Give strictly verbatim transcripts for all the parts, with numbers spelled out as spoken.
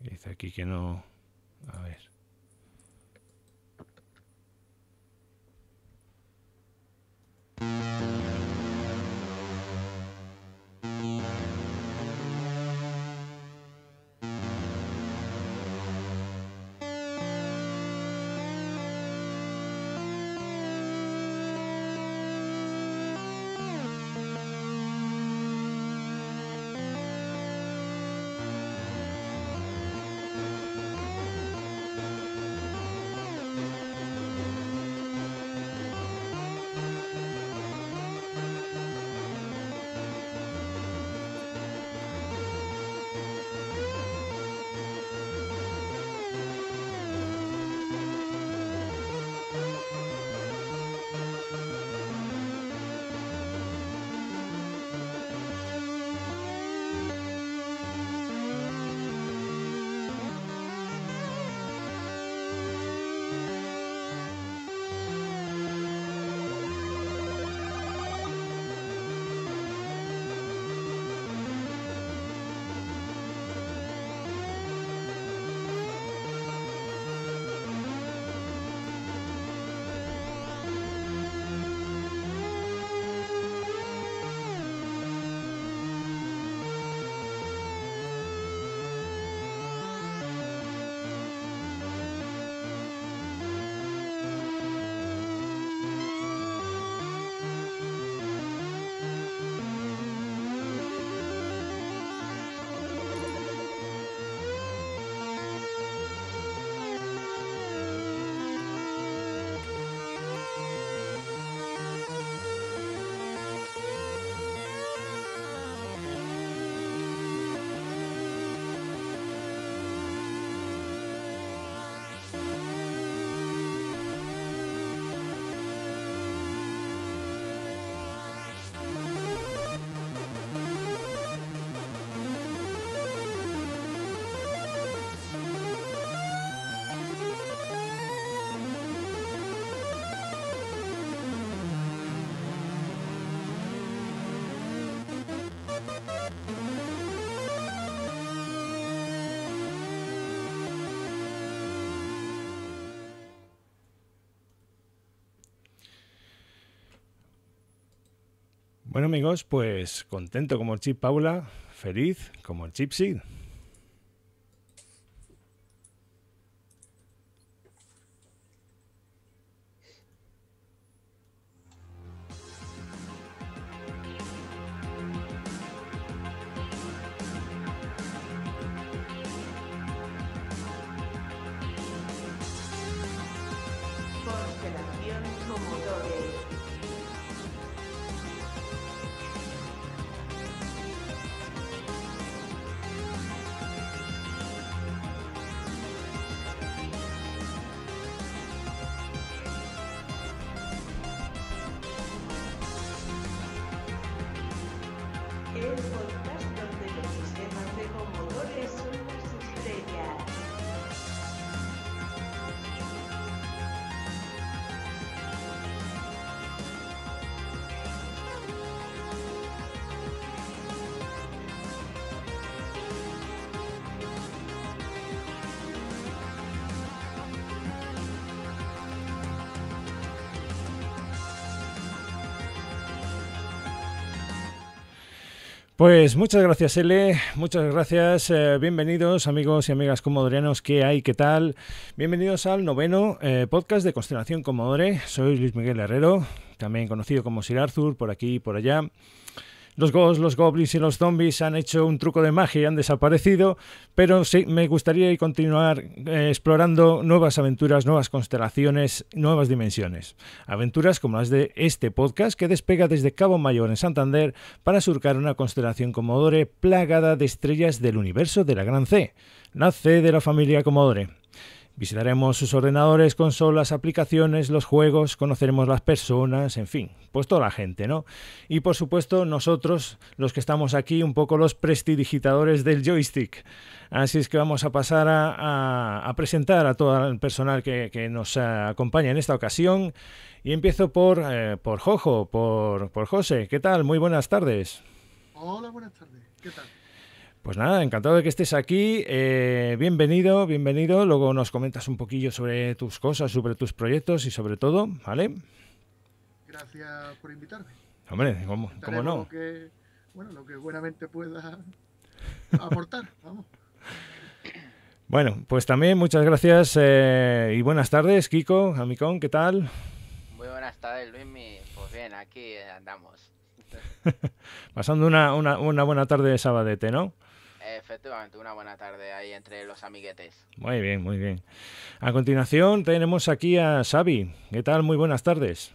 Dice aquí que no. A ver. Bueno amigos, pues contento como el Chip Paula, feliz como el Chip Sid. Pues muchas gracias L, muchas gracias, eh, bienvenidos amigos y amigas comodorianos, ¿qué hay? ¿Qué tal? Bienvenidos al noveno eh, podcast de Constelación Comodore, soy Luis Miguel Herrero, también conocido como Sir Arthur, por aquí y por allá. Los ghosts, los goblins y los zombies han hecho un truco de magia y han desaparecido, pero sí, me gustaría continuar eh, explorando nuevas aventuras, nuevas constelaciones, nuevas dimensiones. Aventuras como las de este podcast que despega desde Cabo Mayor en Santander para surcar una constelación Commodore plagada de estrellas del universo de la Gran C, la C de la familia Commodore. Visitaremos sus ordenadores, consolas, aplicaciones, los juegos, conoceremos las personas, en fin, pues toda la gente, ¿no? Y por supuesto nosotros, los que estamos aquí, un poco los prestidigitadores del joystick. Así es que vamos a pasar a, a, a presentar a todo el personal que, que nos acompaña en esta ocasión. Y empiezo por, eh, por Jojo, por, por José. ¿Qué tal? Muy buenas tardes. Hola, buenas tardes. ¿Qué tal? Pues nada, encantado de que estés aquí, eh, bienvenido, bienvenido, luego nos comentas un poquillo sobre tus cosas, sobre tus proyectos y sobre todo, ¿vale? Gracias por invitarme. Hombre, ¿cómo, cómo no? Lo que, bueno, lo que buenamente pueda aportar, vamos. Bueno, pues también muchas gracias eh, y buenas tardes, Kiko, Amicón, ¿qué tal? Muy buenas tardes, Luismi, pues bien, aquí andamos. Pasando una, una, una buena tarde de sabadete, ¿no? Efectivamente, una buena tarde ahí entre los amiguetes. Muy bien, muy bien. A continuación tenemos aquí a Xavi. ¿Qué tal? Muy buenas tardes.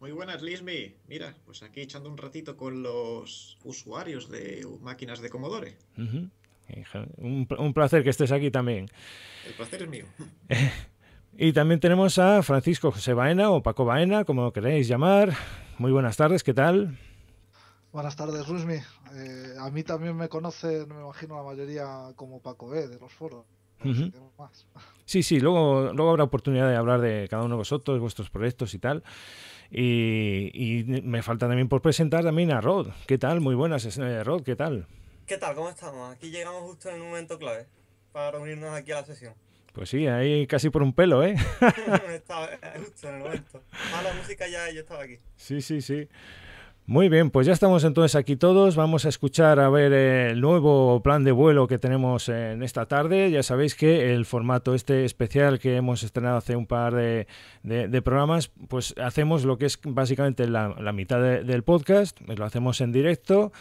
Muy buenas, Luismi. Mira, pues aquí echando un ratito con los usuarios de máquinas de Commodore. Uh-huh. un, un placer que estés aquí también. El placer es mío. Y también tenemos a Francisco José Baena o Paco Baena, como lo queréis llamar. Muy buenas tardes, ¿qué tal? Buenas tardes, Luismi. Eh, a mí también me conocen, me imagino, la mayoría como Paco B de los foros. No sé qué más. Sí, sí, luego, luego habrá oportunidad de hablar de cada uno de vosotros, vuestros proyectos y tal. Y, y me falta también por presentar también a Rod. ¿Qué tal? Muy buenas, eh, Rod, ¿qué tal? ¿Qué tal? ¿Cómo estamos? Aquí llegamos justo en un momento clave para reunirnos aquí a la sesión. Pues sí, ahí casi por un pelo, ¿eh? Estaba justo en el momento. A la música ya yo estaba aquí. Sí, sí, sí. Muy bien, pues ya estamos entonces aquí todos, vamos a escuchar a ver el nuevo plan de vuelo que tenemos en esta tarde. Ya sabéis que el formato este especial que hemos estrenado hace un par de, de, de programas, pues hacemos lo que es básicamente la, la mitad de, del podcast, pues lo hacemos en directo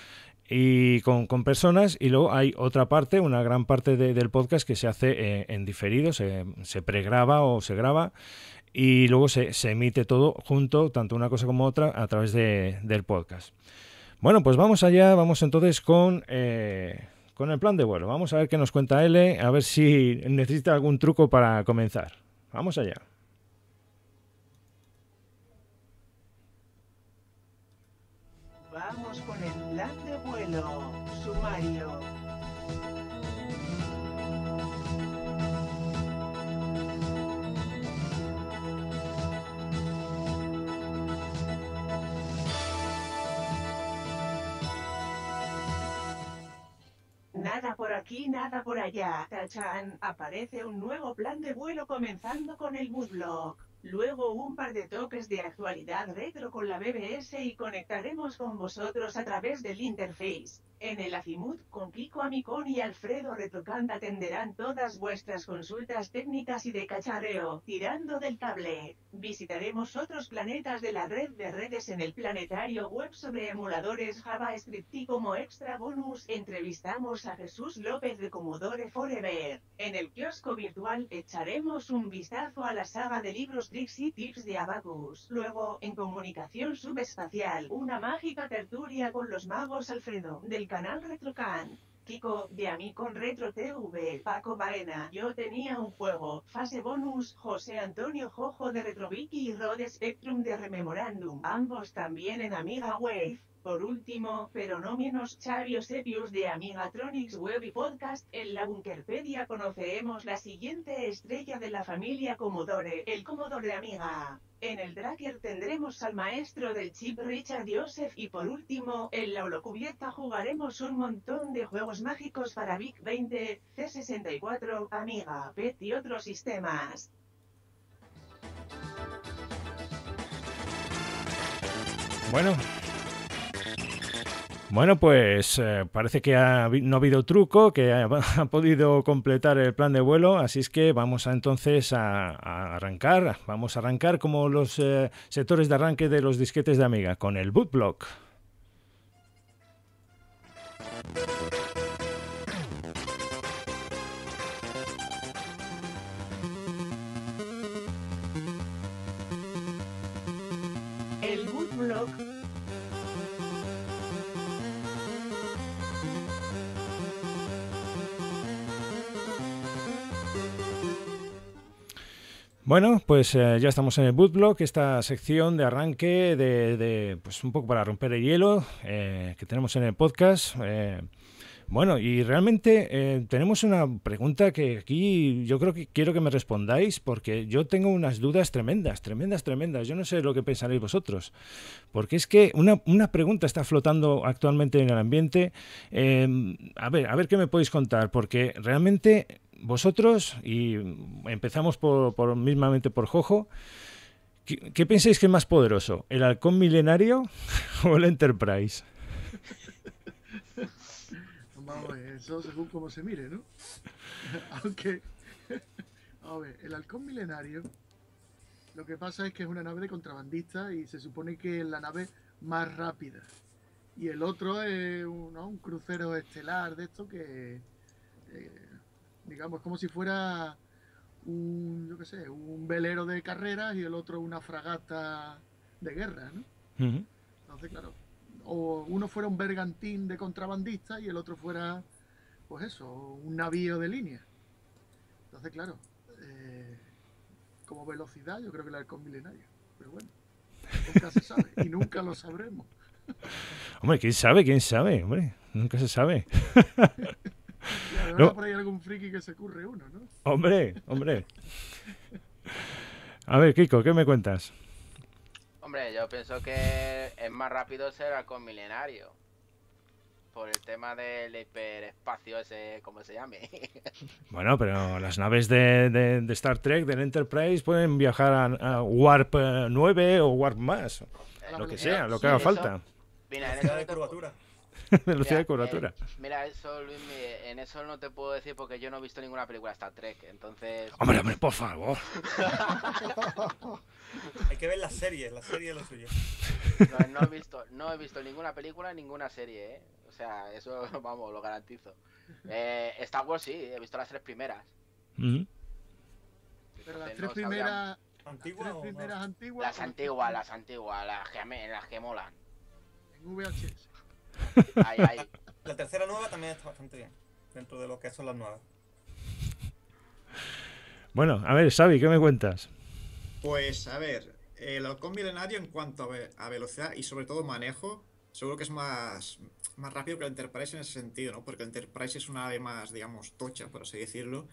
y con, con personas, y luego hay otra parte, una gran parte de, del podcast que se hace eh, en diferido, se, se pregraba o se graba. Y luego se, se emite todo junto, tanto una cosa como otra, a través de, del podcast. Bueno, pues vamos allá, vamos entonces con, eh, con el plan de vuelo. Vamos a ver qué nos cuenta L, a ver si necesita algún truco para comenzar. Vamos allá. Vamos con el plan de vuelo, sumario. Nada por aquí, nada por allá, tachan, aparece un nuevo plan de vuelo comenzando con el Woodblock. Luego un par de toques de actualidad retro con la B B S y conectaremos con vosotros a través del interface. En el Azimut, con Kiko Amicón y Alfredo Retrocant atenderán todas vuestras consultas técnicas y de cacharreo, tirando del tablet. Visitaremos otros planetas de la red de redes en el planetario web sobre emuladores JavaScript y como extra bonus entrevistamos a Jesús López de Commodore Forever. En el kiosco virtual echaremos un vistazo a la saga de libros Tricks y Tips de Abacus. Luego, en comunicación subespacial, una mágica tertulia con los magos Alfredo, del canal Retrocant, Kiko, de Amicón Retro T V, Paco Baena, Yo Tenía un Juego, Fase Bonus, José Antonio Jojo de Retroviki y Rod Spectrum de Rememorándum, ambos también en Amiga Wave. Por último, pero no menos, Xavi Eusebius de Amigatronics Web y Podcast. En la Bunkerpedia conoceremos la siguiente estrella de la familia Commodore, el Commodore Amiga. En el Tracker tendremos al maestro del chip Richard Joseph y por último, en la Holocubierta jugaremos un montón de juegos mágicos para VIC veinte, C sesenta y cuatro, Amiga, P E T y otros sistemas. Bueno... Bueno, pues eh, parece que ha, no ha habido truco, que ha, ha podido completar el plan de vuelo, así es que vamos a, entonces a, a arrancar, vamos a arrancar como los eh, sectores de arranque de los disquetes de Amiga, con el bootblock. El bootblock. Bueno, pues eh, ya estamos en el bootblock, esta sección de arranque, de, de pues un poco para romper el hielo eh, que tenemos en el podcast. Eh, Bueno, y realmente eh, tenemos una pregunta que aquí yo creo que quiero que me respondáis, porque yo tengo unas dudas tremendas, tremendas, tremendas. Yo no sé lo que pensaréis vosotros, porque es que una, una pregunta está flotando actualmente en el ambiente. Eh, a ver, a ver qué me podéis contar, porque realmente vosotros, y empezamos por, por mismamente por Jojo, ¿qué, qué pensáis que es más poderoso, el halcón milenario o el Enterprise? Vamos a ver, eso según cómo se mire, ¿no? Aunque, a ver, el halcón milenario, lo que pasa es que es una nave de contrabandista y se supone que es la nave más rápida. Y el otro es un, ¿no? un crucero estelar de esto que, eh, digamos, como si fuera un, yo qué sé, un velero de carreras y el otro una fragata de guerra, ¿no? Uh-huh. Entonces, claro, o uno fuera un bergantín de contrabandista y el otro fuera, pues eso, un navío de línea. Entonces, claro, eh, como velocidad yo creo que el halcón milenario, pero bueno, nunca se sabe y nunca lo sabremos. Hombre, quién sabe, quién sabe, hombre, nunca se sabe. Ya, no. Por ahí algún friki que se curre uno, ¿no? Hombre, hombre. A ver, Kiko, ¿qué me cuentas? Hombre, yo pienso que es más rápido ser halcón milenario. Por el tema del hiperespacio ese, como se llame. Bueno, pero las naves de, de, de Star Trek, del Enterprise, pueden viajar a, a Warp nueve o Warp más. Eh, lo que sea, lo que haga falta. Mira, en eso de curvatura. Velocidad de curvatura. Eh, mira, eso, Luis, en eso no te puedo decir porque yo no he visto ninguna película de Star Trek, entonces... ¡Hombre, hombre, por favor! Hay que ver las series, las series de los suyos. No, no he visto, no he visto ninguna película, ninguna serie, ¿eh? O sea, eso, vamos, lo garantizo. Eh, Star Wars sí, he visto las tres primeras. Mm. Pero las tres, no primeras... ¿Antigua las tres primeras... antiguas Las antiguas, las antiguas, las que, las que molan. En V H S. Ahí, ahí. La tercera nueva también está bastante bien, dentro de lo que son las nuevas. Bueno, a ver, Xavi, ¿qué me cuentas? Pues, a ver, el halcón milenario en cuanto a, ve a velocidad y sobre todo manejo, seguro que es más, más rápido que el Enterprise en ese sentido, ¿no? Porque el Enterprise es una nave más, digamos, tocha, por así decirlo.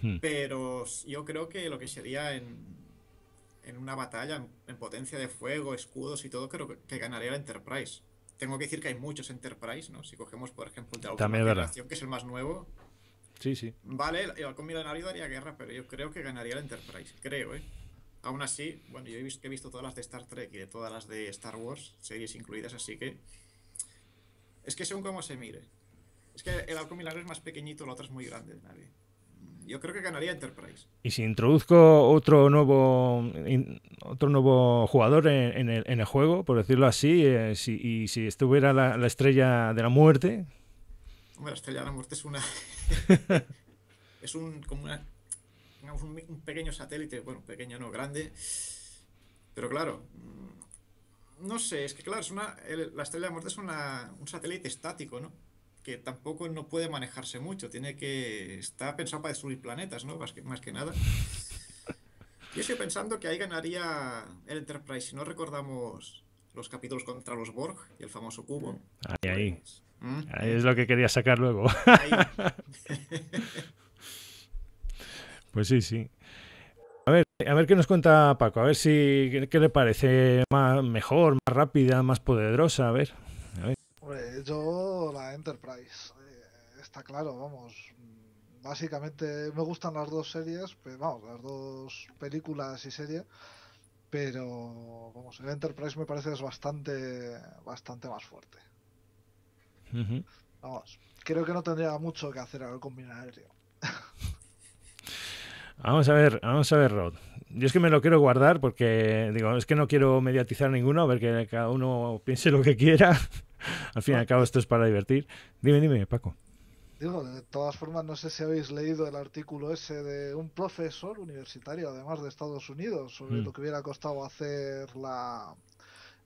Hmm. Pero yo creo que lo que sería en, en una batalla, en, en potencia de fuego, escudos y todo, creo que, que ganaría el Enterprise. Tengo que decir que hay muchos Enterprise, ¿no? Si cogemos, por ejemplo, el de la última generación, que es el más nuevo. Sí, sí. Vale, el halcón milenario daría guerra, pero yo creo que ganaría el Enterprise, creo, ¿eh? Aún así, bueno, yo he visto, he visto todas las de Star Trek y de todas las de Star Wars, series incluidas, así que... Es que según cómo se mire. Es que el halcón milenario es más pequeñito, la otra es muy grande, nadie. Yo creo que ganaría Enterprise. Y si introduzco otro nuevo otro nuevo jugador en, en, el, en el juego, por decirlo así, eh, si, y si estuviera la, la estrella de la muerte. Hombre, la estrella de la muerte es una es un como una, digamos, un, un pequeño satélite, bueno, pequeño no, grande, pero claro, no sé, es que claro, es una el, la estrella de la muerte es una, un satélite estático, ¿no? Que tampoco no puede manejarse mucho, tiene que... Está pensado para destruir planetas, ¿no? Más que, más que nada. Yo estoy pensando que ahí ganaría el Enterprise. Si no recordamos los capítulos contra los Borg y el famoso cubo. Ahí, ahí. ¿Mm? Ahí es lo que quería sacar luego. Pues sí, sí. A ver, a ver qué nos cuenta Paco. A ver si... ¿Qué, qué le parece más, mejor, más rápida, más poderosa? A ver, a ver. Yo la Enterprise, eh, está claro, vamos, básicamente me gustan las dos series, pues, vamos, las dos películas y serie, pero vamos, el Enterprise me parece es bastante, bastante más fuerte. Uh-huh. Vamos, creo que no tendría mucho que hacer al combinar el Vamos a ver, vamos a ver, Rod. Yo es que me lo quiero guardar porque, digo, es que no quiero mediatizar ninguno, a ver que cada uno piense lo que quiera. Al fin y al cabo esto es para divertir. Dime, dime, Paco. Digo, de todas formas, no sé si habéis leído el artículo ese de un profesor universitario, además de Estados Unidos, sobre mm. lo que hubiera costado hacer la,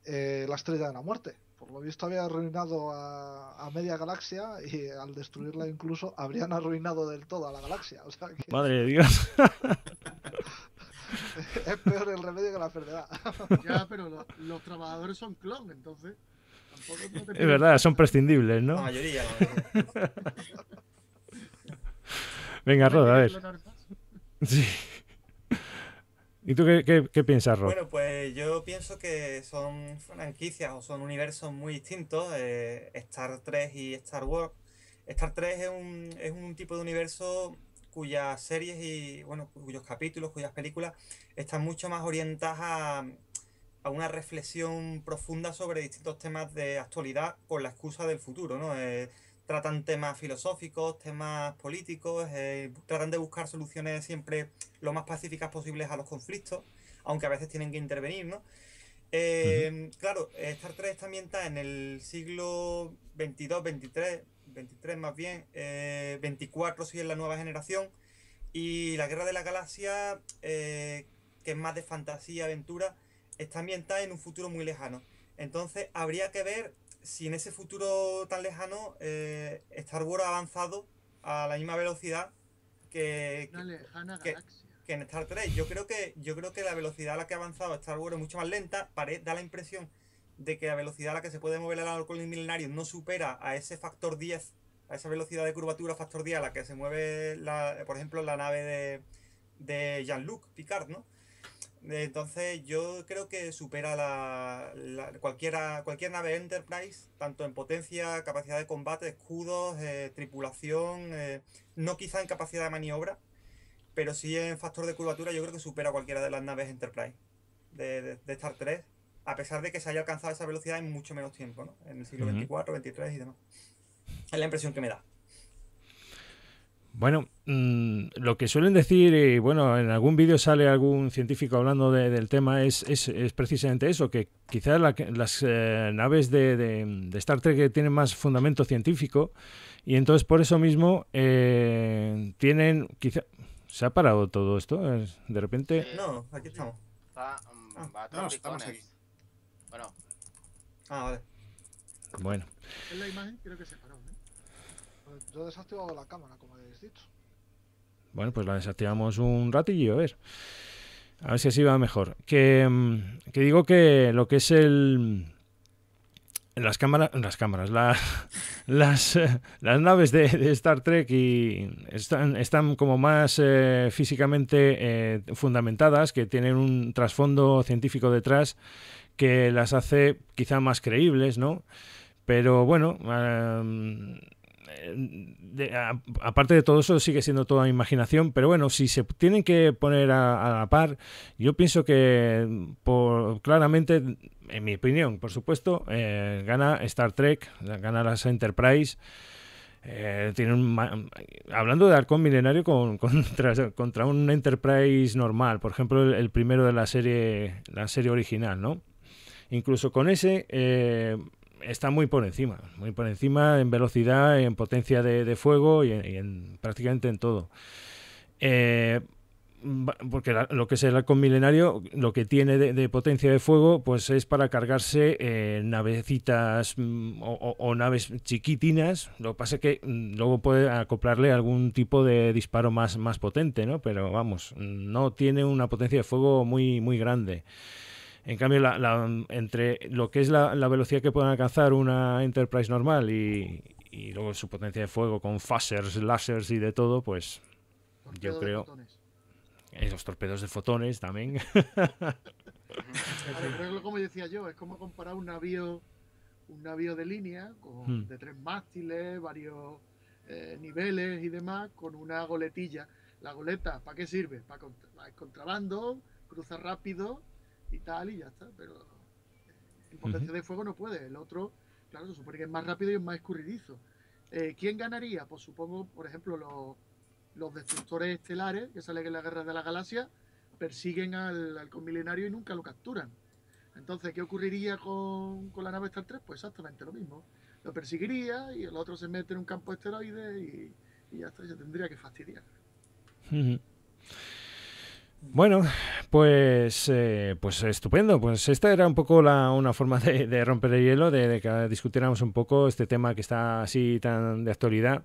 eh, la estrella de la muerte. Por lo visto había arruinado a, a media galaxia y al destruirla incluso habrían arruinado del todo a la galaxia. O sea que... Madre de Dios. Es peor el remedio que la enfermedad. Ya, pero lo, los trabajadores son clones, entonces... Es verdad, son prescindibles, ¿no? La mayoría, la mayoría. Venga, Rod, a ver. Sí. ¿Y tú qué, qué, qué piensas, Rod? Bueno, pues yo pienso que son franquicias o son universos muy distintos, eh, Star Trek y Star Wars. Star Trek es un, es un tipo de universo cuyas series y, bueno, cuyos capítulos, cuyas películas están mucho más orientadas a, a una reflexión profunda sobre distintos temas de actualidad con la excusa del futuro, ¿no? Eh, tratan temas filosóficos, temas políticos, eh, tratan de buscar soluciones siempre lo más pacíficas posibles a los conflictos, aunque a veces tienen que intervenir, ¿no? Eh, uh-huh. Claro, Star Trek también está en el siglo veintidós, veintitrés, veintitrés más bien, eh, veinticuatro si es la nueva generación, y la Guerra de la Galaxia, eh, que es más de fantasía, aventura, está ambientada en un futuro muy lejano. Entonces habría que ver si en ese futuro tan lejano eh, Star Wars ha avanzado a la misma velocidad que, una lejana que, galaxia. que en Star Trek. Yo creo que yo creo que la velocidad a la que ha avanzado Star Wars es mucho más lenta, pare, da la impresión de que la velocidad a la que se puede mover el alcohol milenario no supera a ese factor diez, a esa velocidad de curvatura factor diez a la que se mueve, la, por ejemplo, la nave de, de Jean-Luc Picard, ¿no? Entonces yo creo que supera la, la cualquiera, cualquier nave Enterprise, tanto en potencia, capacidad de combate, escudos, eh, tripulación, eh, no quizá en capacidad de maniobra, pero sí en factor de curvatura. Yo creo que supera cualquiera de las naves Enterprise de, de, de Star Trek, a pesar de que se haya alcanzado esa velocidad en mucho menos tiempo, ¿no? En el siglo veinticuatro, veintitrés y demás. Es la impresión que me da. Bueno, mmm, lo que suelen decir, y bueno, en algún vídeo sale algún científico hablando de, del tema, es, es, es precisamente eso, que quizás la, las eh, naves de, de, de Star Trek tienen más fundamento científico y entonces por eso mismo eh, tienen, quizá, ¿se ha parado todo esto? De repente... Eh, no, aquí estamos. Va, ah, va a no, estamos aquí. Bueno. Ah, vale. Bueno. En la imagen creo que se paró, ¿eh? Yo he desactivado la cámara, como habéis dicho. Bueno, pues la desactivamos un ratillo, a ver. A ver si así va mejor. Que, que digo que lo que es el... Las cámaras... Las cámaras... La, las, las naves de, de Star Trek y están, están como más eh, físicamente eh, fundamentadas, que tienen un trasfondo científico detrás que las hace quizá más creíbles, ¿no? Pero bueno... Eh, De, a, aparte de todo eso sigue siendo toda imaginación, pero bueno, si se tienen que poner a, a la par, yo pienso que por, claramente, en mi opinión, por supuesto, eh, gana Star Trek, gana las Enterprise. Eh, tiene un, hablando de halcón milenario con, contra, contra un Enterprise normal, por ejemplo el, el primero de la serie, la serie original, ¿no? Incluso con ese eh, está muy por encima, muy por encima en velocidad, en potencia de, de fuego y en, y en prácticamente en todo. Eh, porque la, lo que es el halcón milenario, lo que tiene de, de potencia de fuego, pues es para cargarse eh, navecitas mm, o, o naves chiquitinas. Lo que pasa es que mm, luego puede acoplarle algún tipo de disparo más, más potente, ¿no? Pero vamos, no tiene una potencia de fuego muy, muy grande. En cambio, la, la, entre lo que es la, la velocidad que pueden alcanzar una Enterprise normal y, y luego su potencia de fuego con phasers, lásers y de todo, pues torpedo yo creo... Eh, los torpedos de fotones también. Arreglo, como decía yo, es como comparar un navío, un navío de línea con, hmm. de tres mástiles, varios eh, niveles y demás, con una goletilla. La goleta, ¿para qué sirve? Para contra, contrabando, cruza rápido... y tal, y ya está, pero en potencia uh-huh. de fuego no puede. El otro, claro, se supone que es más rápido y es más escurridizo. Eh, ¿Quién ganaría? Pues supongo, por ejemplo, los, los destructores estelares que salen en la Guerra de la Galaxia, persiguen al halcón milenario y nunca lo capturan. Entonces, ¿qué ocurriría con, con la nave Star Trek? Pues exactamente lo mismo. Lo perseguiría y el otro se mete en un campo esteroide y, y ya está, y se tendría que fastidiar. Uh-huh. Bueno, pues eh, pues estupendo. Pues esta era un poco la, una forma de, de romper el hielo, de, de que discutiéramos un poco este tema que está así tan de actualidad.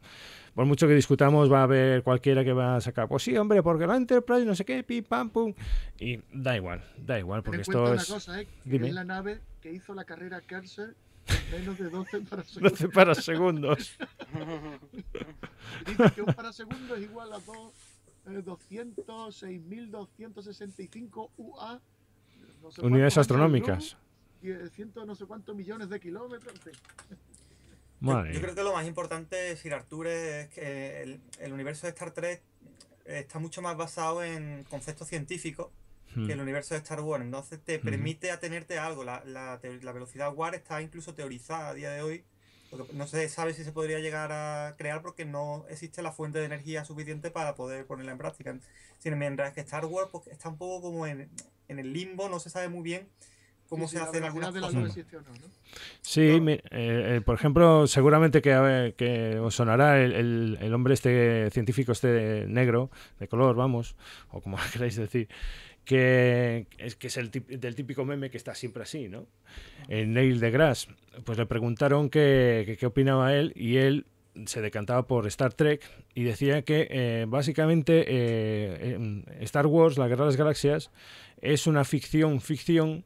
Por mucho que discutamos, va a haber cualquiera que va a sacar, pues sí, hombre, porque la Enterprise, no sé qué, pim, pam, pum. Y da igual, da igual, porque esto es... Ten en cuenta una cosa, ¿eh? Dime. Es la nave que hizo la carrera Kessler Menos de doce parasegundos. doce parasegundos. Dice que un parasegundo es igual a doscientos seis mil doscientos sesenta y cinco U A. No sé Unidades astronómicas. Y ciento no sé cuántos millones de kilómetros. Sí. Yo creo que lo más importante, Sir Arthur, es que el, el universo de Star Trek está mucho más basado en conceptos científicos hmm. que el universo de Star Wars. Entonces te permite hmm. atenerte a algo. La, la, la velocidad warp está incluso teorizada a día de hoy. No se sabe si se podría llegar a crear porque no existe la fuente de energía suficiente para poder ponerla en práctica. Sin, mientras que Star Wars pues, está un poco como en, en el limbo, no se sabe muy bien cómo sí, se hacen algunas cosas. No existe o no, ¿no? Sí, no. Mi, eh, eh, por ejemplo, seguramente que, a ver, que os sonará el, el, el hombre este científico, este negro, de color, vamos, o como queráis decir, que es, que es el típico, del típico meme que está siempre así, ¿no? El Neil deGrasse. Pues le preguntaron qué opinaba él y él se decantaba por Star Trek y decía que eh, básicamente eh, Star Wars, la Guerra de las Galaxias, es una ficción ficción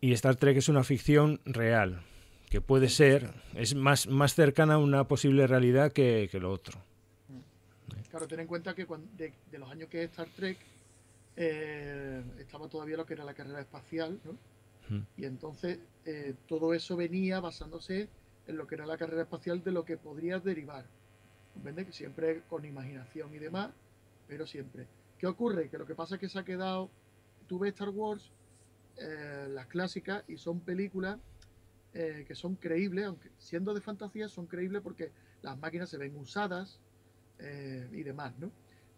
y Star Trek es una ficción real, que puede ser, es más, más cercana a una posible realidad que, que lo otro. Claro, ten en cuenta que cuando, de, de los años que es Star Trek, Eh, estaba todavía lo que era la carrera espacial, ¿no? Uh-huh. Y entonces eh, todo eso venía basándose en lo que era la carrera espacial, de lo que podría derivar, ¿entiendes? Que siempre con imaginación y demás, pero siempre. ¿Qué ocurre? Que lo que pasa es que se ha quedado, tú ves Star Wars, eh, las clásicas, y son películas eh, que son creíbles, aunque siendo de fantasía son creíbles porque las máquinas se ven usadas eh, y demás, ¿no?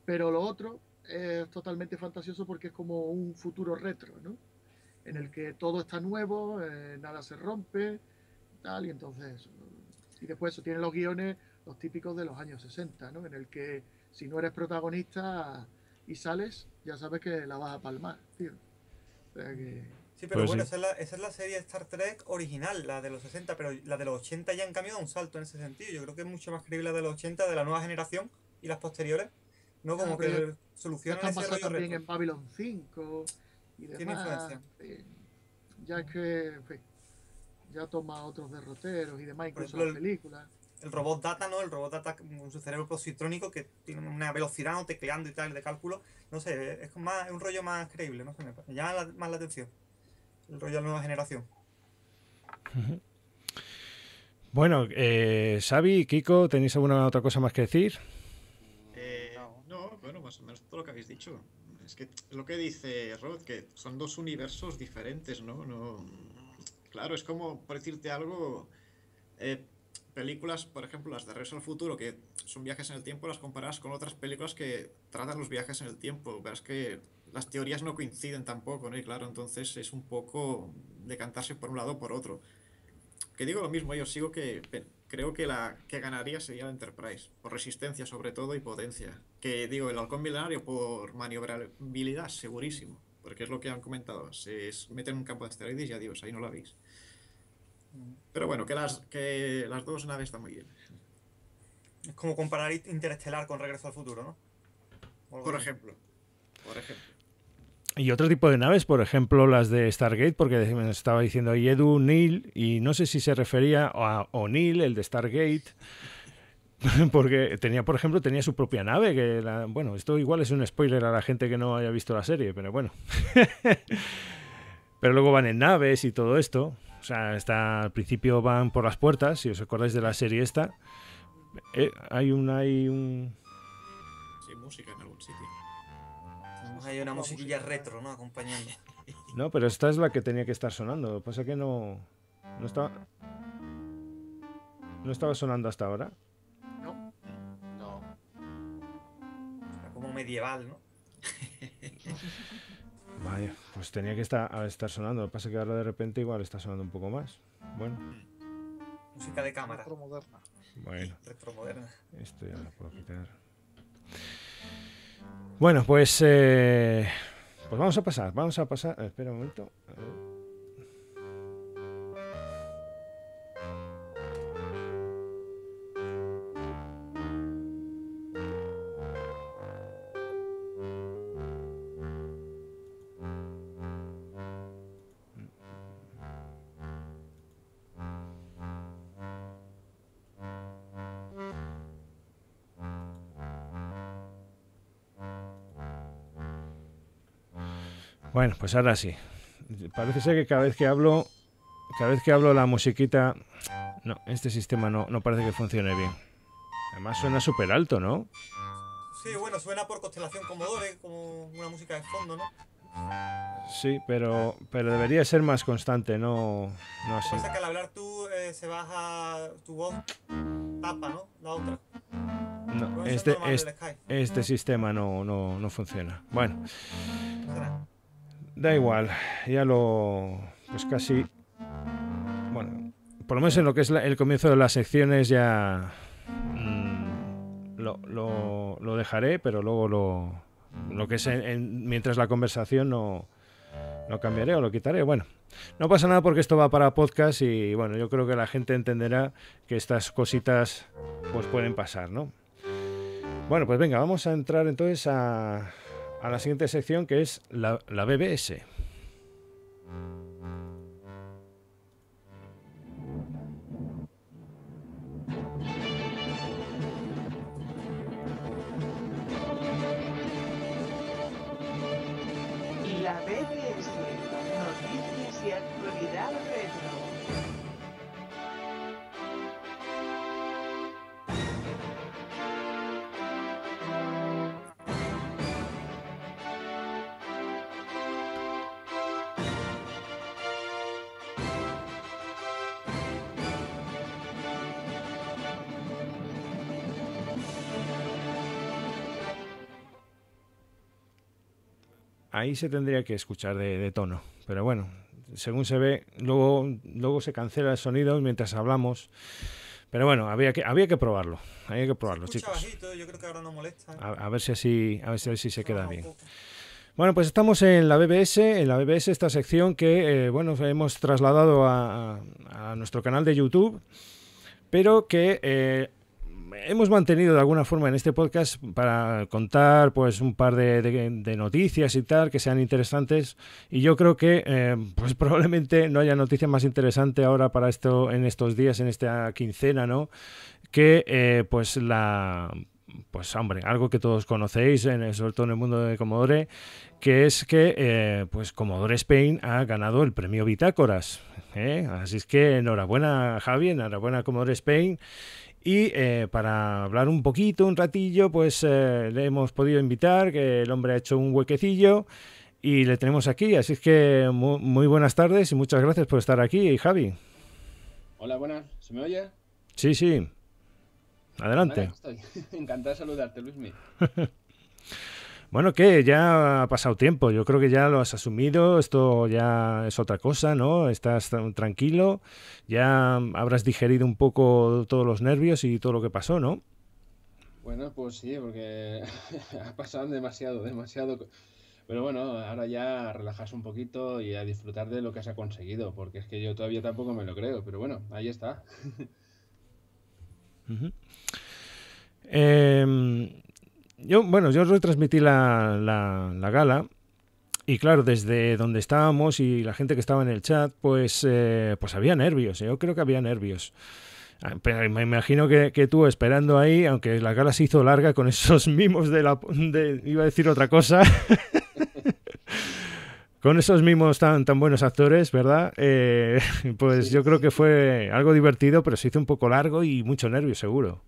Pero lo otro es totalmente fantasioso porque es como un futuro retro, ¿no? En el que todo está nuevo, eh, nada se rompe, tal, y entonces... Y después eso tiene los guiones, los típicos de los años sesenta, ¿no? En el que si no eres protagonista y sales, ya sabes que la vas a palmar, tío. O sea que... Sí, pero pues bueno, sí. Esa, es la, esa es la serie Star Trek original, la de los sesenta, pero la de los ochenta ya han cambiado un salto en ese sentido. Yo creo que es mucho más creíble la de los ochenta, de la nueva generación y las posteriores. No, como claro, que solucionan ese rollo también reto. En Babylon cinco y demás. Tiene influencia. Eh, ya es que, en fin, ya toma otros derroteros y demás, incluso ejemplo, las películas. El, el robot Data, ¿no? El robot Data con su cerebro positrónico que tiene una velocidad, ¿no? Tecleando y tal, de cálculo. No sé, es, más, es un rollo más creíble, no sé, me, me llama la, más la atención. El rollo de la nueva generación. Bueno, eh, Xavi, Kiko, ¿tenéis alguna otra cosa más que decir? Más o menos todo lo que habéis dicho. Es que es lo que dice Rod, que son dos universos diferentes, ¿no? no Claro, es como, por decirte algo, eh, películas, por ejemplo, las de Regreso al Futuro, que son viajes en el tiempo, las comparas con otras películas que tratan los viajes en el tiempo. Verás que las teorías no coinciden tampoco, ¿no? Y claro, entonces es un poco decantarse por un lado o por otro. Que digo lo mismo, yo sigo que... Creo que la que ganaría sería la Enterprise, por resistencia sobre todo y potencia. Que digo, el Halcón Milenario por maniobrabilidad, segurísimo, porque es lo que han comentado. Se meten en un campo de asteroides y adiós, ahí no la veis. Pero bueno, que las, que las dos naves están muy bien. Es como comparar Interestelar con Regreso al Futuro, ¿no? Por bien. ejemplo. Por ejemplo. Y otro tipo de naves, por ejemplo, las de Stargate, porque me estaba diciendo ahí Edu, Neil, y no sé si se refería a O'Neill, el de Stargate, porque tenía, por ejemplo, tenía su propia nave, que la, bueno, esto igual es un spoiler a la gente que no haya visto la serie, pero bueno. Pero luego van en naves y todo esto, o sea, hasta al principio van por las puertas, si os acordáis de la serie esta. Eh, hay un... Hay un... Sí, música en algún sitio. Hay una musiquilla retro, ¿no? Acompañando. No, pero esta es la que tenía que estar sonando. Lo que pasa es que no... No estaba... ¿No estaba sonando hasta ahora? No. No. Era como medieval, ¿no? Vaya, pues tenía que estar, estar sonando. Lo que pasa es que ahora de repente igual está sonando un poco más. Bueno. Música de cámara. Retromoderna. Bueno. Retromoderna. Esto ya lo puedo quitar. Bueno, pues, eh, pues vamos a pasar, vamos a pasar, eh, espera un momento. Bueno, pues ahora sí. Parece ser que cada vez que hablo, cada vez que hablo la musiquita... No, este sistema no, no parece que funcione bien. Además suena súper alto, ¿no? Sí, bueno, suena por constelación Commodore, como una música de fondo, ¿no? Sí, pero, pero debería ser más constante, no, no así. Lo que pasa es que al hablar tú eh, se baja tu voz, tapa, ¿no? La otra. No, este, este, este sistema no, no, no funciona. Bueno, da igual, ya lo... pues casi... Bueno, por lo menos en lo que es la, el comienzo de las secciones ya... Mmm, lo, lo, lo dejaré, pero luego lo... Lo que es en, en, mientras la conversación no, no cambiaré o lo quitaré. Bueno, no pasa nada porque esto va para podcast y bueno, yo creo que la gente entenderá que estas cositas pues pueden pasar, ¿no? Bueno, pues venga, vamos a entrar entonces a, a la siguiente sección, que es la, la B B S. Ahí se tendría que escuchar de, de tono, pero bueno, según se ve, luego, luego se cancela el sonido mientras hablamos, pero bueno, había que, había que probarlo, había que probarlo, chicos. Bajito, yo creo que ahora no molesta, ¿eh? a, a ver si así, a ver si, a ver si se queda bien. Bueno, pues estamos en la B B S, en la B B S, esta sección que, eh, bueno, hemos trasladado a, a nuestro canal de YouTube, pero que... Eh, hemos mantenido de alguna forma en este podcast para contar pues un par de, de, de noticias y tal que sean interesantes, y yo creo que eh, pues probablemente no haya noticia más interesante ahora para esto en estos días, en esta quincena, ¿no? Que eh, pues la... Pues hombre, algo que todos conocéis, en el, sobre todo en el mundo de Commodore, que es que eh, pues Commodore Spain ha ganado el premio Bitácoras, ¿eh? Así es que enhorabuena, Javi, enhorabuena, Commodore Spain. Y eh, para hablar un poquito, un ratillo, pues eh, le hemos podido invitar, que el hombre ha hecho un huequecillo y le tenemos aquí. Así es que muy, muy buenas tardes y muchas gracias por estar aquí, Javi. Hola, buenas. ¿Se me oye? Sí, sí. Adelante. Vale, estoy. Encantado de saludarte, Luismi. Bueno, que ya ha pasado tiempo. Yo creo que ya lo has asumido. Esto ya es otra cosa, ¿no? Estás tranquilo. Ya habrás digerido un poco todos los nervios y todo lo que pasó, ¿no? Bueno, pues sí, porque ha pasado demasiado, demasiado. Pero bueno, ahora ya a relajarse un poquito y a disfrutar de lo que se ha conseguido, porque es que yo todavía tampoco me lo creo. Pero bueno, ahí está. Uh-huh. eh, yo, bueno, yo retransmití la, la, la gala y claro, desde donde estábamos y la gente que estaba en el chat, pues, eh, pues había nervios, yo creo que había nervios. Pero me imagino que, que tú esperando ahí, aunque la gala se hizo larga con esos mimos de la... De, iba a decir otra cosa. Con esos mismos tan, tan buenos actores, ¿verdad? Eh, pues sí, yo creo que fue algo divertido, pero se hizo un poco largo y mucho nervio, seguro.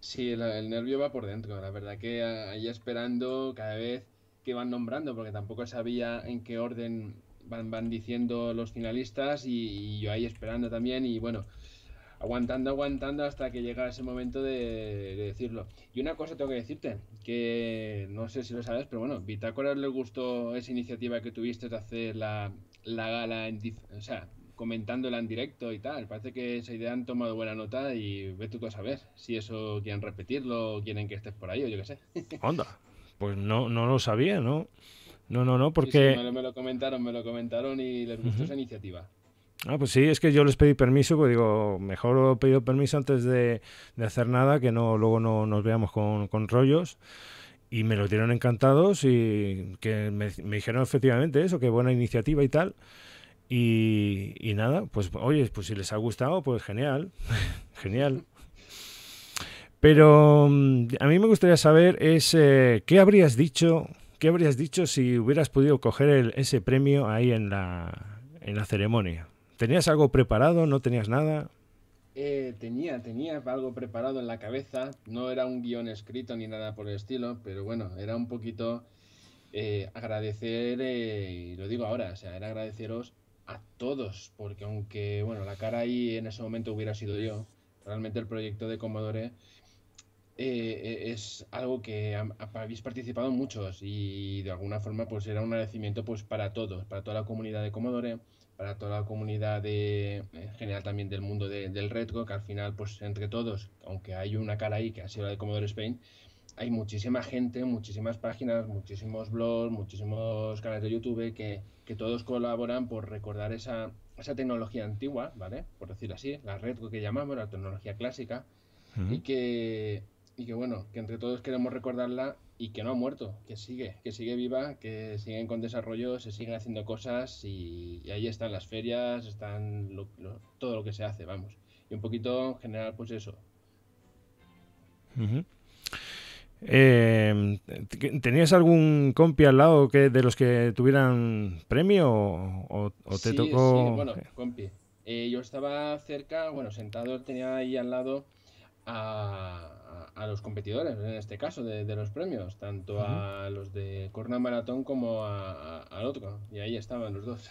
Sí, el, el nervio va por dentro. La verdad que ahí esperando cada vez que van nombrando, porque tampoco sabía en qué orden van, van diciendo los finalistas, y, y yo ahí esperando también, y bueno, aguantando, aguantando hasta que llega ese momento de, de decirlo. Y una cosa tengo que decirte, que no sé si lo sabes, pero bueno, Bitácoras les gustó esa iniciativa que tuviste de hacer la, la gala, en dif o sea, comentándola en directo y tal. Parece que esa idea han tomado buena nota y ve tú a saber si eso quieren repetirlo o quieren que estés por ahí o yo qué sé. Onda, pues no, no lo sabía, ¿no? No, no, no, porque... Sí, sí, me, lo, me lo comentaron, me lo comentaron y les gustó uh-huh. esa iniciativa. Ah, pues sí, es que yo les pedí permiso, pues digo, mejor he pedido permiso antes de, de hacer nada, que no luego no nos veamos con, con rollos, y me lo dieron encantados y que me, me dijeron efectivamente eso, que buena iniciativa y tal, y, y nada, pues oye, pues si les ha gustado, pues genial, genial. Pero a mí me gustaría saber es, eh, ¿qué habrías dicho ¿Qué habrías dicho si hubieras podido coger el, ese premio ahí en la, en la ceremonia? ¿Tenías algo preparado? ¿No tenías nada? Eh, tenía, tenía algo preparado en la cabeza. No era un guión escrito ni nada por el estilo, pero bueno, era un poquito eh, agradecer, eh, y lo digo ahora, o sea, era agradeceros a todos, porque aunque, bueno, la cara ahí en ese momento hubiera sido yo, realmente el proyecto de Commodore eh, es algo que ha, habéis participado muchos y de alguna forma pues era un agradecimiento pues para todos, para toda la comunidad de Commodore, para toda la comunidad de, en general también del mundo de, del retro, que al final pues entre todos, aunque hay una cara ahí que ha sido la de Commodore Spain, hay muchísima gente, muchísimas páginas, muchísimos blogs, muchísimos canales de YouTube que, que todos colaboran por recordar esa, esa tecnología antigua, ¿vale? Por decir así, la retro que llamamos, la tecnología clásica, uh-huh. y, que, y que bueno, que entre todos queremos recordarla y que no ha muerto, que sigue, que sigue viva, que siguen con desarrollo, se siguen haciendo cosas y, y ahí están las ferias, están lo, lo, todo lo que se hace, vamos. Y un poquito en general pues eso. Uh-huh. Eh, ¿Tenías algún compi al lado que, de los que tuvieran premio o, o te sí, tocó? Sí, bueno, compi. Eh, yo estaba cerca, bueno, sentado, tenía ahí al lado a, a, a los competidores, en este caso, de, de los premios, tanto uh-huh. a los de Corna Maratón como a, a, al otro. Y ahí estaban los dos.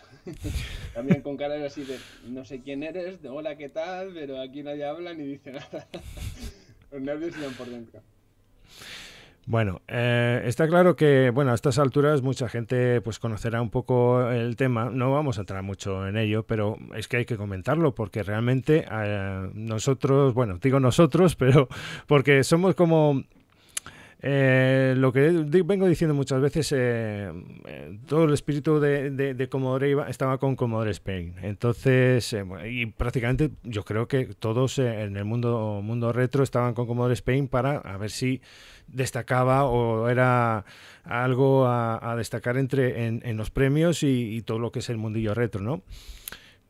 También con caras así de, no sé quién eres, de hola, ¿qué tal? Pero aquí nadie habla ni dice nada. Los nervios iban por dentro. Bueno, eh, está claro que bueno, a estas alturas mucha gente pues conocerá un poco el tema. No vamos a entrar mucho en ello, pero es que hay que comentarlo porque realmente eh, nosotros, bueno, digo nosotros, pero porque somos como eh, lo que vengo diciendo muchas veces, eh, todo el espíritu de, de, de Commodore iba, estaba con Commodore Spain. Entonces, eh, y prácticamente yo creo que todos eh, en el mundo, mundo retro estaban con Commodore Spain para a ver si destacaba o era algo a, a destacar entre en, en los premios y, y todo lo que es el mundillo retro, ¿no?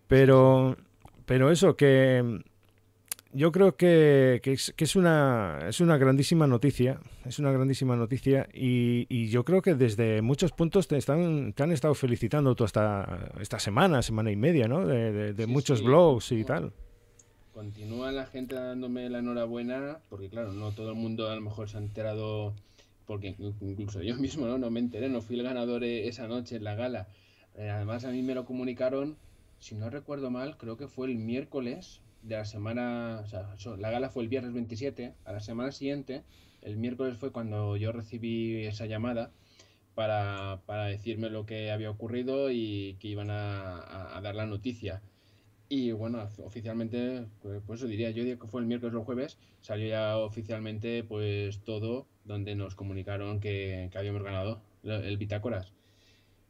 Pero, pero eso, que yo creo que, que, es, que es, una, es una grandísima noticia, es una grandísima noticia y, y yo creo que desde muchos puntos te, están, te han estado felicitando tú hasta esta semana, semana y media, ¿no? De, de, de sí, muchos sí. blogs y tal. Continúa la gente dándome la enhorabuena, porque claro, no todo el mundo a lo mejor se ha enterado, porque incluso yo mismo no, no me enteré, no fui el ganador esa noche en la gala. Eh, además a mí me lo comunicaron, si no recuerdo mal, creo que fue el miércoles de la semana, o sea, la gala fue el viernes veintisiete, a la semana siguiente, el miércoles fue cuando yo recibí esa llamada para, para decirme lo que había ocurrido y que iban a, a, a dar la noticia. Y bueno, oficialmente, pues eso diría, yo diría que fue el miércoles o el jueves, salió ya oficialmente pues todo donde nos comunicaron que, que habíamos ganado el Bitácoras.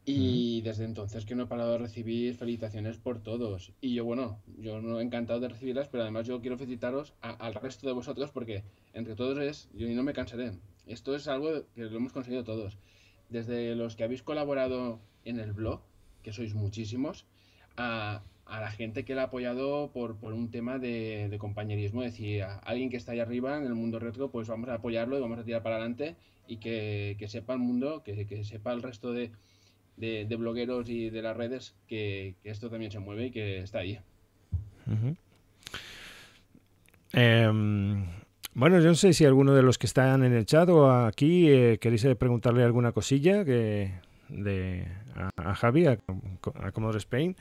Y mm. desde entonces que no he parado de recibir felicitaciones por todos. Y yo, bueno, yo no he encantado de recibirlas, pero además yo quiero felicitaros a, al resto de vosotros porque entre todos es, yo no me cansaré. Esto es algo que lo hemos conseguido todos. Desde los que habéis colaborado en el blog, que sois muchísimos, a... a la gente que la ha apoyado por, por un tema de, de compañerismo, es decir, a alguien que está ahí arriba en el mundo retro, pues vamos a apoyarlo y vamos a tirar para adelante y que, que sepa el mundo, que, que sepa el resto de, de, de blogueros y de las redes que, que esto también se mueve y que está ahí. Uh-huh. eh, bueno, yo no sé si alguno de los que están en el chat o aquí eh, queréis preguntarle alguna cosilla que de, a, a Javi, a, a Commodore Spain.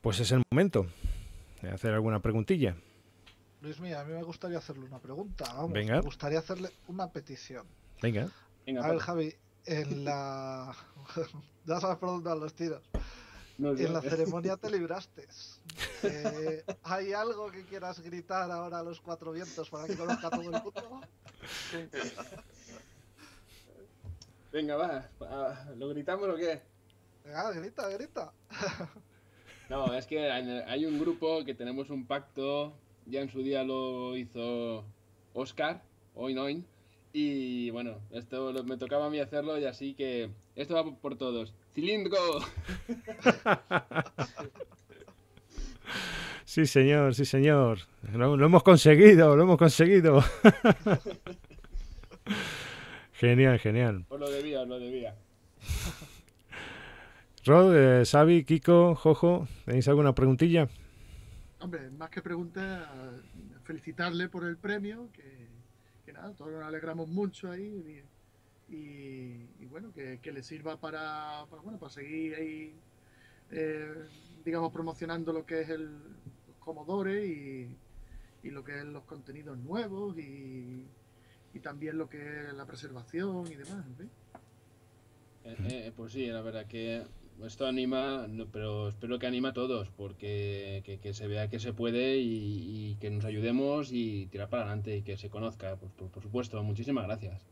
Pues es el momento de hacer alguna preguntilla. Luis, mira, a mí me gustaría hacerle una pregunta. Vamos, Venga. Me gustaría hacerle una petición. Venga. Venga a ver, Javi, en la... ya sabes por dónde van los tiros. No, en la ceremonia te libraste. Eh, ¿Hay algo que quieras gritar ahora a los cuatro vientos para que conozca todo el mundo? Venga, va. ¿Lo gritamos o qué? Venga, grita, grita. No, es que hay un grupo que tenemos un pacto, ya en su día lo hizo Oscar, Oin Oin, y bueno, esto lo, me tocaba a mí hacerlo y así que esto va por todos. ¡Cilindro! Sí señor, sí señor, lo, lo hemos conseguido, lo hemos conseguido. Genial, genial. Os lo debía, os lo debía. Rod, eh, Xavi, Kiko, Jojo, ¿tenéis alguna preguntilla? Hombre, más que preguntas, felicitarle por el premio, que, que nada, todos nos alegramos mucho ahí y, y, y bueno, que, que le sirva para, para, bueno, para seguir ahí, eh, digamos, promocionando lo que es el, los Commodore y, y lo que es los contenidos nuevos y, y también lo que es la preservación y demás, ¿sí? eh, eh, Pues sí, la verdad que... Esto anima, pero espero que anima a todos, porque que, que se vea que se puede y, y que nos ayudemos y tirar para adelante y que se conozca, por, por, por supuesto. Muchísimas gracias.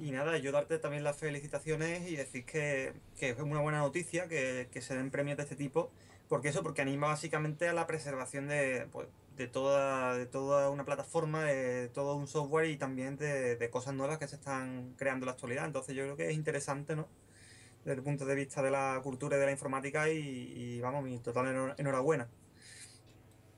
Y nada, yo darte también las felicitaciones y decir que, que es una buena noticia que, que se den premios de este tipo, porque eso, porque anima básicamente a la preservación de, pues, de, toda, de toda una plataforma, de todo un software y también de, de cosas nuevas que se están creando en la actualidad. Entonces yo creo que es interesante, ¿no?, desde el punto de vista de la cultura y de la informática y, y vamos, mi total enhorabuena.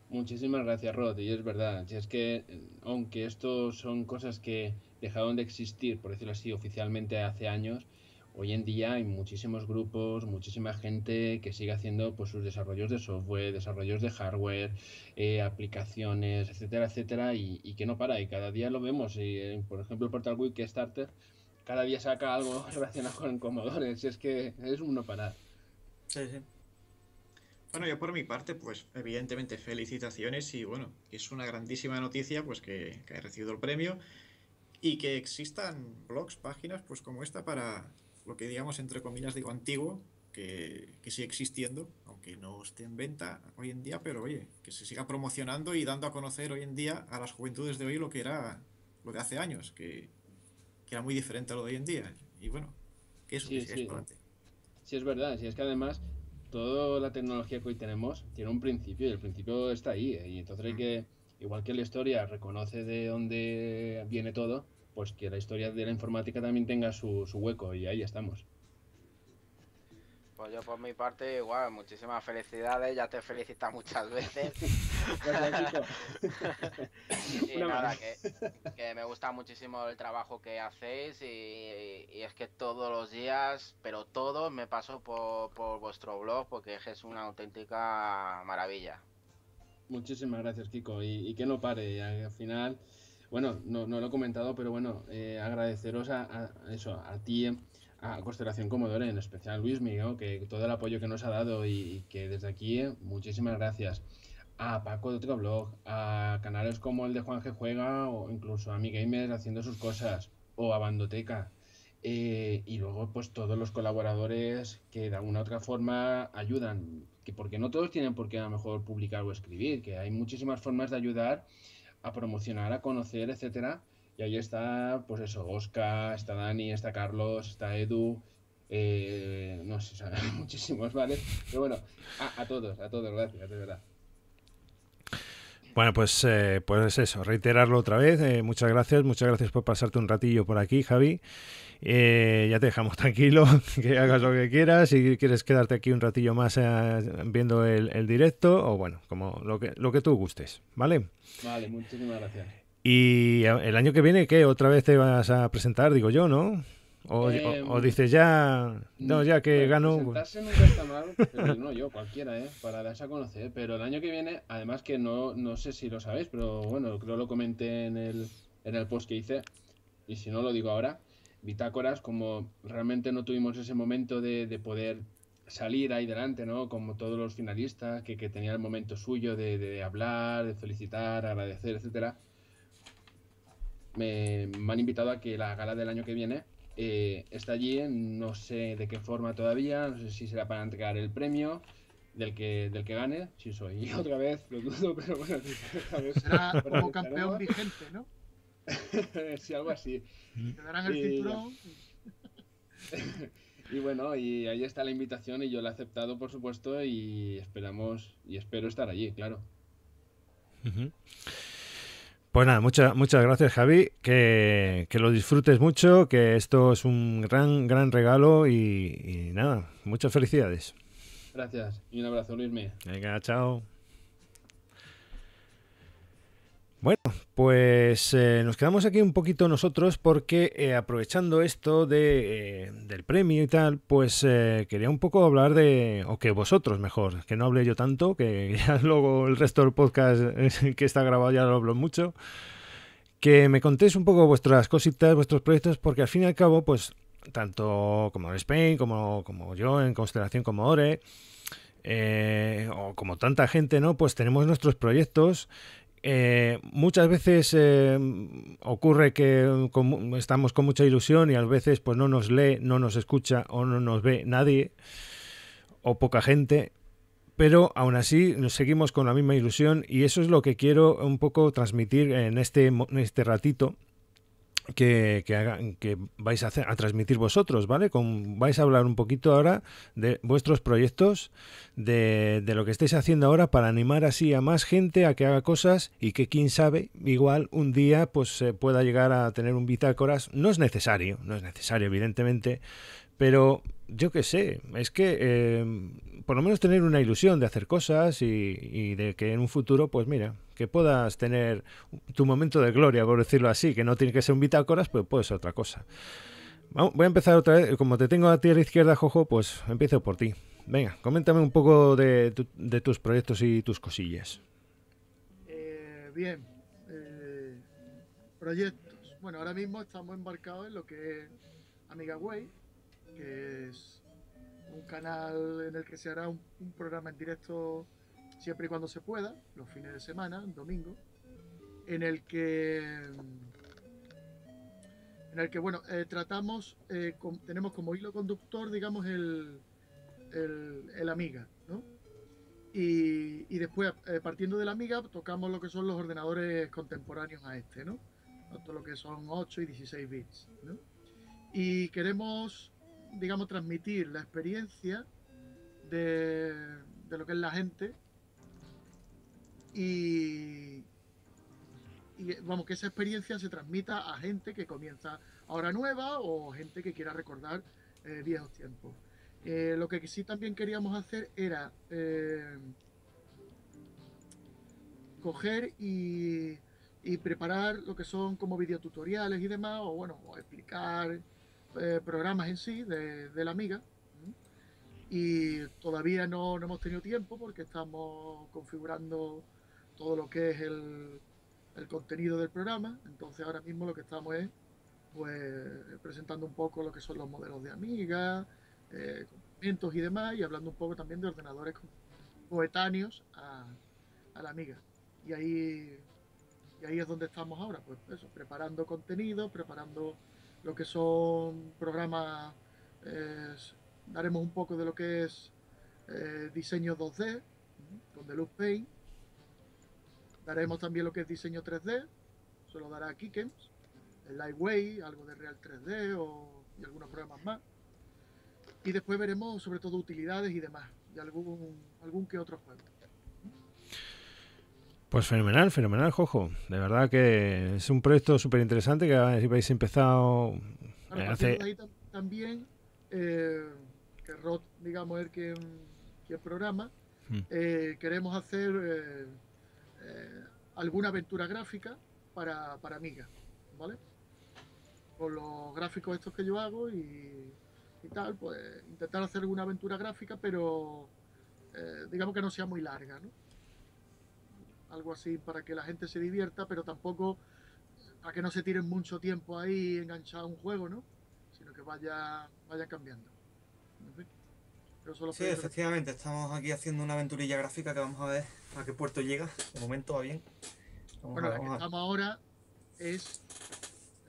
Muchísimas gracias, Rod, y es verdad, y es que aunque esto son cosas que dejaron de existir, por decirlo así, oficialmente hace años, hoy en día hay muchísimos grupos, muchísima gente que sigue haciendo pues sus desarrollos de software, desarrollos de hardware, eh, aplicaciones, etcétera, etcétera, y, y que no para, y cada día lo vemos, y, eh, por ejemplo, el portal Kickstarter cada día saca algo relacionado con Commodore, si es que es un no parar. Sí, sí. Bueno, yo por mi parte, pues evidentemente felicitaciones y bueno, es una grandísima noticia pues que, que he recibido el premio y que existan blogs, páginas pues como esta para lo que digamos entre comillas digo antiguo, que, que sigue existiendo, aunque no esté en venta hoy en día, pero oye, que se siga promocionando y dando a conocer hoy en día a las juventudes de hoy lo que era lo de hace años, que... que era muy diferente a lo de hoy en día, y bueno, que eso sí, que sí, es importante. Sí, es verdad, sí, es que además toda la tecnología que hoy tenemos tiene un principio, y el principio está ahí, ¿eh? Y entonces hay que, igual que la historia reconoce de dónde viene todo, pues que la historia de la informática también tenga su, su hueco, y ahí estamos. Pues yo por mi parte, igual, muchísimas felicidades, ya te he felicitado muchas veces. Y una nada, que, que me gusta muchísimo el trabajo que hacéis y, y es que todos los días, pero todos, me paso por, por vuestro blog porque es una auténtica maravilla. Muchísimas gracias, Kiko, y, y que no pare, al final, bueno, no, no lo he comentado, pero bueno, eh, agradeceros a, a eso, a ti, a Constelación Commodore, en especial a Luis Miguel, que todo el apoyo que nos ha dado y, y que desde aquí, eh, muchísimas gracias. A Paco de Otro Blog, a canales como el de Juan G Juega o incluso a Mi Gamers haciendo sus cosas, o a Bandoteca. Eh, y luego pues todos los colaboradores que de alguna u otra forma ayudan, que porque no todos tienen por qué a lo mejor publicar o escribir, que hay muchísimas formas de ayudar a promocionar, a conocer, etcétera. Y ahí está, pues eso, Oscar, está Dani, está Carlos, está Edu, eh, no sé, muchísimos, ¿vale? Pero bueno, a, a todos, a todos, gracias, de verdad. Bueno, pues, eh, pues eso, reiterarlo otra vez, eh, muchas gracias, muchas gracias por pasarte un ratillo por aquí, Javi. Eh, ya te dejamos tranquilo, que hagas lo que quieras, si quieres quedarte aquí un ratillo más eh, viendo el, el directo, o bueno, como lo que, lo que tú gustes, ¿vale? Vale, muchísimas gracias. Y el año que viene, ¿qué? ¿Otra vez te vas a presentar? Digo yo, ¿no? O, eh, o, o dices ya... No, ya que gano... Presentarse nunca está mal, pero no yo, cualquiera, ¿eh? Para darse a conocer. Pero el año que viene, además que no, no sé si lo sabéis, pero bueno, creo lo comenté en el, en el post que hice, y si no lo digo ahora, Bitácoras, como realmente no tuvimos ese momento de, de poder salir ahí delante, ¿no? Como todos los finalistas, que, que tenían el momento suyo de, de hablar, de felicitar, agradecer, etcétera. Me, me han invitado a que la gala del año que viene eh, está allí, no sé de qué forma todavía, no sé si será para entregar el premio del que del que gane, si soy otra vez, lo dudo, pero bueno, será como campeón vigente, ¿no? Sí, algo así. Te darán el cinturón. Y bueno, y ahí está la invitación y yo la he aceptado, por supuesto, y esperamos y espero estar allí, claro. Uh-huh. Pues nada, muchas, muchas gracias, Javi, que, que lo disfrutes mucho, que esto es un gran, gran regalo y, y nada, muchas felicidades. Gracias y un abrazo, Luismi. Venga, chao. Bueno, pues eh, nos quedamos aquí un poquito nosotros porque eh, aprovechando esto de, eh, del premio y tal, pues eh, quería un poco hablar de, o que vosotros mejor, que no hable yo tanto, que ya luego el resto del podcast que está grabado ya lo hablo mucho, que me contéis un poco vuestras cositas, vuestros proyectos, porque al fin y al cabo, pues tanto como Spain, como, como yo en Constelación, como Ore, eh, o como tanta gente, ¿no? Pues tenemos nuestros proyectos. Eh, muchas veces eh, ocurre que con, estamos con mucha ilusión y a veces pues no nos lee, no nos escucha o no nos ve nadie o poca gente, pero aún así nos seguimos con la misma ilusión y eso es lo que quiero un poco transmitir en este, en este ratito que, que, haga, que vais a, hacer, a transmitir vosotros, ¿vale? Con, vais a hablar un poquito ahora de vuestros proyectos, de, de lo que estáis haciendo ahora para animar así a más gente a que haga cosas y que quién sabe, igual un día pues se pueda llegar a tener un bitácoras. No es necesario, no es necesario evidentemente, pero yo qué sé, es que eh, por lo menos tener una ilusión de hacer cosas y, y de que en un futuro, pues mira, que puedas tener tu momento de gloria, por decirlo así, que no tiene que ser un bitácoras, pero puede ser otra cosa. Vamos, voy a empezar otra vez, como te tengo a ti a la izquierda, Jojo, pues empiezo por ti. Venga, coméntame un poco de, tu, de tus proyectos y tus cosillas. Eh, bien, eh, proyectos. Bueno, ahora mismo estamos embarcados en lo que es Amiga Way, que es un canal en el que se hará un, un programa en directo siempre y cuando se pueda, los fines de semana, domingo, en el que, en el que bueno, eh, tratamos, eh, con, tenemos como hilo conductor, digamos, el, el, el Amiga, ¿no? Y, y después, eh, partiendo del Amiga, tocamos lo que son los ordenadores contemporáneos a este, ¿no? Tanto lo que son ocho y dieciséis bits, ¿no? Y queremos, digamos, transmitir la experiencia de, de lo que es la gente y, y vamos, que esa experiencia se transmita a gente que comienza ahora nueva o gente que quiera recordar eh, viejos tiempos. Eh, lo que sí también queríamos hacer era eh, coger y, y preparar lo que son como videotutoriales y demás, o bueno, o explicar Eh, programas en sí de, de la Amiga, y todavía no, no hemos tenido tiempo porque estamos configurando todo lo que es el, el contenido del programa. Entonces ahora mismo lo que estamos es pues presentando un poco lo que son los modelos de Amiga, eh, complementos y demás, y hablando un poco también de ordenadores coetáneos a, a la Amiga, y ahí, y ahí es donde estamos ahora, pues eso, preparando contenido, preparando lo que son programas, eh, daremos un poco de lo que es eh, diseño dos D, con Deluxe Paint, daremos también lo que es diseño tres D, se lo dará Kikems, el Lightway, algo de Real tres D o, y algunos programas más, y después veremos sobre todo utilidades y demás, y algún, algún que otro juego. Pues fenomenal, fenomenal, Jojo. De verdad que es un proyecto súper interesante que habéis empezado. Claro, hace... ahí también, eh, que Rod, digamos, es quien, quien programa, mm. eh, queremos hacer eh, eh, alguna aventura gráfica para, para Amiga, ¿vale? Con los gráficos estos que yo hago y, y tal, pues intentar hacer alguna aventura gráfica, pero eh, digamos que no sea muy larga, ¿no? Algo así para que la gente se divierta, pero tampoco para que no se tiren mucho tiempo ahí enganchado a un juego, ¿no? Sino que vaya, vaya cambiando. En fin, pero solo sí, efectivamente, que... estamos aquí haciendo una aventurilla gráfica que vamos a ver a qué puerto llega. De momento va bien. Vamos bueno, a, la que estamos ahora es,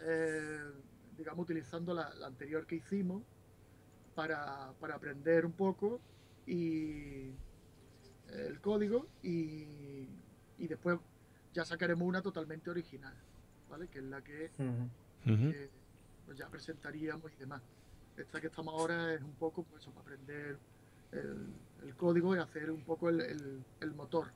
eh, digamos, utilizando la, la anterior que hicimos para, para aprender un poco y el código y... y después ya sacaremos una totalmente original, ¿vale? Que es la que, uh-huh. que pues ya presentaríamos y demás. Esta que estamos ahora es un poco pues, para aprender el, el código y hacer un poco el, el, el motor,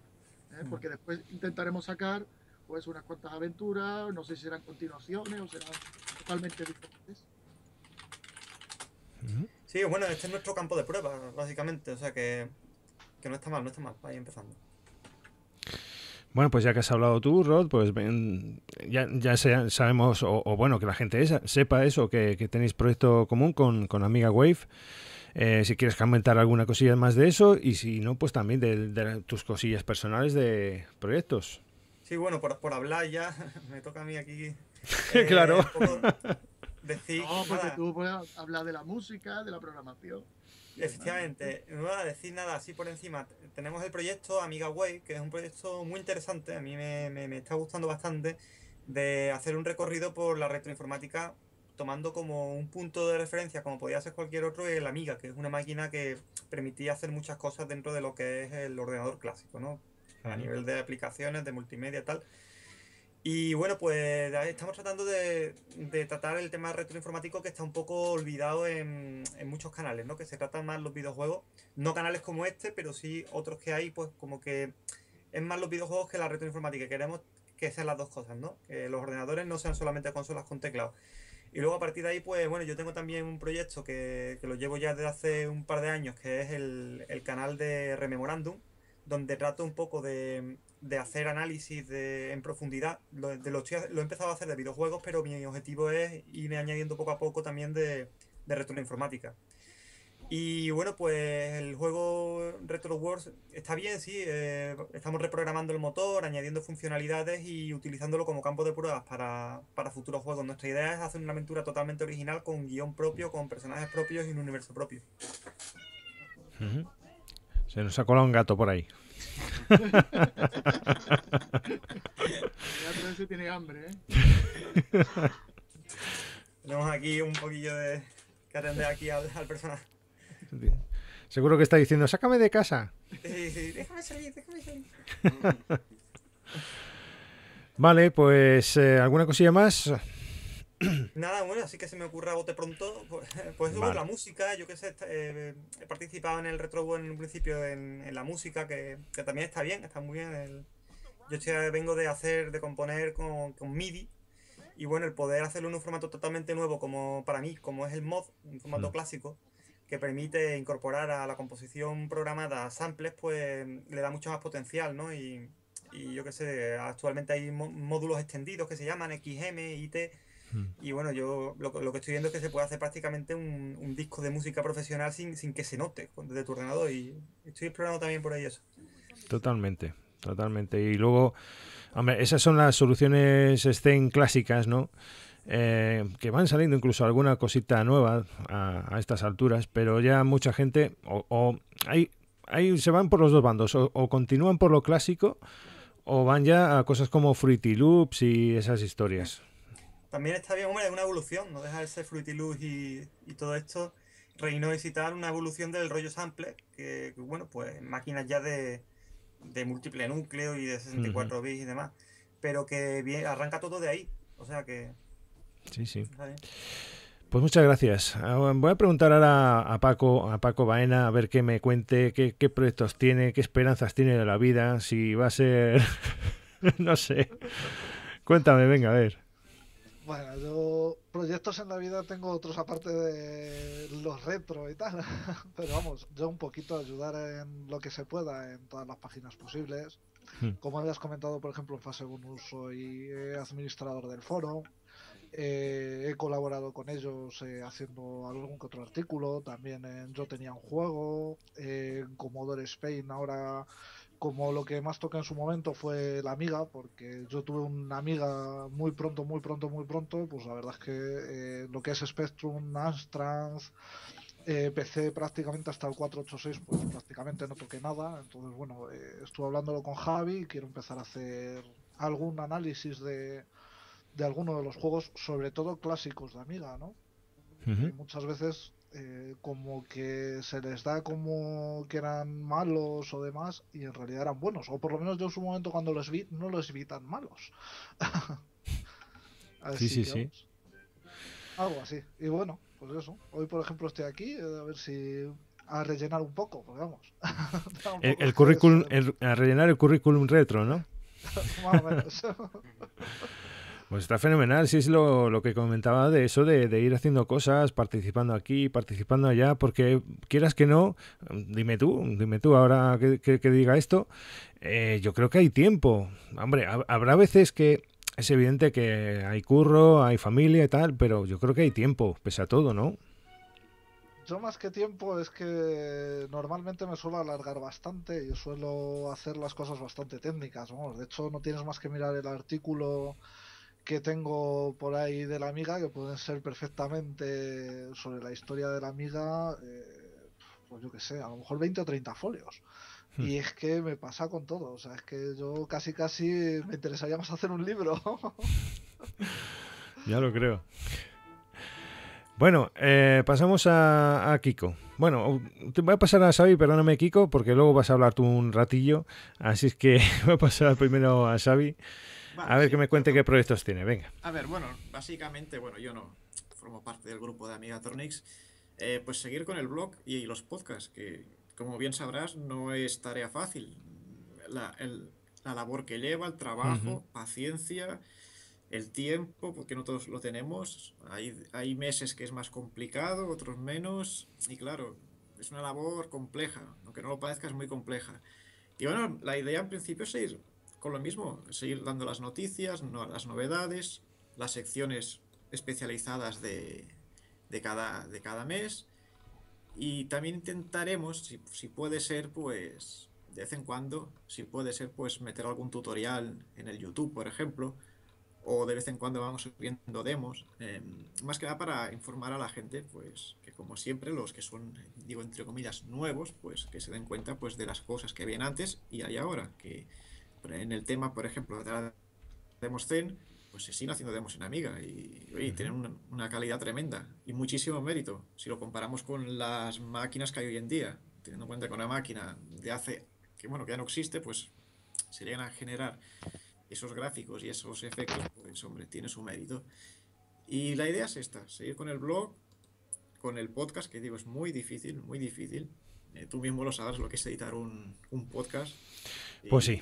¿eh? Uh-huh. Porque después intentaremos sacar pues unas cuantas aventuras, no sé si serán continuaciones o serán totalmente diferentes. Uh-huh. Sí, bueno, este es nuestro campo de prueba, básicamente, o sea que, que no está mal, no está mal, vaya empezando. Bueno, pues ya que has hablado tú, Rod, pues ya, ya sea, sabemos, o, o bueno, que la gente esa, sepa eso, que, que tenéis proyecto común con, con Amiga Wave. Eh, si quieres comentar alguna cosilla más de eso, y si no, pues también de, de tus cosillas personales de proyectos. Sí, bueno, por, por hablar ya, me toca a mí aquí. Eh, claro. Decir, no, porque nada. Tú puedes hablar de la música, de la programación. Efectivamente, no voy a decir nada así por encima. Tenemos el proyecto Amiga Wave, que es un proyecto muy interesante, a mí me, me, me está gustando bastante, de hacer un recorrido por la retroinformática, tomando como un punto de referencia, como podía ser cualquier otro, el Amiga, que es una máquina que permitía hacer muchas cosas dentro de lo que es el ordenador clásico, ¿no? A ah, nivel de aplicaciones, de multimedia y tal. Y bueno, pues estamos tratando de, de tratar el tema retroinformático, que está un poco olvidado en, en muchos canales, ¿no? Que se tratan más los videojuegos, no canales como este, pero sí otros que hay, pues como que es más los videojuegos que la retroinformática. Queremos que sean las dos cosas, ¿no? Que los ordenadores no sean solamente consolas con teclado. Y luego a partir de ahí, pues bueno, yo tengo también un proyecto que, que lo llevo ya desde hace un par de años, que es el, el canal de Rememorándum, donde trato un poco de, de hacer análisis de, en profundidad. Lo, de lo, lo he empezado a hacer de videojuegos, pero mi objetivo es irme añadiendo poco a poco también de, de retroinformática. Y bueno, pues el juego Retro Wars está bien, sí. Eh, estamos reprogramando el motor, añadiendo funcionalidades y utilizándolo como campo de pruebas para, para futuros juegos. Nuestra idea es hacer una aventura totalmente original, con guión propio, con personajes propios y un universo propio. Uh-huh. Se nos ha colado un gato por ahí. El gato ese tiene hambre, ¿eh? Tenemos aquí un poquillo de... que atender aquí al, al personal. Seguro que está diciendo, sácame de casa. Sí, sí, déjame salir, déjame salir. Vale, pues eh, ¿alguna cosilla más? Nada, bueno, así que se me ocurra bote pronto. Pues vale. La música, yo que sé, eh, he participado en el Retrobo en un principio en, en la música, que, que también está bien, está muy bien. El, yo estoy, vengo de hacer, de componer con, con MIDI, y bueno, el poder hacerlo en un formato totalmente nuevo, como para mí, como es el mod, un formato mm. clásico, que permite incorporar a la composición programada samples, pues le da mucho más potencial, ¿no? Y, y yo que sé, actualmente hay módulos extendidos que se llaman X M, I T. Y bueno, yo lo, lo que estoy viendo es que se puede hacer prácticamente un, un disco de música profesional sin, sin que se note desde tu ordenador, y estoy explorando también por ahí eso. Totalmente, totalmente. Y luego, hombre, esas son las soluciones Steam clásicas, ¿no? Eh, que van saliendo incluso alguna cosita nueva a, a estas alturas, pero ya mucha gente, o, o hay, hay, se van por los dos bandos, o, o continúan por lo clásico, o van ya a cosas como Fruity Loops y esas historias. También está bien, hombre, es una evolución, no deja de ser Fruity Loops y, y todo esto, Reinoise y tal, una evolución del rollo sample, que, que bueno, pues máquinas ya de, de múltiple núcleo y de sesenta y cuatro uh-huh. bits y demás, pero que bien, arranca todo de ahí, o sea que... Sí, sí. Pues muchas gracias. Voy a preguntar ahora a Paco, a Paco Baena, a ver qué me cuente, qué, qué proyectos tiene, qué esperanzas tiene de la vida, si va a ser... no sé. Cuéntame, venga, a ver. Bueno, yo proyectos en la vida tengo otros aparte de los retro y tal, pero vamos, yo un poquito ayudar en lo que se pueda en todas las páginas posibles. Como habías comentado, por ejemplo, en Fase Bonus soy administrador del foro, eh, he colaborado con ellos eh, haciendo algún que otro artículo, también en Yo Tenía un Juego, eh, en Commodore Spain ahora... Como lo que más toqué en su momento fue la Amiga, porque yo tuve una Amiga muy pronto, muy pronto, muy pronto, pues la verdad es que eh, lo que es Spectrum, Amstrad, eh, P C prácticamente hasta el cuatro ochenta y seis, pues prácticamente no toqué nada. Entonces, bueno, eh, estuve hablándolo con Javi y quiero empezar a hacer algún análisis de, de alguno de los juegos, sobre todo clásicos de Amiga, ¿no? Uh-huh. Y muchas veces... Eh, como que se les da como que eran malos o demás, y en realidad eran buenos, o por lo menos yo en su momento cuando los vi, no los vi tan malos. Así sí, sí, que, sí. Algo así. Y bueno, pues eso. Hoy, por ejemplo, estoy aquí, a ver si... a rellenar un poco, pues vamos. un poco el, el currículum, el, a rellenar el currículum retro, ¿no? Más o menos. Pues está fenomenal, sí, es lo, lo que comentaba de eso, de, de ir haciendo cosas, participando aquí, participando allá, porque quieras que no, dime tú, dime tú ahora que, que, que diga esto, eh, yo creo que hay tiempo. Hombre, ha, habrá veces que es evidente que hay curro, hay familia y tal, pero yo creo que hay tiempo, pese a todo, ¿no? Yo más que tiempo es que normalmente me suelo alargar bastante, yo suelo hacer las cosas bastante técnicas, vamos. De hecho no tienes más que mirar el artículo que tengo por ahí de la amiga, que pueden ser perfectamente sobre la historia de la amiga, eh, pues yo qué sé, a lo mejor veinte o treinta folios. Hmm. Y es que me pasa con todo, o sea, es que yo casi casi me interesaría más hacer un libro. Ya lo creo. Bueno, eh, pasamos a, a Kiko. Bueno, te voy a pasar a Xavi, perdóname Kiko, porque luego vas a hablar tú un ratillo, así es que voy a pasar primero a Xavi, vale, a ver sí, que me cuente bueno, qué proyectos tiene, venga. A ver, bueno, básicamente, bueno, yo no formo parte del grupo de Amigatronics, eh, pues seguir con el blog y, y los podcasts, que como bien sabrás no es tarea fácil, la, el, la labor que lleva, el trabajo, uh-huh. paciencia... el tiempo, porque no todos lo tenemos, hay, hay meses que es más complicado, otros menos, y claro, es una labor compleja, aunque no lo parezca es muy compleja. Y bueno, la idea en principio es seguir con lo mismo, seguir dando las noticias, no, las novedades, las secciones especializadas de, de, cada, de cada mes, y también intentaremos, si, si puede ser, pues de vez en cuando, si puede ser, pues meter algún tutorial en el YouTube, por ejemplo, o de vez en cuando vamos subiendo demos, eh, más que nada para informar a la gente, pues que como siempre los que son, digo entre comillas, nuevos, pues que se den cuenta pues de las cosas que habían antes y hay ahora, que en el tema, por ejemplo, de la demos Zen, pues se siguen haciendo demos en Amiga y, y tienen una, una calidad tremenda y muchísimo mérito, si lo comparamos con las máquinas que hay hoy en día, teniendo en cuenta que una máquina de hace, que bueno, que ya no existe, pues se llegan a generar esos gráficos y esos efectos, pues hombre, tiene su mérito. Y la idea es esta, seguir con el blog, con el podcast, que digo, es muy difícil, muy difícil. Eh, tú mismo lo sabes lo que es editar un, un podcast. Y, pues sí.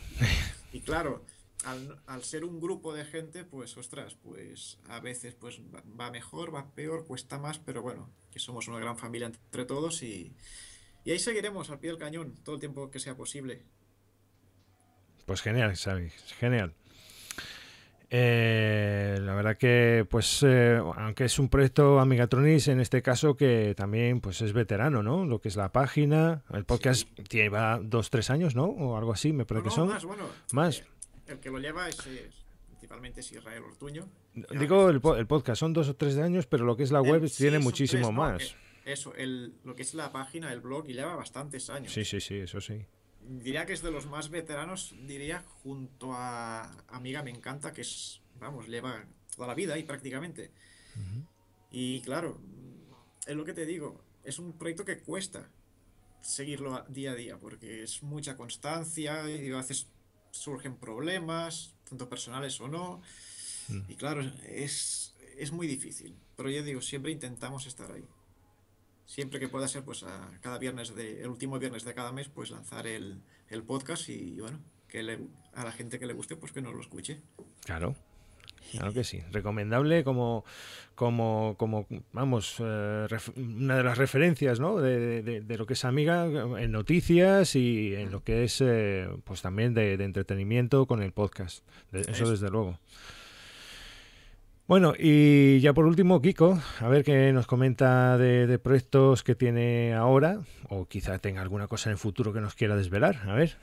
Y claro, al, al ser un grupo de gente, pues ostras, pues a veces pues va mejor, va peor, cuesta más, pero bueno, que somos una gran familia entre todos y, y ahí seguiremos al pie del cañón todo el tiempo que sea posible. Pues genial, Xavi, genial. Eh, la verdad que, pues, eh, aunque es un proyecto Amigatronics, en este caso que también pues es veterano, ¿no? Lo que es la página, el podcast sí. Lleva dos, tres años, ¿no? O algo así, me parece no, que son. No, más, bueno. Más. Eh, el que lo lleva es, es principalmente es Israel Ortuño. Digo, el, el podcast son dos o tres años, pero lo que es la web el, tiene sí, muchísimo tres, más. No, eso, el, lo que es la página, el blog, y lleva bastantes años. Sí, sí, sí, eso sí. Diría que es de los más veteranos, diría, junto a Amiga Me Encanta, que es, vamos, lleva toda la vida ahí prácticamente. Uh-huh. Y claro, es lo que te digo, es un proyecto que cuesta seguirlo día a día, porque es mucha constancia, y a veces surgen problemas, tanto personales o no, uh-huh. Y claro, es, es muy difícil, pero yo digo, siempre intentamos estar ahí. Siempre que pueda ser, pues a cada viernes, de, el último viernes de cada mes, pues lanzar el, el podcast y, bueno, que le, a la gente que le guste, pues que nos lo escuche. Claro, claro que sí. Recomendable como, como, como vamos, eh, ref, una de las referencias, ¿no? De, de, de lo que es Amiga en noticias y en lo que es, eh, pues también de, de entretenimiento con el podcast. De, eso desde luego. Bueno, y ya por último, Kiko, a ver qué nos comenta de, de proyectos que tiene ahora, o quizá tenga alguna cosa en el futuro que nos quiera desvelar, a ver.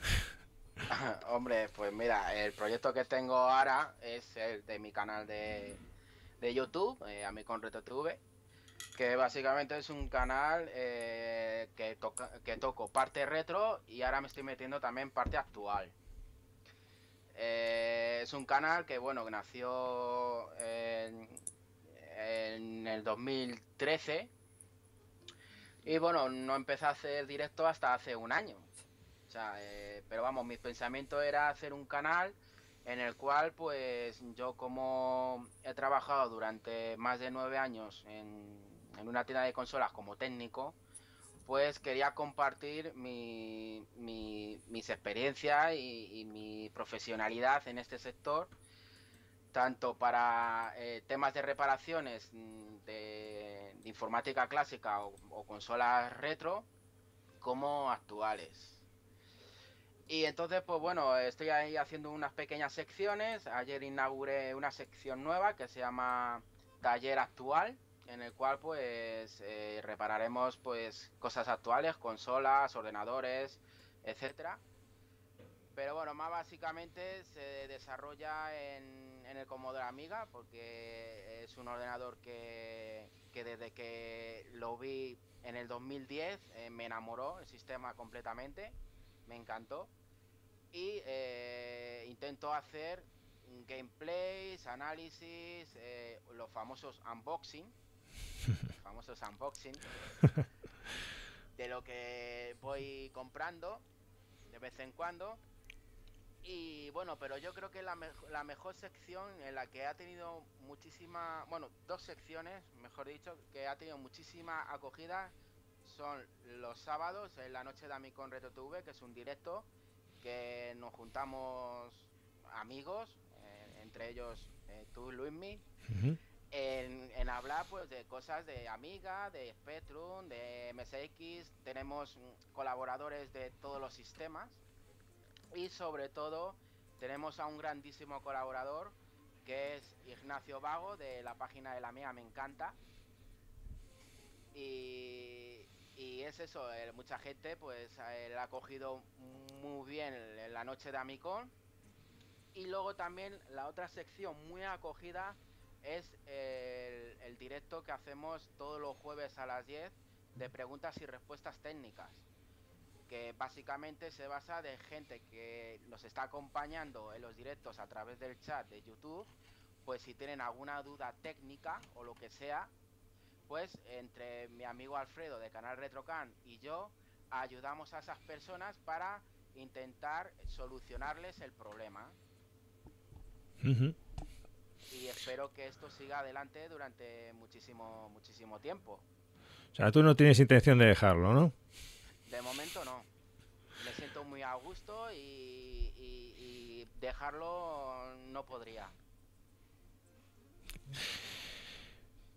Hombre, pues mira, el proyecto que tengo ahora es el de mi canal de, de YouTube, eh, A mí con RetroTV, que básicamente es un canal eh, que, toca, que toco parte retro y ahora me estoy metiendo también parte actual. Eh, es un canal que, bueno, nació en, en el dos mil trece y, bueno, no empecé a hacer directo hasta hace un año. O sea, eh, pero vamos, mi pensamiento era hacer un canal en el cual, pues, yo como he trabajado durante más de nueve años en, en una tienda de consolas como técnico, pues quería compartir mi, mi, mis experiencias y, y mi profesionalidad en este sector tanto para eh, temas de reparaciones de, de informática clásica o, o consolas retro como actuales. Y entonces, pues bueno, estoy ahí haciendo unas pequeñas secciones. Ayer inauguré una sección nueva que se llama Taller Actual, en el cual pues eh, repararemos pues cosas actuales, consolas, ordenadores, etcétera. Pero bueno, más básicamente se desarrolla en, en el Commodore Amiga, porque es un ordenador que, que desde que lo vi en el dos mil diez eh, me enamoró el sistema completamente, me encantó. Y eh, intento hacer gameplays, análisis, eh, los famosos unboxing, los famosos unboxing de lo que voy comprando de vez en cuando. Y bueno, pero yo creo que la, me la mejor sección en la que ha tenido muchísima, bueno, dos secciones, mejor dicho, que ha tenido muchísima acogida son los sábados en la noche de Amicon Retro T V, que es un directo que nos juntamos amigos, eh, entre ellos eh, tú, Luismi, uh-huh. en, en hablar pues de cosas de Amiga, de Spectrum, de M S X. Tenemos colaboradores de todos los sistemas y sobre todo tenemos a un grandísimo colaborador que es Ignacio Vago, de la página de La Mía Me Encanta. Y, y es eso, eh, mucha gente pues eh, la ha cogido muy bien en la noche de Amicon. Y luego también la otra sección muy acogida es el, el directo que hacemos todos los jueves a las diez de preguntas y respuestas técnicas, que básicamente se basa de gente que nos está acompañando en los directos a través del chat de YouTube. Pues si tienen alguna duda técnica o lo que sea, pues entre mi amigo Alfredo de Canal RetroCan y yo ayudamos a esas personas para intentar solucionarles el problema. Uh-huh. Y espero que esto siga adelante durante muchísimo muchísimo tiempo. O sea, tú no tienes intención de dejarlo, ¿no? De momento no. Me siento muy a gusto y, y, y dejarlo no podría.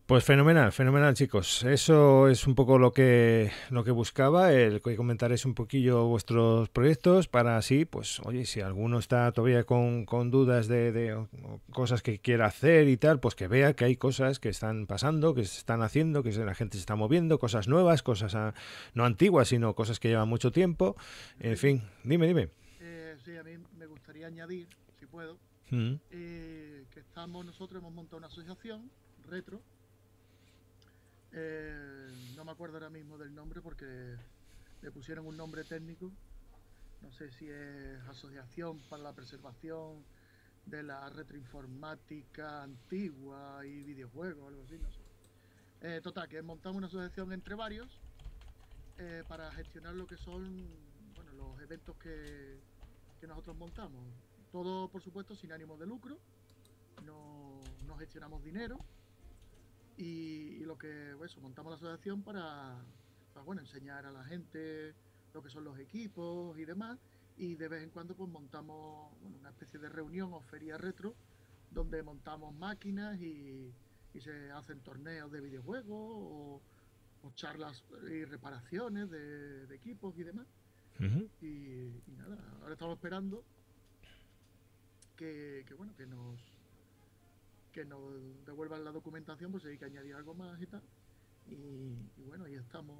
Pues fenomenal, fenomenal, chicos. Eso es un poco lo que lo que buscaba, el que comentaréis un poquillo vuestros proyectos para así, pues, oye, si alguno está todavía con, con dudas de, de cosas que quiera hacer y tal, pues que vea que hay cosas que están pasando, que se están haciendo, que la gente se está moviendo, cosas nuevas, cosas a, no antiguas, sino cosas que llevan mucho tiempo. En fin, dime, dime. Eh, sí, a mí me gustaría añadir, si puedo, ¿Mm? eh, que estamos nosotros, hemos montado una asociación retro. Eh, no me acuerdo ahora mismo del nombre porque le pusieron un nombre técnico, no sé si es Asociación para la Preservación de la Retroinformática Antigua y Videojuegos, algo así, no sé. Eh, total, que montamos una asociación entre varios eh, para gestionar lo que son, bueno, los eventos que, que nosotros montamos. Todo, por supuesto, sin ánimo de lucro, no, no gestionamos dinero. Y, y lo que, pues, montamos la asociación para, para, bueno, enseñar a la gente lo que son los equipos y demás. Y de vez en cuando, pues, montamos, bueno, una especie de reunión o feria retro donde montamos máquinas y, y se hacen torneos de videojuegos o, o charlas y reparaciones de, de equipos y demás. Uh-huh. y, y nada, ahora estamos esperando que, que bueno, que nos... que nos devuelvan la documentación, pues hay que añadir algo más y tal. Y, y bueno, ahí estamos.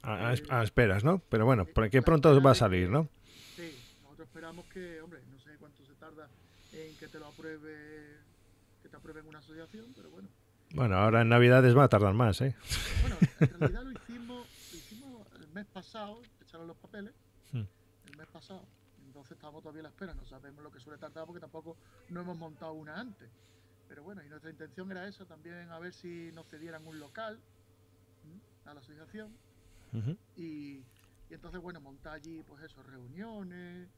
A, eh, a esperas, ¿no? Pero bueno, por que pronto va a salir, ¿no? Sí, nosotros esperamos que, hombre, no sé cuánto se tarda en que te lo apruebe, que te aprueben una asociación, pero bueno. Bueno, ahora en Navidades va a tardar más, ¿eh? Bueno, en realidad lo hicimos, lo hicimos el mes pasado, echaron los papeles, hmm. el mes pasado. Entonces estamos todavía a la espera, no sabemos lo que suele tardar porque tampoco no hemos montado una antes. Pero bueno, y nuestra intención era eso, también a ver si nos cedieran un local, ¿sí?, a la asociación. Uh-huh. y, y entonces, bueno, montar allí, pues eso, reuniones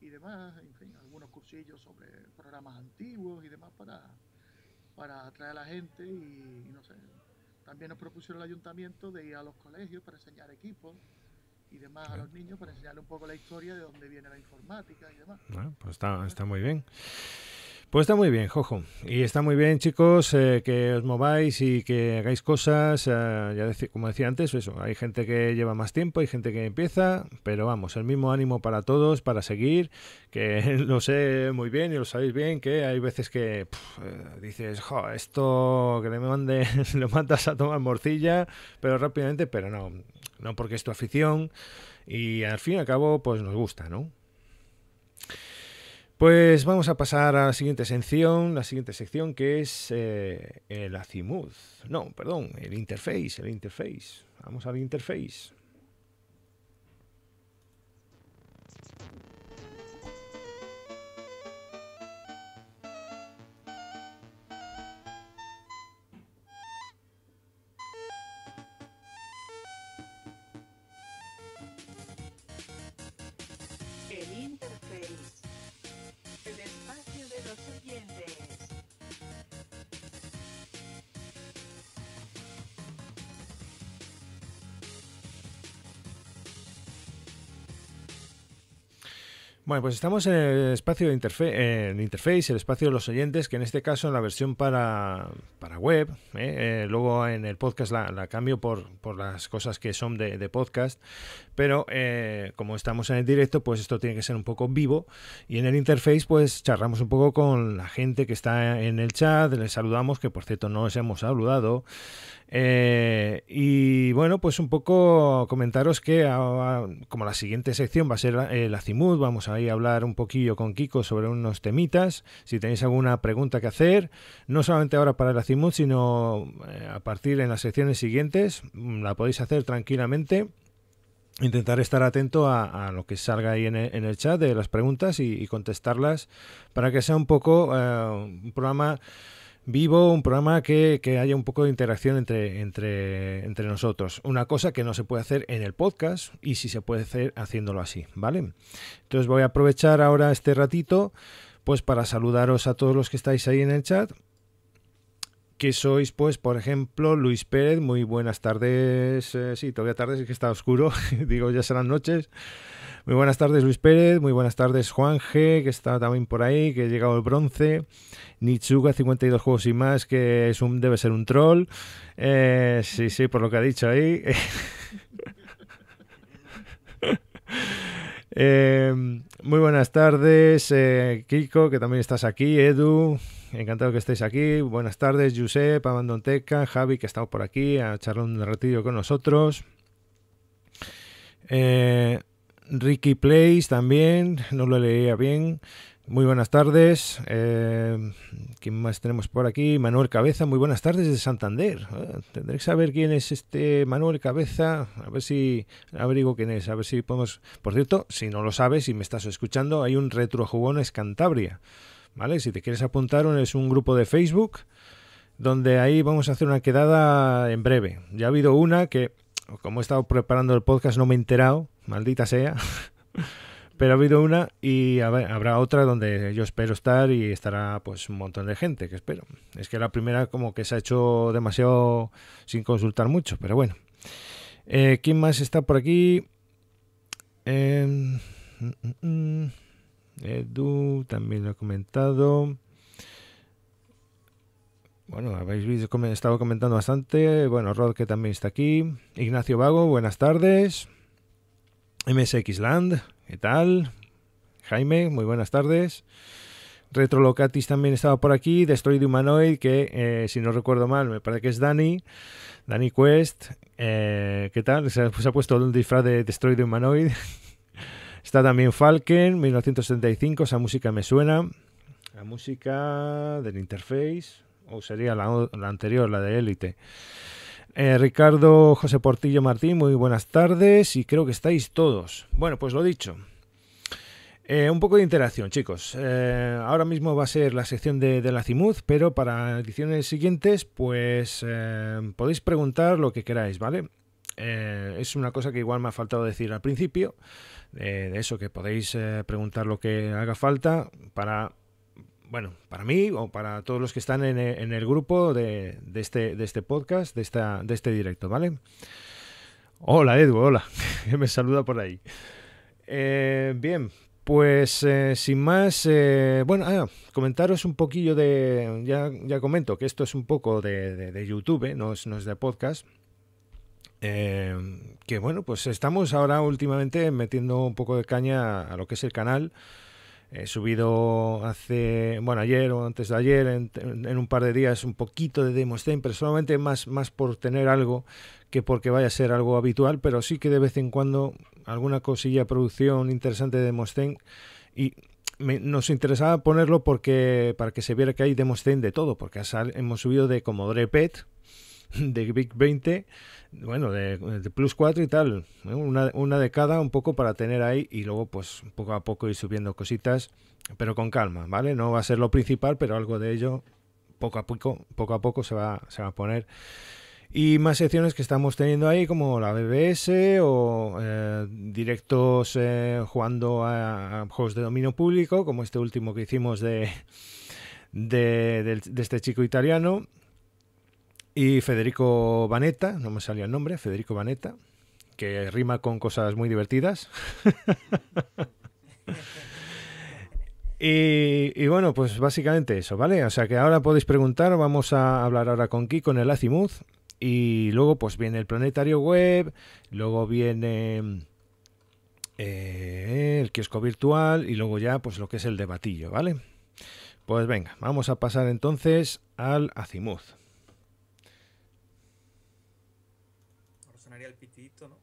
y demás, en fin, algunos cursillos sobre programas antiguos y demás para, para atraer a la gente y, y no sé. También nos propusieron el ayuntamiento de ir a los colegios para enseñar equipos y demás a los niños, para enseñarles un poco la historia de dónde viene la informática y demás. Bueno, pues está, está muy bien. Pues está muy bien, Jojo. Y está muy bien, chicos, eh, que os mováis y que hagáis cosas. Eh, ya decí, como decía antes, eso. Hay gente que lleva más tiempo, hay gente que empieza, pero vamos, el mismo ánimo para todos, para seguir, que lo sé muy bien y lo sabéis bien, que hay veces que pff, eh, dices, jo, esto que le mande, lo mandas a tomar morcilla, pero rápidamente, pero no, no porque es tu afición y al fin y al cabo, pues nos gusta, ¿no? Pues vamos a pasar a la siguiente sección, la siguiente sección que es eh, el azimut. No, perdón, el interface, el interface. Vamos al interface. Bueno, pues estamos en el espacio de interface, el interface, el espacio de los oyentes, que en este caso en la versión para, para web, ¿eh? Eh, luego en el podcast la, la cambio por, por las cosas que son de, de podcast, pero eh, como estamos en el directo, pues esto tiene que ser un poco vivo, y en el interface pues charlamos un poco con la gente que está en el chat, les saludamos, que por cierto no les hemos saludado, eh, y bueno, pues un poco comentaros que ahora, como la siguiente sección va a ser el azimut, vamos a a hablar un poquillo con Kiko sobre unos temitas. Si tenéis alguna pregunta que hacer, no solamente ahora para el azimut, sino a partir en las secciones siguientes, la podéis hacer tranquilamente. Intentar estar atento a, a lo que salga ahí en el, en el chat de las preguntas y, y contestarlas para que sea un poco eh, un programa vivo, un programa que, que haya un poco de interacción entre, entre, entre nosotros. Una cosa que no se puede hacer en el podcast y sí se puede hacer haciéndolo así, ¿vale? Entonces voy a aprovechar ahora este ratito pues para saludaros a todos los que estáis ahí en el chat, que sois, pues, por ejemplo, Luis Pérez, muy buenas tardes, eh, sí, todavía tardes, es que está oscuro, digo, ya serán noches. Muy buenas tardes, Luis Pérez. Muy buenas tardes, Juan G, que está también por ahí, que ha llegado el bronce. Nichuga, cincuenta y dos juegos y más, que es un, debe ser un troll. Eh, sí, sí, por lo que ha dicho ahí. eh, muy buenas tardes, eh, Kiko, que también estás aquí. Edu, encantado que estéis aquí. Buenas tardes, Josep, Abandonteca, Javi, que ha estado por aquí a charlar un ratillo con nosotros. Eh... Ricky Plays también, no lo leía bien. Muy buenas tardes. Eh, ¿Quién más tenemos por aquí? Manuel Cabeza, muy buenas tardes desde Santander. Eh, tendré que saber quién es este Manuel Cabeza. A ver si averiguo quién es. A ver si podemos. Por cierto, si no lo sabes, si me estás escuchando, hay un Retrojugones Cantabria, ¿vale? Si te quieres apuntar, es un grupo de Facebook donde ahí vamos a hacer una quedada en breve. Ya ha habido una que, como he estado preparando el podcast, no me he enterado, maldita sea, pero ha habido una y habrá otra donde yo espero estar y estará pues un montón de gente, que espero. Es que la primera como que se ha hecho demasiado sin consultar mucho, pero bueno. Eh, ¿Quién más está por aquí? Eh, Edu también lo ha comentado. Bueno, habéis visto, he estado comentando bastante. Bueno, Rod, que también está aquí. Ignacio Vago, buenas tardes. MSXland, ¿qué tal? Jaime, muy buenas tardes. Retrolocatis también estaba por aquí. Destroy the Humanoid, que eh, si no recuerdo mal, me parece que es Dani. Dani Quest, eh, ¿qué tal? Se, pues, ha puesto un disfraz de Destroy the Humanoid. Está también Falken, mil novecientos setenta y cinco, esa música me suena. La música del interface. O sería la, la anterior, la de Élite. Eh, Ricardo José Portillo Martín, muy buenas tardes. Y creo que estáis todos. Bueno, pues lo dicho. Eh, un poco de interacción, chicos. Eh, ahora mismo va a ser la sección de, de la azimut, pero para ediciones siguientes, pues eh, podéis preguntar lo que queráis, ¿vale? Eh, es una cosa que igual me ha faltado decir al principio. Eh, de eso, que podéis eh, preguntar lo que haga falta para... Bueno, para mí o para todos los que están en el grupo de, de, este, de este podcast, de, esta, de este directo, ¿vale? Hola, Edu, hola, me saluda por ahí. Eh, bien, Pues eh, sin más, eh, bueno, ah, comentaros un poquillo de, ya, ya comento que esto es un poco de, de, de YouTube, no es, no es de podcast, eh, que bueno, pues estamos ahora últimamente metiendo un poco de caña a lo que es el canal. He subido hace, bueno, ayer o antes de ayer, en, en un par de días, un poquito de DemoStain, pero solamente más, más por tener algo que porque vaya a ser algo habitual, pero sí que de vez en cuando alguna cosilla, producción interesante de DemoStain, y me, nos interesaba ponerlo porque para que se viera que hay DemoStain de todo, porque sal, hemos subido de Commodore P E T, de Big veinte, bueno, de, de Plus cuatro y tal, una, una de cada, un poco para tener ahí, y luego pues poco a poco ir subiendo cositas, pero con calma, ¿vale? No va a ser lo principal, pero algo de ello poco a poco, poco a poco se va, se va a poner. Y más secciones que estamos teniendo ahí, como la B B S o eh, directos eh, jugando a, a juegos de dominio público, como este último que hicimos de, de, de, de este chico italiano. Y Federico Vanetta, no me salía el nombre, Federico Vanetta, que rima con cosas muy divertidas. y, y bueno, pues básicamente eso, ¿vale? O sea que ahora podéis preguntar, vamos a hablar ahora con Kiko en el Azimuth, y luego pues viene el Planetario Web, luego viene eh, el kiosco virtual, y luego ya pues lo que es el debatillo, ¿vale? Pues venga, vamos a pasar entonces al Azimuth. El pitidito, ¿no?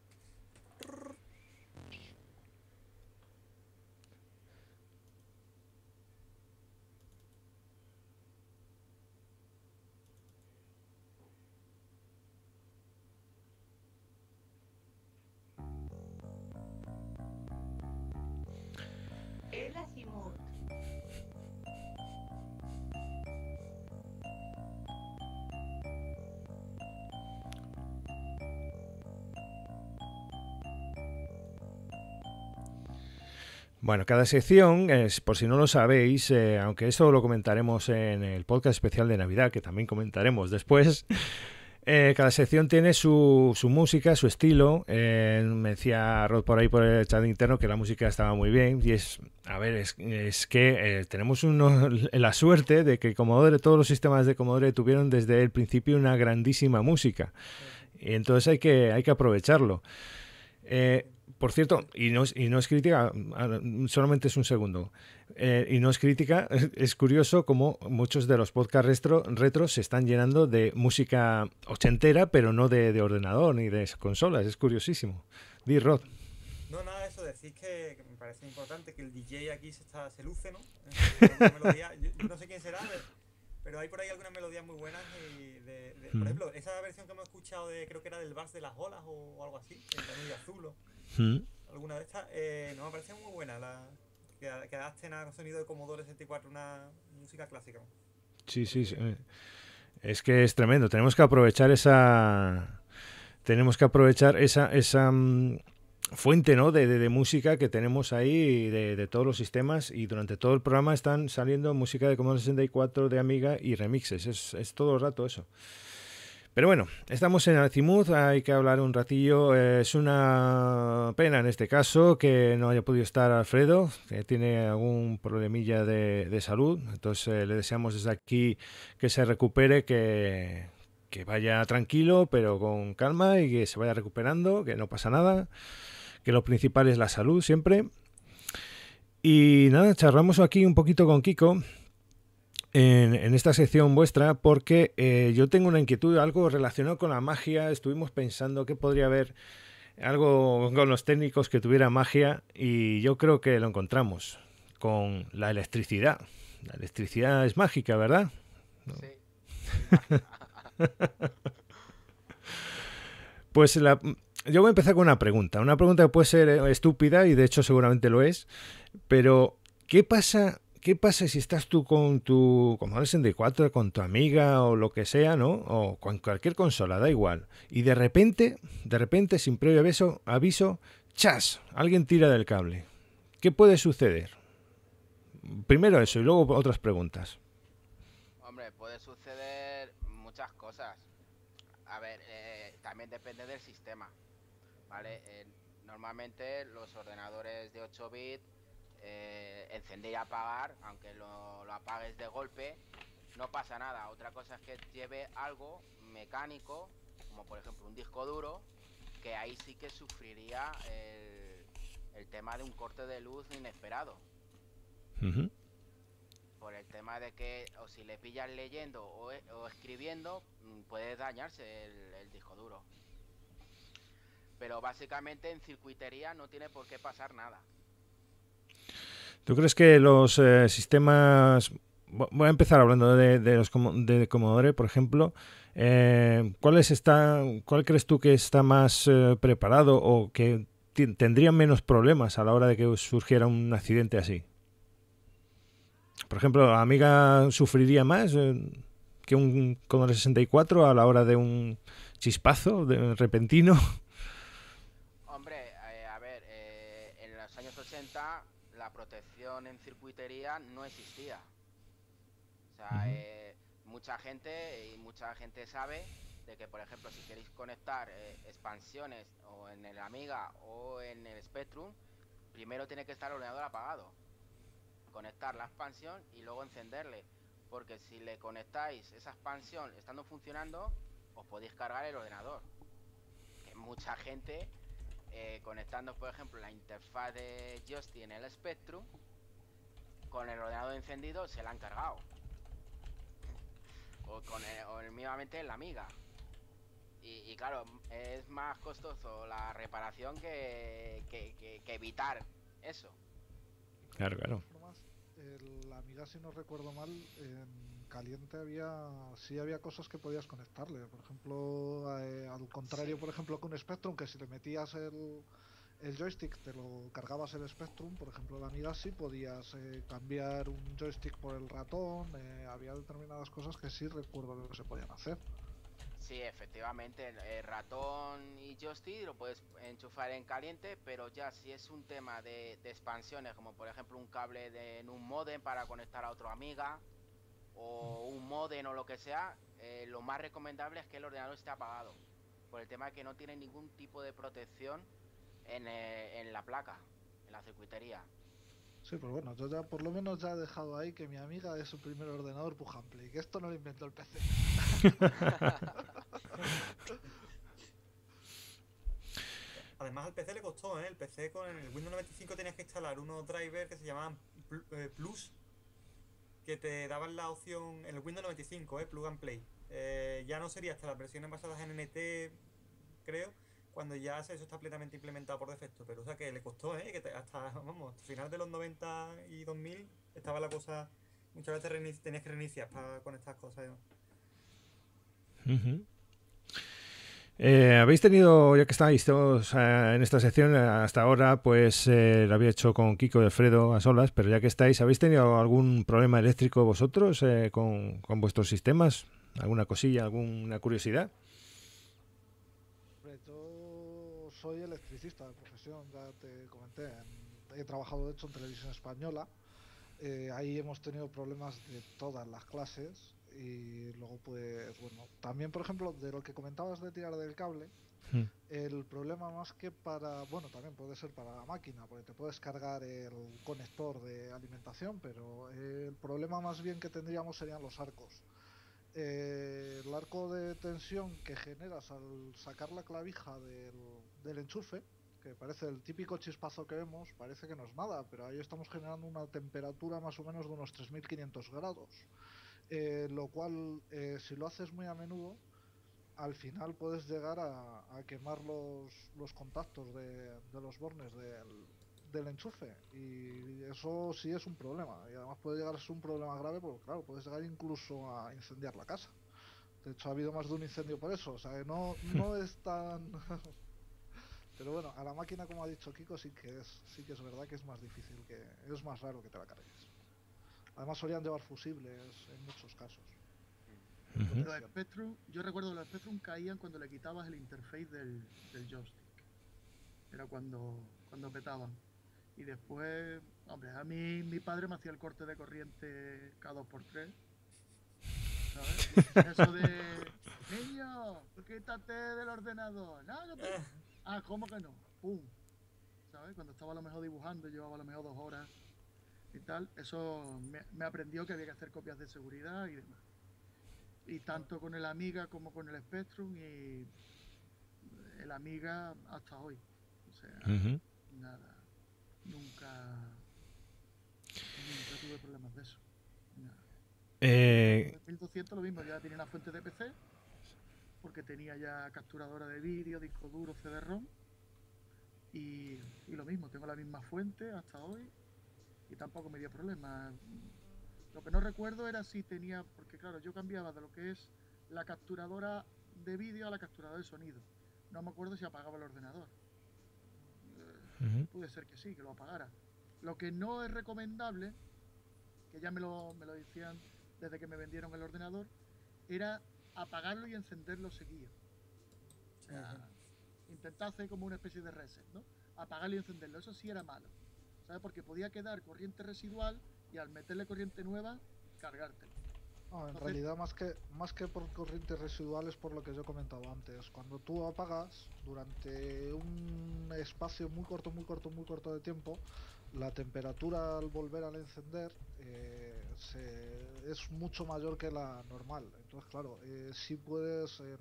Bueno, cada sección, es, por si no lo sabéis, eh, aunque esto lo comentaremos en el podcast especial de Navidad, que también comentaremos después, eh, cada sección tiene su, su música, su estilo. Eh, me decía Rod por ahí por el chat interno que la música estaba muy bien. Y es, a ver, es, es que eh, tenemos uno, la suerte de que Commodore, todos los sistemas de Commodore tuvieron desde el principio una grandísima música. Y entonces hay que, hay que aprovecharlo. Eh, Por cierto, y no, es, y no es crítica, solamente es un segundo, eh, y no es crítica, es, es curioso como muchos de los podcasts retro, retro se están llenando de música ochentera, pero no de, de ordenador ni de consolas, es curiosísimo. Di, Rod. No, nada de eso, decís que, que me parece importante que el D J aquí se, está, se luce, ¿no? Melodía, yo, yo no sé quién será, pero, pero hay por ahí algunas melodías muy buenas, y de, de, por ejemplo, esa versión que hemos escuchado, de, creo que era del Vals de las Olas o, o algo así, de Azul. Hmm. Alguna de estas, eh, no me parece muy buena la que, que adapten a sonido de Commodore sesenta y cuatro una música clásica. Sí, sí, sí, es que es tremendo. Tenemos que aprovechar esa, tenemos que aprovechar esa, esa um, fuente, ¿no? de, de, de música que tenemos ahí de, de todos los sistemas, y durante todo el programa están saliendo música de Commodore sesenta y cuatro, de Amiga y remixes. Es, es todo el rato eso. Pero bueno, estamos en Azimuth, hay que hablar un ratillo. Es una pena en este caso que no haya podido estar Alfredo, que tiene algún problemilla de, de salud. Entonces eh, le deseamos desde aquí que se recupere, que, que vaya tranquilo, pero con calma, y que se vaya recuperando, que no pasa nada, que lo principal es la salud siempre. Y nada, charlamos aquí un poquito con Kiko. En, en esta sección vuestra, porque eh, yo tengo una inquietud, algo relacionado con la magia. Estuvimos pensando que podría haber algo con los técnicos que tuviera magia, y yo creo que lo encontramos con la electricidad. La electricidad es mágica, ¿verdad? Sí. Pues la, yo voy a empezar con una pregunta, una pregunta que puede ser estúpida, y de hecho seguramente lo es, pero ¿qué pasa? ¿Qué pasa si estás tú con tu Commodore sesenta y cuatro, con tu Amiga o lo que sea, ¿no? O con cualquier consola, da igual. Y de repente, de repente, sin previo aviso, aviso, ¡chas! Alguien tira del cable. ¿Qué puede suceder? Primero eso y luego otras preguntas. Hombre, puede suceder muchas cosas. A ver, eh, también depende del sistema, ¿vale? Eh, normalmente los ordenadores de ocho bits eh, encender y apagar, aunque lo, lo apagues de golpe, no pasa nada. Otra cosa es que lleve algo mecánico, como por ejemplo un disco duro, que ahí sí que sufriría el, el tema de un corte de luz inesperado. Uh-huh. Por el tema de que, o si le pillas leyendo o, o escribiendo, puede dañarse el, el disco duro. Pero básicamente en circuitería no tiene por qué pasar nada. ¿Tú crees que los eh, sistemas... Voy a empezar hablando de, de los de Commodore, por ejemplo. Eh, ¿cuál, es esta, ¿Cuál crees tú que está más eh, preparado o que tendría menos problemas a la hora de que surgiera un accidente así? Por ejemplo, ¿la Amiga sufriría más eh, que un Commodore sesenta y cuatro a la hora de un chispazo de, repentino? Hombre, eh, a ver, eh, en los años ochenta la protección en circuitería no existía. O sea, eh, mucha gente y mucha gente sabe de que, por ejemplo, si queréis conectar eh, expansiones o en el Amiga o en el Spectrum, primero tiene que estar el ordenador apagado, conectar la expansión y luego encenderle, porque si le conectáis esa expansión estando funcionando, os podéis cargar el ordenador. Que mucha gente eh, conectando, por ejemplo, la interfaz de Joystick en el Spectrum con el ordenador encendido se la han cargado. O, con el, o el, mismamente en la Amiga. Y, y claro, es más costoso la reparación que, que, que, que evitar eso. Claro, claro. La Amiga, si no recuerdo mal, en caliente había sí había cosas que podías conectarle. Por ejemplo, eh, al contrario, sí. por ejemplo, que un Spectrum, que si le metías el, el joystick, te lo cargabas el Spectrum. Por ejemplo, la Amiga sí podías eh, cambiar un joystick por el ratón. Eh, había determinadas cosas que sí recuerdo que se podían hacer. Sí, efectivamente, el, el ratón y joystick lo puedes enchufar en caliente, pero ya si es un tema de, de expansiones, como por ejemplo un cable de, en un modem para conectar a otro Amiga, o un modem o lo que sea, eh, lo más recomendable es que el ordenador esté apagado, por el tema de que no tiene ningún tipo de protección En, eh, en la placa, en la circuitería. Sí, pues bueno, yo ya por lo menos ya he dejado ahí que mi Amiga es su primer ordenador Pujanplay, que esto no lo inventó el P C. Además al P C le costó, ¿eh? El P C con el Windows noventa y cinco tenías que instalar unos drivers que se llamaban Plus, que te daban la opción, en el Windows noventa y cinco, ¿eh? Plug and Play. Eh, ya no sería hasta las versiones basadas en N T, creo, cuando ya eso está plenamente implementado por defecto, pero o sea que le costó, ¿eh? Que te, hasta, vamos, hasta final de los noventa y dos mil estaba la cosa, muchas veces tenías que reiniciar para, con estas cosas, ¿no? Uh-huh. Eh, habéis tenido, ya que estáis todos eh, en esta sección, hasta ahora pues eh, lo había hecho con Kiko y Alfredo a solas, pero ya que estáis, ¿habéis tenido algún problema eléctrico vosotros eh, con, con vuestros sistemas? ¿Alguna cosilla, alguna curiosidad? Soy electricista de profesión, ya te comenté. He trabajado de hecho en Televisión Española. Eh, ahí hemos tenido problemas de todas las clases y luego pues bueno, también por ejemplo de lo que comentabas de tirar del cable, sí. El problema más que para, bueno, también puede ser para la máquina, porque te puedes cargar el conector de alimentación, pero el problema más bien que tendríamos serían los arcos. Eh, el arco de tensión que generas al sacar la clavija del, del enchufe, que parece el típico chispazo que vemos, parece que no es nada, pero ahí estamos generando una temperatura más o menos de unos tres mil quinientos grados, eh, lo cual eh, si lo haces muy a menudo, al final puedes llegar a, a quemar los, los contactos de, de los bornes del, del enchufe, y eso sí es un problema, y además puede llegar a ser un problema grave porque claro, puedes llegar incluso a incendiar la casa. De hecho ha habido más de un incendio por eso, o sea que no, no es tan... Pero bueno, a la máquina, como ha dicho Kiko, sí que es sí que es verdad que es más difícil, que es más raro que te la cargues. Además solían llevar fusibles en muchos casos. Uh-huh. Los Spectrum, yo recuerdo que los Spectrum caían cuando le quitabas el interface del, del joystick, era cuando, cuando petaban. Y después, hombre, a mí mi padre me hacía el corte de corriente cada dos por tres, ¿sabes? Eso de, niño, quítate del ordenador. No, no te... Ah, ¿cómo que no? Pum, ¿sabes? Cuando estaba a lo mejor dibujando, llevaba a lo mejor dos horas y tal, eso me, me aprendió que había que hacer copias de seguridad y demás. Y tanto con el Amiga como con el Spectrum, y el Amiga hasta hoy. O sea, uh-huh. nada, nunca, nunca tuve problemas de eso. Nada. Eh... En mil doscientos lo mismo, ya tenía una fuente de P C, porque tenía ya capturadora de vídeo, disco duro, C D ROM, y, y lo mismo, tengo la misma fuente hasta hoy y tampoco me dio problemas. Lo que no recuerdo era si tenía, porque claro, yo cambiaba de lo que es la capturadora de vídeo a la capturadora de sonido. No me acuerdo si apagaba el ordenador. Uh-huh. Puede ser que sí, que lo apagara. Lo que no es recomendable, que ya me lo, me lo decían desde que me vendieron el ordenador, era apagarlo y encenderlo seguido. O sea, uh-huh. intentar hacer como una especie de reset, ¿no? Apagarlo y encenderlo, eso sí era malo, ¿sabes? Porque podía quedar corriente residual y al meterle corriente nueva, cargártelo. No, en Entonces, realidad más que, más que por corrientes residuales, por lo que yo comentaba antes, cuando tú apagas durante un espacio muy corto, muy corto, muy corto de tiempo, la temperatura al volver al encender eh, se, es mucho mayor que la normal. Entonces claro, eh, si puedes en,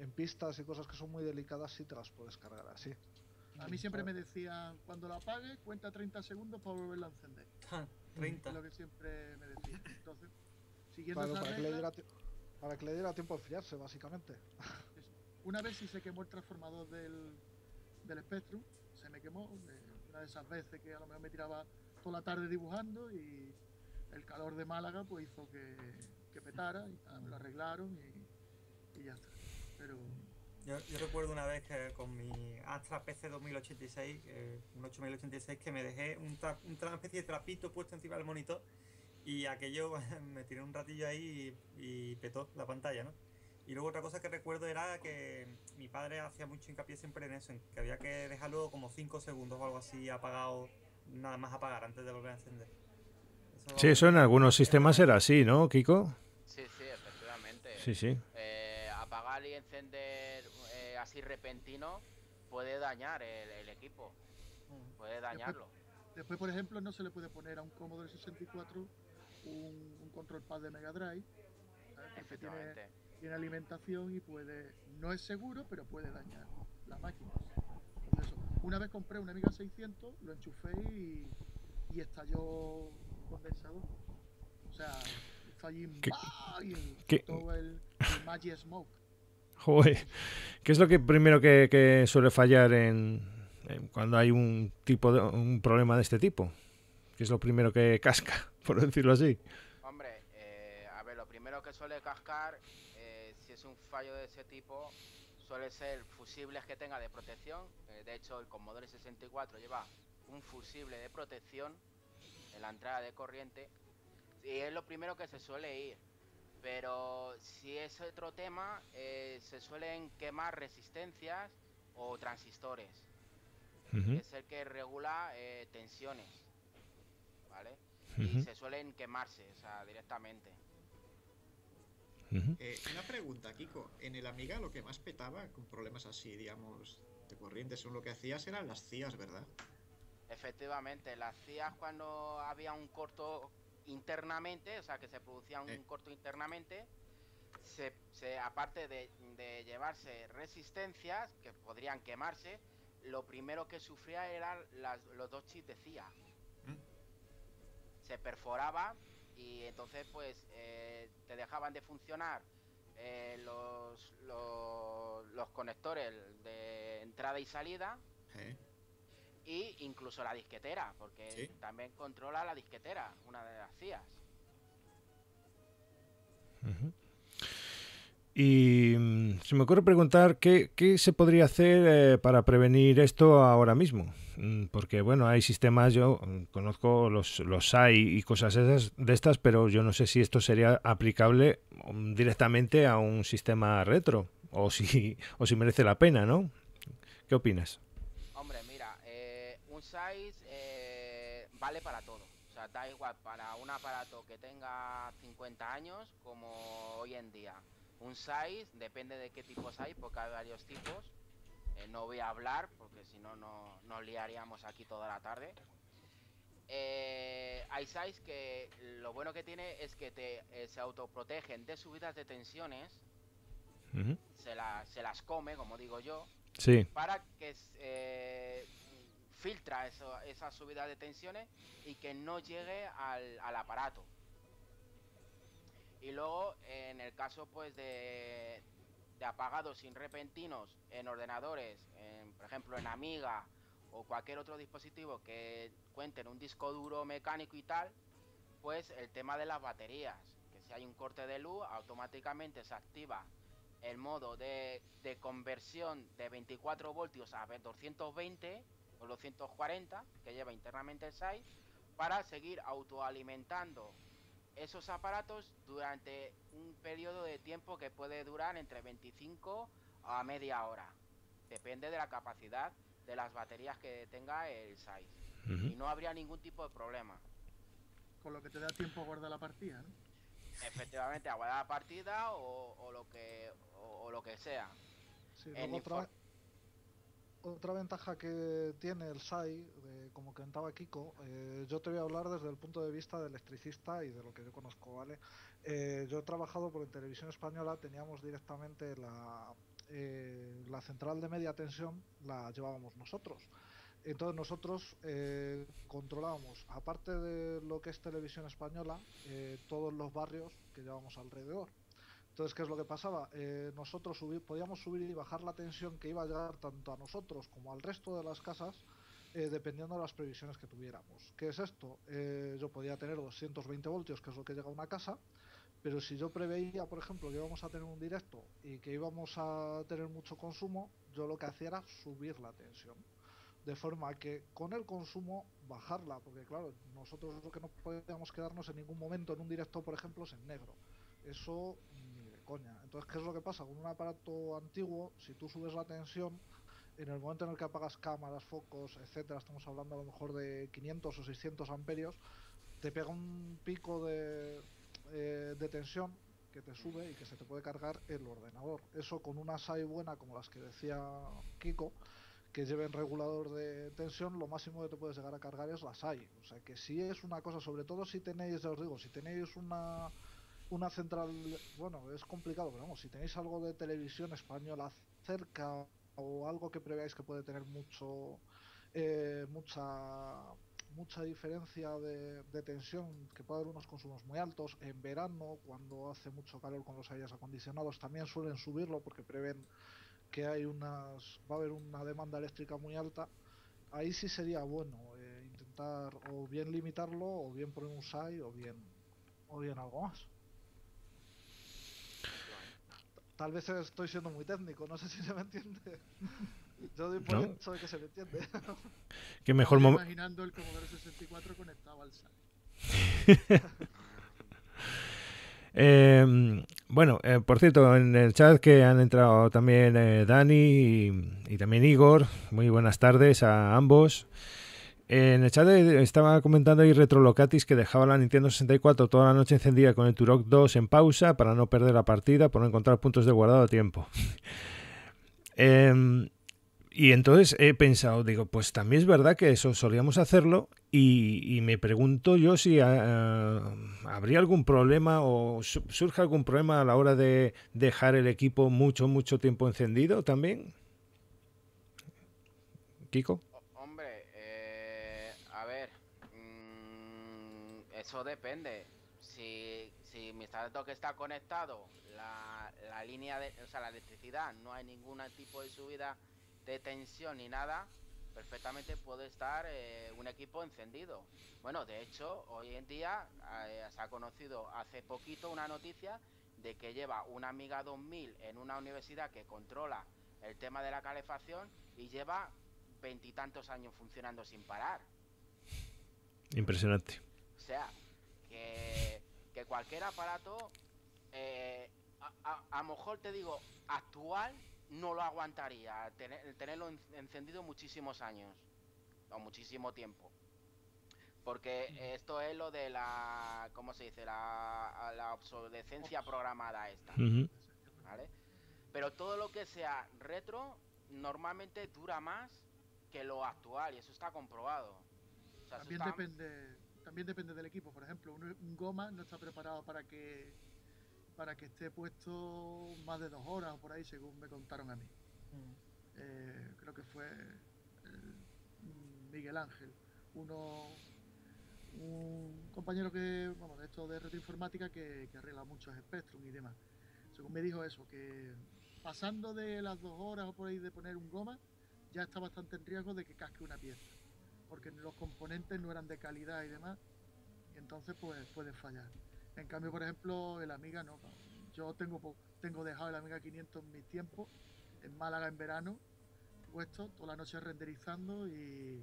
en pistas y cosas que son muy delicadas, sí te las puedes cargar así. A mí siempre me decían, cuando la apague, cuenta treinta segundos para volverla a encender. treinta. Es lo que siempre me decían. Entonces, siguiendo claro, esa para, regla, que para que le diera tiempo a enfriarse, básicamente. Una vez sí se quemó el transformador del, del Spectrum, se me quemó. Una de esas veces que a lo mejor me tiraba toda la tarde dibujando y el calor de Málaga pues hizo que, que petara, y ah, me lo arreglaron y, y ya está. Pero... Yo, yo recuerdo una vez que con mi Astra P C dos mil ochenta y seis, eh, un ocho mil ochenta y seis, que me dejé un tra una especie de trapito puesto encima del monitor y aquello me tiré un ratillo ahí y, y petó la pantalla, ¿no? Y luego otra cosa que recuerdo era que mi padre hacía mucho hincapié siempre en eso, en que había que dejarlo como cinco segundos o algo así apagado, nada más apagar antes de volver a encender. Eso sí, eso en algunos sistemas era así, ¿no, Kiko? Sí, sí, efectivamente. Sí, sí. Eh, apagar y encender... así repentino puede dañar el, el equipo, puede dañarlo. Después, después, por ejemplo, no se le puede poner a un Commodore sesenta y cuatro un, un control pad de Mega Drive, que tiene, tiene alimentación y puede, no es seguro, pero puede dañar las máquinas. Pues eso. Una vez compré una Amiga seiscientos, lo enchufé y, y estalló el condensador. O sea, estalló y todo el, el Magic Smoke. Joder. ¿Qué es lo que primero que, que suele fallar en, en cuando hay un tipo de, un problema de este tipo? ¿Qué es lo primero que casca, por decirlo así? Hombre, eh, a ver, lo primero que suele cascar, eh, si es un fallo de ese tipo, suele ser fusibles que tenga de protección. Eh, de hecho, el Commodore sesenta y cuatro lleva un fusible de protección en la entrada de corriente y es lo primero que se suele ir. Pero si es otro tema, eh, se suelen quemar resistencias o transistores. Uh-huh. Es el que regula eh, tensiones, ¿vale? Uh-huh. Y se suelen quemarse, o sea, directamente. Uh-huh. eh, una pregunta, Kiko. En el Amiga lo que más petaba con problemas así, digamos, de corriente, son lo que hacías eran las C I As, ¿verdad? Efectivamente, las C I As cuando había un corto... internamente, o sea que se producía un eh. corto internamente, se, se aparte de, de llevarse resistencias que podrían quemarse, lo primero que sufría eran las, los dos chips de C I A. ¿Eh? Se perforaba y entonces pues eh, te dejaban de funcionar eh, los, los, los conectores de entrada y salida. ¿Eh? Y incluso la disquetera, porque ¿sí? también controla la disquetera, una de las C I As. Uh-huh. Y se me ocurre preguntar qué, qué se podría hacer eh, para prevenir esto ahora mismo. Porque, bueno, hay sistemas, yo conozco los, los S A I y cosas esas, de estas, pero yo no sé si esto sería aplicable directamente a un sistema retro, o si, o si merece la pena, ¿no? ¿Qué opinas? Eh, vale para todo, o sea, da igual para un aparato que tenga cincuenta años como hoy en día. Un S A I depende de qué tipos hay, porque hay varios tipos. Eh, no voy a hablar porque si no, no nos liaríamos aquí toda la tarde. Eh, hay sites que lo bueno que tiene es que te, eh, se autoprotegen de subidas de tensiones. Uh-huh. se, la, se las come, como digo yo. Sí. Para que eh, filtra eso, esa subida de tensiones y que no llegue al, al aparato. Y luego, eh, en el caso pues de, de apagados sin repentinos en ordenadores, en, por ejemplo en Amiga o cualquier otro dispositivo que cuenten un disco duro mecánico y tal, pues el tema de las baterías, que si hay un corte de luz automáticamente se activa el modo de, de conversión de veinticuatro voltios a doscientos veinte o doscientos cuarenta que lleva internamente el site, para seguir autoalimentando esos aparatos durante un periodo de tiempo que puede durar entre veinticinco a media hora, depende de la capacidad de las baterías que tenga el site. Uh-huh. Y no habría ningún tipo de problema, con lo que te da tiempo a guardar la partida, ¿no? Efectivamente, a guardar la partida o, o lo que o, o lo que sea. Sí, otra, otra ventaja que tiene el site, de, como comentaba Kiko, eh, yo te voy a hablar desde el punto de vista de electricista y de lo que yo conozco, ¿vale? Eh, yo he trabajado por en Televisión Española, teníamos directamente la, eh, la central de media tensión, la llevábamos nosotros. Entonces nosotros eh, controlábamos, aparte de lo que es Televisión Española, eh, todos los barrios que llevábamos alrededor. Entonces, ¿qué es lo que pasaba? Eh, nosotros subir, podíamos subir y bajar la tensión que iba a llegar tanto a nosotros como al resto de las casas, eh, dependiendo de las previsiones que tuviéramos. ¿Qué es esto? Eh, yo podía tener doscientos veinte voltios, que es lo que llega a una casa, pero si yo preveía, por ejemplo, que íbamos a tener un directo y que íbamos a tener mucho consumo, yo lo que hacía era subir la tensión, de forma que con el consumo bajarla, porque claro, nosotros lo que no podíamos quedarnos en ningún momento en un directo, por ejemplo, es en negro, eso ni de coña. Entonces, ¿qué es lo que pasa? Con un aparato antiguo, si tú subes la tensión, en el momento en el que apagas cámaras, focos, etcétera, estamos hablando a lo mejor de quinientos o seiscientos amperios, te pega un pico de, eh, de tensión que te sube y que se te puede cargar el ordenador. Eso con una S A I buena como las que decía Kiko, que lleven regulador de tensión, lo máximo que te puedes llegar a cargar es la S A I. O sea que si es una cosa, sobre todo si tenéis, ya os digo, si tenéis una, una central, bueno, es complicado, pero vamos, si tenéis algo de Televisión Española cerca o algo que preveáis que puede tener mucho, eh, mucha, mucha diferencia de, de tensión, que puede haber unos consumos muy altos, en verano, cuando hace mucho calor con los aires acondicionados, también suelen subirlo porque prevén que hay unas, va a haber una demanda eléctrica muy alta. Ahí sí sería bueno eh, intentar o bien limitarlo o bien poner un S A I o bien o bien algo más. Tal vez estoy siendo muy técnico, no sé si se me entiende. Yo doy por hecho de que se me entiende. Qué mejor momento. Estoy imaginando el Commodore sesenta y cuatro conectado al S A I. Eh, bueno, eh, por cierto, en el chat que han entrado también eh, Dani y, y también Igor, muy buenas tardes a ambos. Eh, en el chat estaba comentando ahí Retrolocatis, que dejaba la Nintendo sesenta y cuatro toda la noche encendida con el Turok dos en pausa para no perder la partida, por no encontrar puntos de guardado a tiempo. eh, y entonces he pensado, digo, pues también es verdad que eso solíamos hacerlo. Y, y me pregunto yo si uh, habría algún problema o su surge algún problema a la hora de dejar el equipo mucho, mucho tiempo encendido también. ¿Kiko? Hombre, eh, a ver, mmm, eso depende. Si, si mi aparato que está conectado, la, la línea, de, o sea, la electricidad, no hay ningún tipo de subida de tensión ni nada, perfectamente puede estar eh, un equipo encendido. Bueno, de hecho, hoy en día eh, se ha conocido hace poquito una noticia de que lleva una Amiga dos mil en una universidad que controla el tema de la calefacción y lleva veintitantos años funcionando sin parar. Impresionante. O sea, que, que cualquier aparato, eh, a lo mejor te digo, actual, no lo aguantaría, tener, tenerlo encendido muchísimos años o muchísimo tiempo, porque esto es lo de la, ¿cómo se dice? La, la obsolescencia programada esta, uh-huh. ¿Vale? Pero todo lo que sea retro normalmente dura más que lo actual y eso está comprobado. O se también asustan. Depende, también depende del equipo. Por ejemplo, un goma no está preparado para que para que esté puesto más de dos horas o por ahí, según me contaron a mí. Mm. Eh, creo que fue el Miguel Ángel, uno un compañero que, bueno, de esto de retroinformática, que, que arregla muchos Spectrum y demás. Según me dijo eso, que pasando de las dos horas o por ahí de poner un goma, ya está bastante en riesgo de que casque una pieza, porque los componentes no eran de calidad y demás, y entonces pues puede fallar. En cambio, por ejemplo, el Amiga no. Yo tengo, tengo dejado el Amiga quinientos en mis tiempos, en Málaga en verano, puesto toda la noche renderizando y,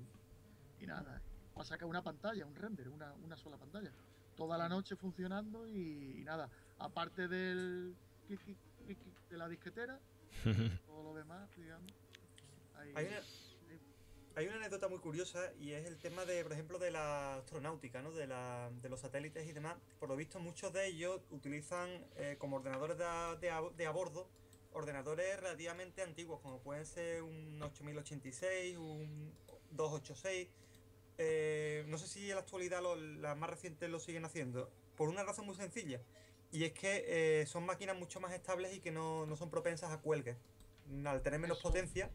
y nada, para sacar una pantalla, un render, una, una sola pantalla, toda la noche funcionando y, y nada, aparte del de la disquetera, todo lo demás, digamos. Ahí, hay, una, ahí. hay una anécdota muy curiosa, y es el tema de, por ejemplo, de la astronáutica, ¿no? de, la, de los satélites y demás. Por lo visto, muchos de ellos utilizan eh, como ordenadores de a, de, a, de a bordo, ordenadores relativamente antiguos, como pueden ser un ocho mil ochenta y seis, un dos ochenta y seis. Eh, no sé si en la actualidad lo, las más recientes lo siguen haciendo, por una razón muy sencilla, y es que eh, son máquinas mucho más estables y que no, no son propensas a cuelgues. Al tener menos eso, potencia,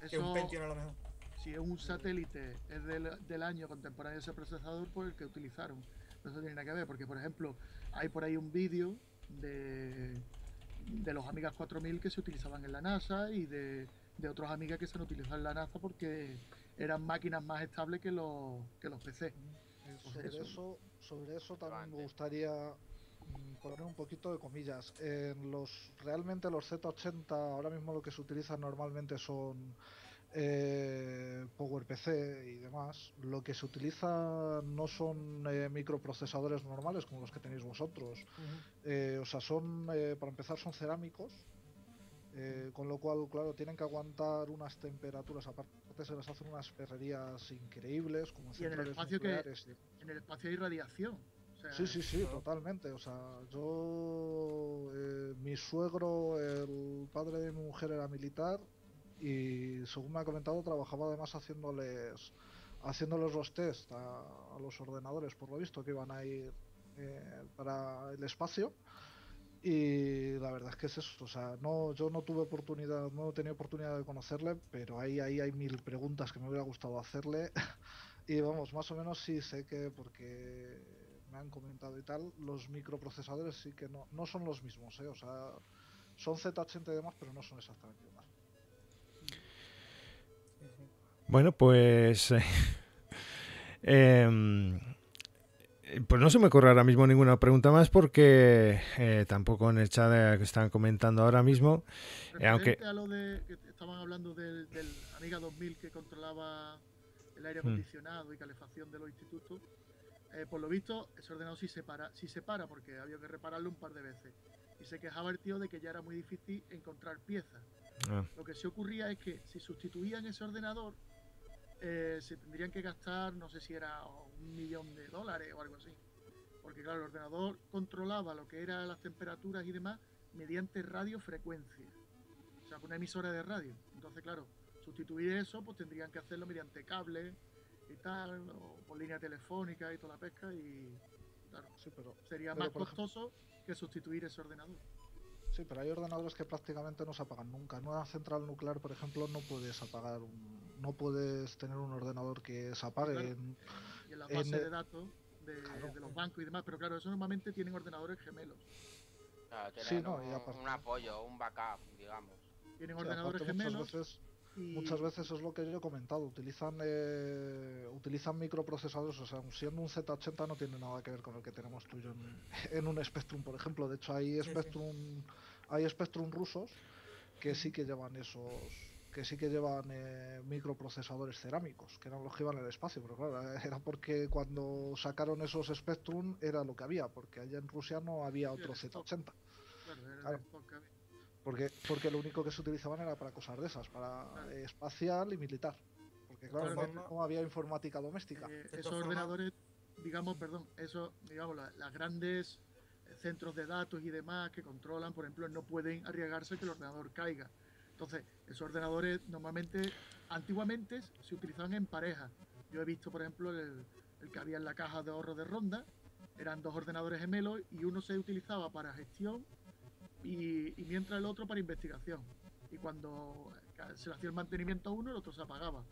eso, que un Pentium a lo mejor. Si es un satélite es del, del año contemporáneo ese procesador, por el que utilizaron. Eso tiene nada que ver, porque por ejemplo hay por ahí un vídeo de, de los Amiga cuatro mil que se utilizaban en la NASA, y de, de otros Amiga que se han utilizado en la NASA porque eran máquinas más estables que los, que los P C. Sobre eso, eso, sobre eso también me gustaría poner un poquito de comillas. En los realmente los Z ochenta ahora mismo lo que se utiliza normalmente son eh, PowerPC y demás. Lo que se utiliza no son eh, microprocesadores normales como los que tenéis vosotros. Uh-huh. eh, o sea, son eh, para empezar son cerámicos. Eh, con lo cual, claro, tienen que aguantar unas temperaturas, aparte se les hacen unas perrerías increíbles, como en, en el espacio nucleares. Que, en el espacio hay radiación. O sea, sí, sí, sí, ¿no? Totalmente. O sea, yo, eh, mi suegro, el padre de mi mujer era militar y, según me ha comentado, trabajaba además haciéndoles, haciéndoles los test a, a los ordenadores, por lo visto, que iban a ir eh, para el espacio. Y la verdad es que es eso, o sea, no, yo no tuve oportunidad, no he tenido oportunidad de conocerle, pero ahí, ahí hay mil preguntas que me hubiera gustado hacerle. Y vamos, más o menos sí sé que, porque me han comentado y tal, los microprocesadores sí que no, no son los mismos, ¿eh? O sea, son Z ochenta y demás, pero no son exactamente igual. Bueno, pues... Eh, eh, Pues no se me ocurre ahora mismo ninguna pregunta más, porque eh, tampoco en el chat que están comentando ahora mismo. Eh, aunque a lo de, que estaban hablando del, del Amiga dos mil que controlaba el aire acondicionado mm. y calefacción de los institutos, eh, por lo visto ese ordenador sí se para, sí se para porque había que repararlo un par de veces. Y se quejaba el tío de que ya era muy difícil encontrar piezas. Ah. Lo que sí ocurría es que si sustituían ese ordenador, Eh, se tendrían que gastar, no sé si era un millón de dólares o algo así, porque claro, el ordenador controlaba lo que eran las temperaturas y demás mediante radiofrecuencia, o sea, una emisora de radio. Entonces claro, sustituir eso pues tendrían que hacerlo mediante cables y tal, o por línea telefónica y toda la pesca, y claro, sí, pero, sería pero más costoso ejemplo... que sustituir ese ordenador. Sí, pero hay ordenadores que prácticamente no se apagan nunca. En una central nuclear, por ejemplo, no puedes apagar un, no puedes tener un ordenador que se apague. Claro. En, y en la base en, de datos de, claro. de los bancos y demás, pero claro, eso normalmente tienen ordenadores gemelos. Claro, tienen sí, no, un, un apoyo, un backup, digamos. Tienen sí, ordenadores aparte, gemelos. Muchas veces, y... muchas veces es lo que yo he comentado. Utilizan, eh, utilizan microprocesadores, o sea, siendo un Z ochenta no tiene nada que ver con el que tenemos tú y yo en, en un Spectrum, por ejemplo. De hecho, hay Spectrum, sí, sí. hay Spectrum rusos que sí que llevan esos, que sí que llevan eh, microprocesadores cerámicos, que eran los que iban al espacio, pero claro, era porque cuando sacaron esos Spectrum era lo que había, porque allá en Rusia no había otro Z ochenta. Claro. Porque, porque lo único que se utilizaban era para cosas de esas, para claro. eh, espacial y militar. Porque claro, claro no, no había informática doméstica. Eh, esos ordenadores, digamos, perdón, esos, digamos, las, las grandes centros de datos y demás que controlan, por ejemplo, no pueden arriesgarse que el ordenador caiga. Entonces, esos ordenadores normalmente, antiguamente, se utilizaban en pareja. Yo he visto, por ejemplo, el, el que había en la caja de ahorro de Ronda, eran dos ordenadores gemelos y uno se utilizaba para gestión y, y mientras el otro para investigación. Y cuando se le hacía el mantenimiento a uno, el otro se apagaba.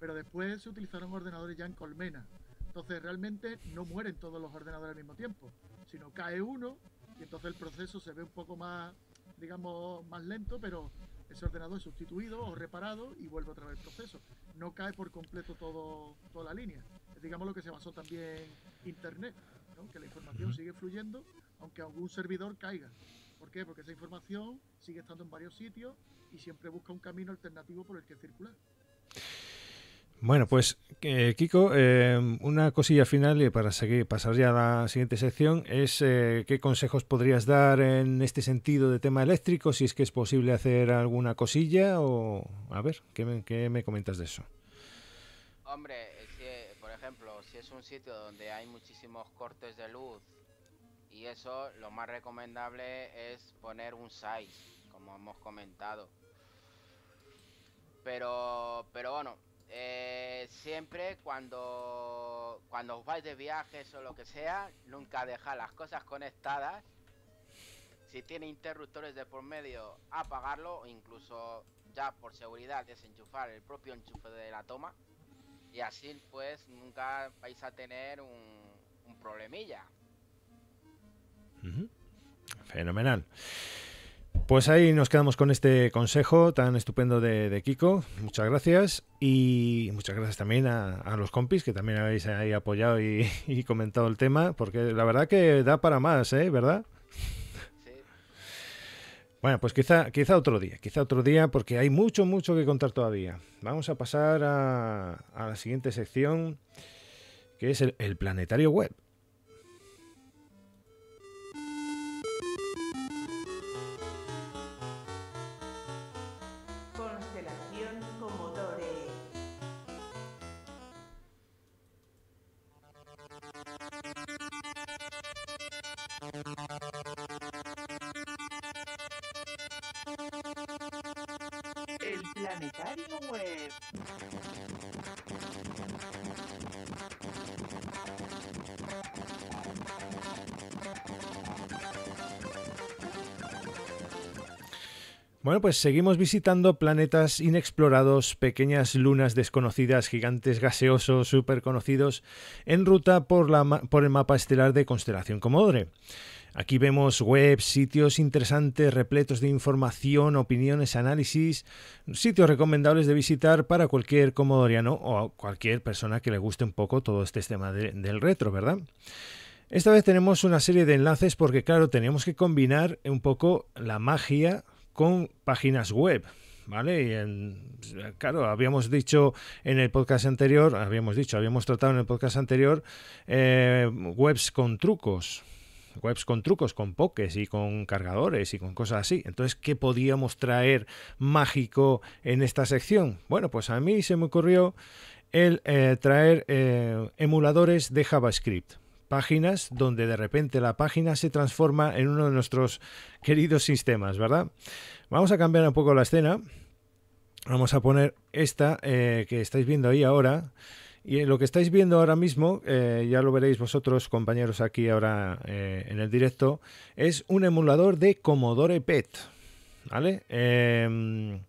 Pero después se utilizaron ordenadores ya en colmena. Entonces realmente no mueren todos los ordenadores al mismo tiempo, sino cae uno y entonces el proceso se ve un poco más, digamos, más lento, pero ese ordenador es sustituido o reparado y vuelve otra vez el proceso. No cae por completo todo, toda la línea. Es, digamos, lo que se basó también Internet, ¿no? Que la información sigue fluyendo, aunque algún servidor caiga. ¿Por qué? Porque esa información sigue estando en varios sitios y siempre busca un camino alternativo por el que circular. Bueno, pues eh, Kiko, eh, una cosilla final y para seguir, pasar ya a la siguiente sección es eh, qué consejos podrías dar en este sentido de tema eléctrico, si es que es posible hacer alguna cosilla o... A ver, ¿qué me, qué me comentas de eso? Hombre, si, por ejemplo, si es un sitio donde hay muchísimos cortes de luz y eso, lo más recomendable es poner un S A I, como hemos comentado. Pero, pero bueno... Eh, siempre cuando cuando os vais de viajes o lo que sea, nunca dejad las cosas conectadas. Si tiene interruptores de por medio, apagarlo, o incluso ya por seguridad desenchufar el propio enchufe de la toma, y así pues nunca vais a tener un, un problemilla. Mm-hmm. Fenomenal. Pues ahí nos quedamos con este consejo tan estupendo de, de Kiko. Muchas gracias. Y muchas gracias también a, a los compis que también habéis ahí apoyado y, y comentado el tema, porque la verdad que da para más, ¿eh? ¿Verdad? Sí. Bueno, pues quizá, quizá otro día, quizá otro día, porque hay mucho, mucho que contar todavía. Vamos a pasar a, a la siguiente sección, que es el, el Planetario Web. Bueno, pues seguimos visitando planetas inexplorados, pequeñas lunas desconocidas, gigantes gaseosos súper conocidos, en ruta por, la por el mapa estelar de Constelación Comodore. Aquí vemos webs, sitios interesantes, repletos de información, opiniones, análisis, sitios recomendables de visitar para cualquier comodoriano o cualquier persona que le guste un poco todo este tema de, del retro, ¿verdad? Esta vez tenemos una serie de enlaces porque, claro, tenemos que combinar un poco la magia con páginas web, ¿vale? Y en, claro, habíamos dicho en el podcast anterior, habíamos dicho, habíamos tratado en el podcast anterior eh, webs con trucos, webs con trucos, con pokés y con cargadores y con cosas así. Entonces, ¿qué podíamos traer mágico en esta sección? Bueno, pues a mí se me ocurrió el eh, traer eh, emuladores de JavaScript. Páginas donde de repente la página se transforma en uno de nuestros queridos sistemas, ¿verdad? Vamos a cambiar un poco la escena. Vamos a poner esta eh, que estáis viendo ahí ahora. Y lo que estáis viendo ahora mismo, eh, ya lo veréis vosotros, compañeros, aquí ahora eh, en el directo, es un emulador de Commodore P E T, ¿vale? Eh,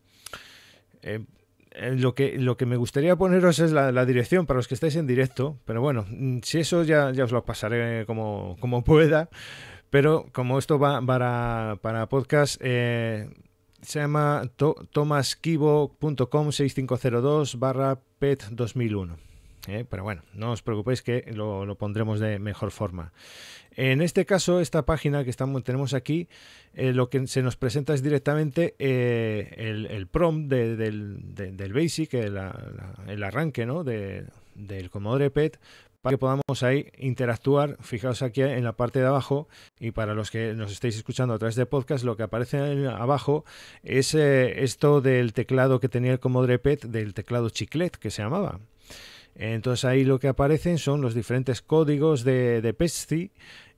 eh, Lo que, lo que me gustaría poneros es la, la dirección para los que estáis en directo, pero bueno, si eso ya, ya os lo pasaré como, como pueda, pero como esto va para, para podcast, eh, se llama to, tomasquivo punto com seis cinco cero dos barra pet dos mil uno. Eh, pero bueno, no os preocupéis que lo, lo pondremos de mejor forma. En este caso, esta página que estamos, tenemos aquí, eh, lo que se nos presenta es directamente eh, el, el prompt de, del, de, del BASIC, el, la, el arranque, ¿no? de, del Commodore P E T, para que podamos ahí interactuar. Fijaos aquí en la parte de abajo, y para los que nos estáis escuchando a través de podcast, lo que aparece abajo es eh, esto del teclado que tenía el Commodore P E T, del teclado Chiclet, que se llamaba. Entonces ahí lo que aparecen son los diferentes códigos de, de P E S C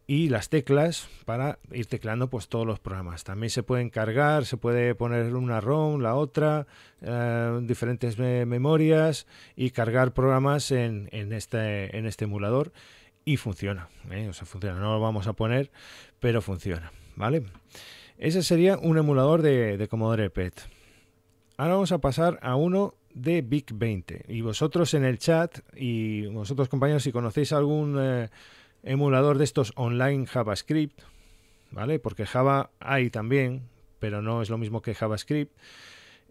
I y las teclas para ir teclando pues todos los programas. También se pueden cargar, se puede poner una ROM, la otra, eh, diferentes me memorias y cargar programas en, en, este, en este emulador, y funciona, ¿eh? O sea, funciona, no lo vamos a poner, pero funciona, ¿vale? Ese sería un emulador de, de Commodore P E T. Ahora vamos a pasar a uno de VIC veinte, y vosotros en el chat y vosotros compañeros, si conocéis algún... Eh, emulador de estos online JavaScript, ¿vale? Porque Java hay también, pero no es lo mismo que JavaScript.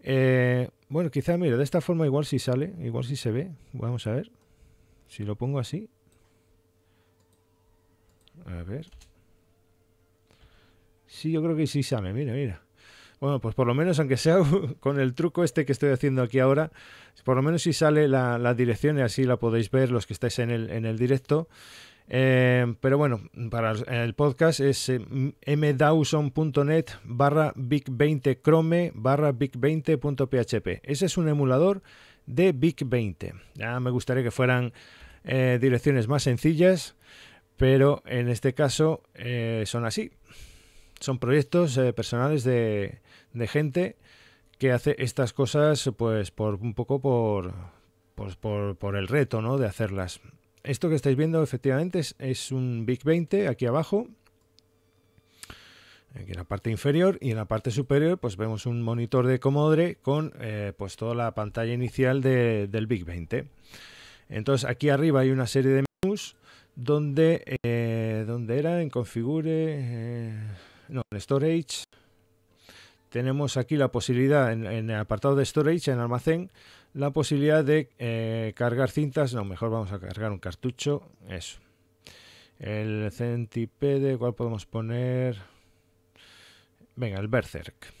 Eh, bueno, quizá, mira, de esta forma igual si sale, igual si se ve. Vamos a ver. Si lo pongo así. A ver. Sí, yo creo que sí sale, mira, mira. Bueno, pues por lo menos, aunque sea con el truco este que estoy haciendo aquí ahora, por lo menos si sale la, la dirección, y así la podéis ver los que estáis en el, en el directo. Eh, pero bueno, para el podcast es eh, mdawson.net barra vic veinte chrome barra vic veinte punto p h p. Ese es un emulador de vic veinte. Ya me gustaría que fueran eh, direcciones más sencillas, pero en este caso eh, son así. Son proyectos eh, personales de, de gente que hace estas cosas pues por un poco por, por, por, por el reto, ¿no?, de hacerlas. Esto que estáis viendo efectivamente es, es un VIC veinte aquí abajo, aquí en la parte inferior, y en la parte superior pues vemos un monitor de Commodore con eh, pues toda la pantalla inicial de, del VIC veinte. Entonces aquí arriba hay una serie de menús donde, eh, donde era en configure, eh, no, en storage. Tenemos aquí la posibilidad en, en el apartado de storage, en almacén, la posibilidad de eh, cargar cintas. No, mejor vamos a cargar un cartucho. Eso. El centipede, ¿cuál podemos poner? Venga, el Berserk.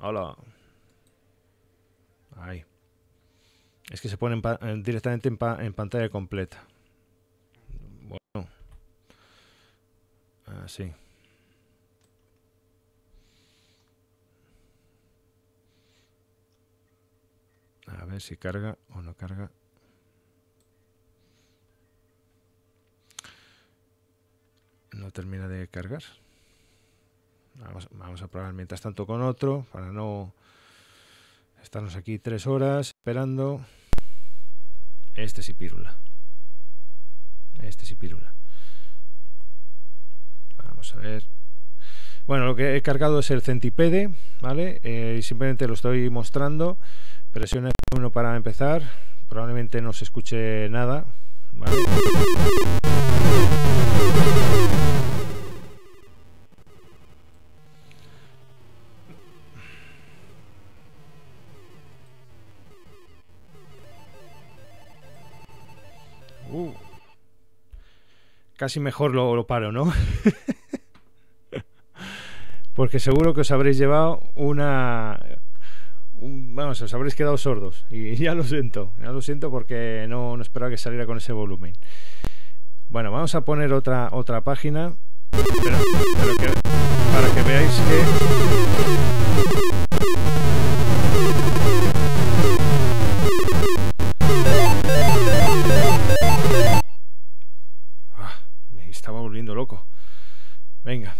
Hola. Ahí. Es que se ponen pa directamente en, pa en pantalla completa. Bueno. Así. A ver si carga o no carga. No termina de cargar. Vamos, vamos a probar mientras tanto con otro, para no estarnos aquí tres horas esperando. Este sí pirula. Este sí pirula. Vamos a ver. Bueno, lo que he cargado es el centipede, ¿vale? Eh, y simplemente lo estoy mostrando. Presiona uno para empezar, probablemente no se escuche nada. Vale. Uh. Casi mejor lo, lo paro, ¿no? Porque seguro que os habréis llevado una... Vamos, os habréis quedado sordos, y ya lo siento, ya lo siento porque no, no esperaba que saliera con ese volumen. Bueno, vamos a poner otra otra página, pero, pero que, para que veáis que... Ah, me estaba volviendo loco. Venga.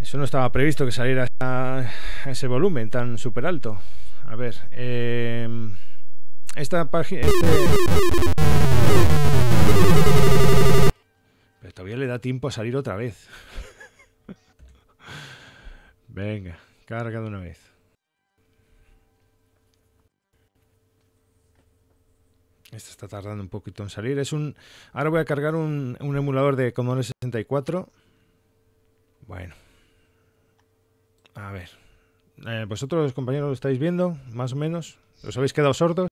Eso no estaba previsto que saliera a ese volumen tan súper alto. A ver, eh, esta página... Este... Pero todavía le da tiempo a salir otra vez. Venga, carga de una vez. Esta está tardando un poquito en salir. Es un... Ahora voy a cargar un, un emulador de Commodore sesenta y cuatro. Bueno. A ver, eh, vosotros compañeros lo estáis viendo, más o menos. ¿Os habéis quedado sordos?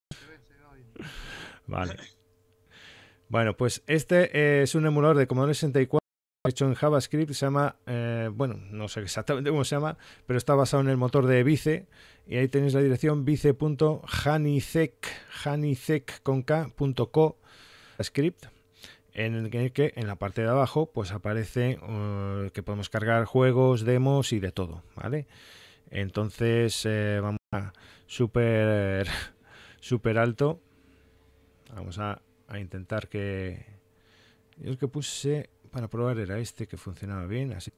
Vale. Bueno, pues este es un emulador de Commodore sesenta y cuatro hecho en JavaScript. Se llama, eh, bueno, no sé exactamente cómo se llama, pero está basado en el motor de Vice. Y ahí tenéis la dirección vice punto janicek punto co script. En el que en la parte de abajo pues aparece uh, que podemos cargar juegos, demos y de todo, ¿vale? Entonces eh, vamos a súper súper alto. Vamos a, a intentar que, Yo el que puse para probar era este, que funcionaba bien, así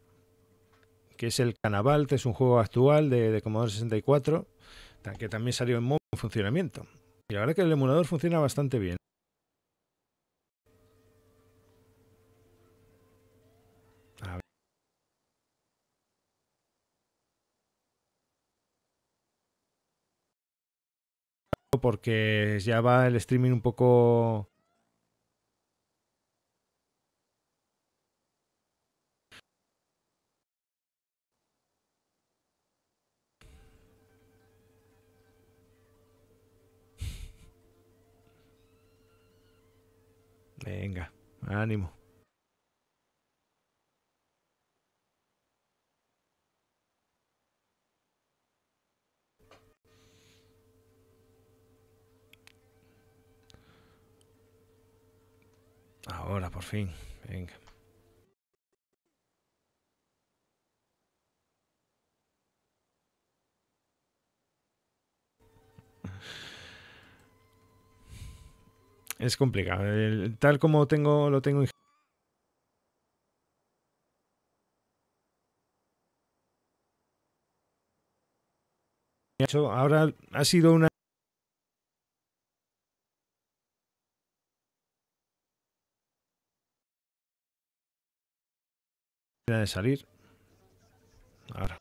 que es el Canabalt, es un juego actual de, de Commodore sesenta y cuatro, que también salió en modo en funcionamiento. Y la verdad es que el emulador funciona bastante bien. A ver. Porque ya va el streaming un poco... Venga, ánimo. Ahora, por fin, venga. Es complicado. El, tal como tengo, lo tengo. Ahora ha sido una. De salir. Ahora.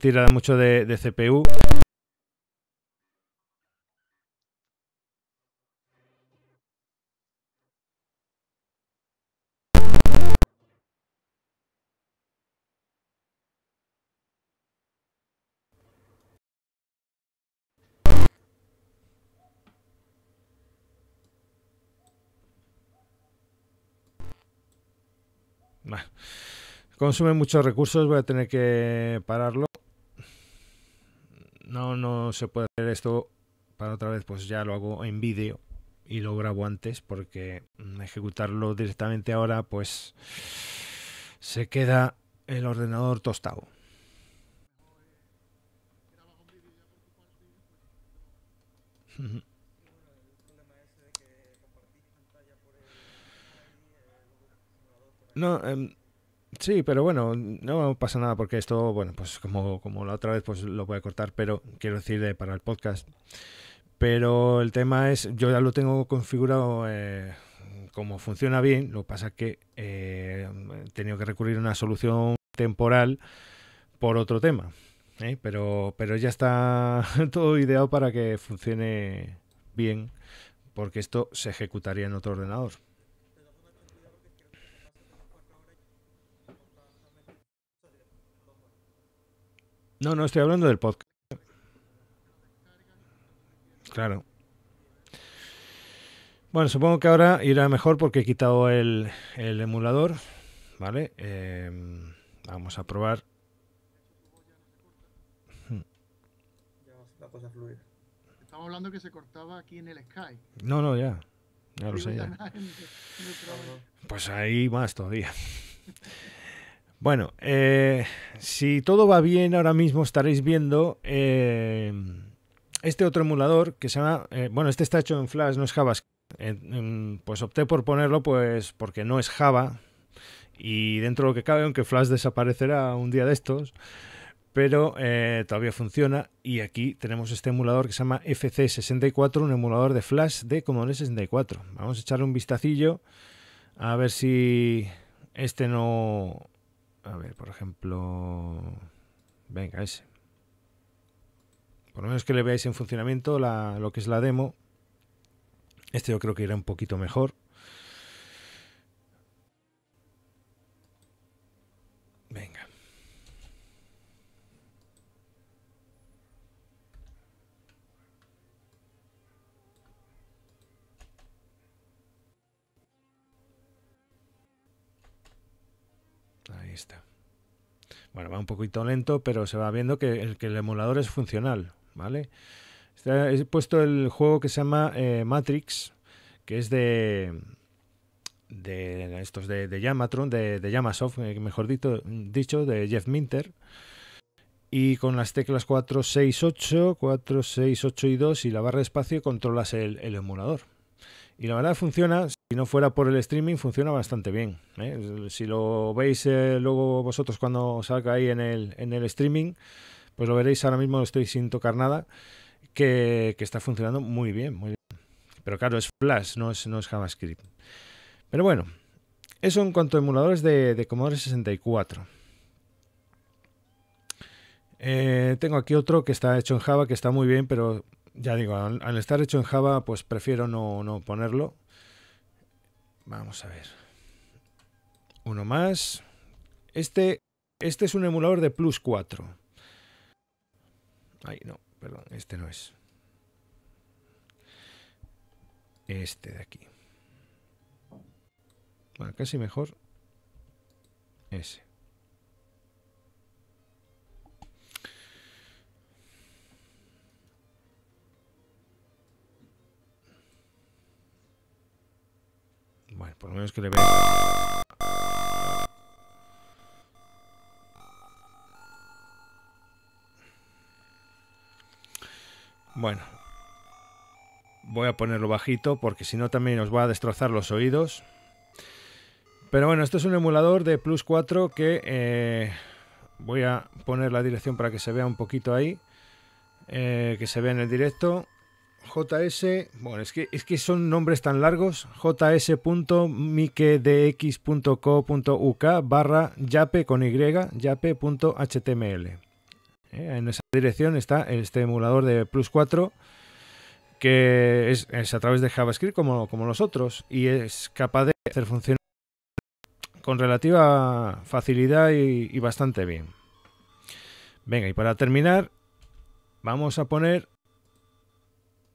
Tirada mucho de, de C P U. Bueno, consume muchos recursos, voy a tener que pararlo. No, no se puede hacer esto para otra vez, pues ya lo hago en vídeo y lo grabo antes, porque ejecutarlo directamente ahora, pues se queda el ordenador tostado. No, eh, sí, pero bueno, no pasa nada porque esto, bueno, pues como, como la otra vez, pues lo voy a cortar, pero quiero decir eh, para el podcast. Pero el tema es, yo ya lo tengo configurado eh, como funciona bien, lo que pasa es que eh, he tenido que recurrir a una solución temporal por otro tema, ¿eh? pero, pero ya está todo ideado para que funcione bien, porque esto se ejecutaría en otro ordenador. No, no, estoy hablando del podcast. Claro. Bueno, supongo que ahora irá mejor porque he quitado el, el emulador. Vale. Eh, vamos a probar. Estamos hablando que se cortaba aquí en el Sky. No, no, ya. Ya lo sé. Ya. Pues ahí más todavía. Bueno, eh, si todo va bien ahora mismo estaréis viendo eh, este otro emulador que se llama, eh, bueno, este está hecho en Flash, no es JavaScript, eh, eh, pues opté por ponerlo pues porque no es Java y dentro de lo que cabe, aunque Flash desaparecerá un día de estos, pero eh, todavía funciona y aquí tenemos este emulador que se llama F C sesenta y cuatro, un emulador de Flash de Commodore sesenta y cuatro. Vamos a echarle un vistacillo a ver si este no... A ver, por ejemplo... Venga, ese. Por lo menos que le veáis en funcionamiento la, lo que es la demo. Este yo creo que irá un poquito mejor. Venga. Ahí está. Bueno, va un poquito lento, pero se va viendo que el, que el emulador es funcional, ¿vale? Está, he puesto el juego que se llama eh, Matrix, que es de... de estos de, de Yamatron, de, de Yamasoft, mejor dito, dicho, de Jeff Minter. Y con las teclas cuatro, seis, ocho, cuatro, seis, ocho y dos y la barra de espacio controlas el, el emulador. Y la verdad funciona, si no fuera por el streaming, funciona bastante bien, ¿eh? Si lo veis eh, luego vosotros cuando salga ahí en el, en el streaming, pues lo veréis, ahora mismo estoy sin tocar nada, que, que está funcionando muy bien, muy bien. Pero claro, es Flash, no es, no es JavaScript. Pero bueno, eso en cuanto a emuladores de, de Commodore sesenta y cuatro. Eh, tengo aquí otro que está hecho en Java, que está muy bien, pero ya digo, al, al estar hecho en Java, pues prefiero no, no ponerlo. Vamos a ver. Uno más. Este, este es un emulador de Plus cuatro. Ay, no, perdón, este no es. Este de aquí. Bueno, casi mejor. Ese. Bueno, por lo menos que le vea. Bueno, voy a ponerlo bajito porque si no también os va a destrozar los oídos. Pero bueno, esto es un emulador de Plus cuatro que eh, voy a poner la dirección para que se vea un poquito ahí, eh, que se vea en el directo. J S, bueno, es que, es que son nombres tan largos, js punto mikedx punto co punto uk barra yape con y, yape punto html. Eh, en esa dirección está este emulador de Plus cuatro, que es, es a través de JavaScript como, como los otros, y es capaz de hacer funcionar con relativa facilidad y, y bastante bien. Venga, y para terminar, vamos a poner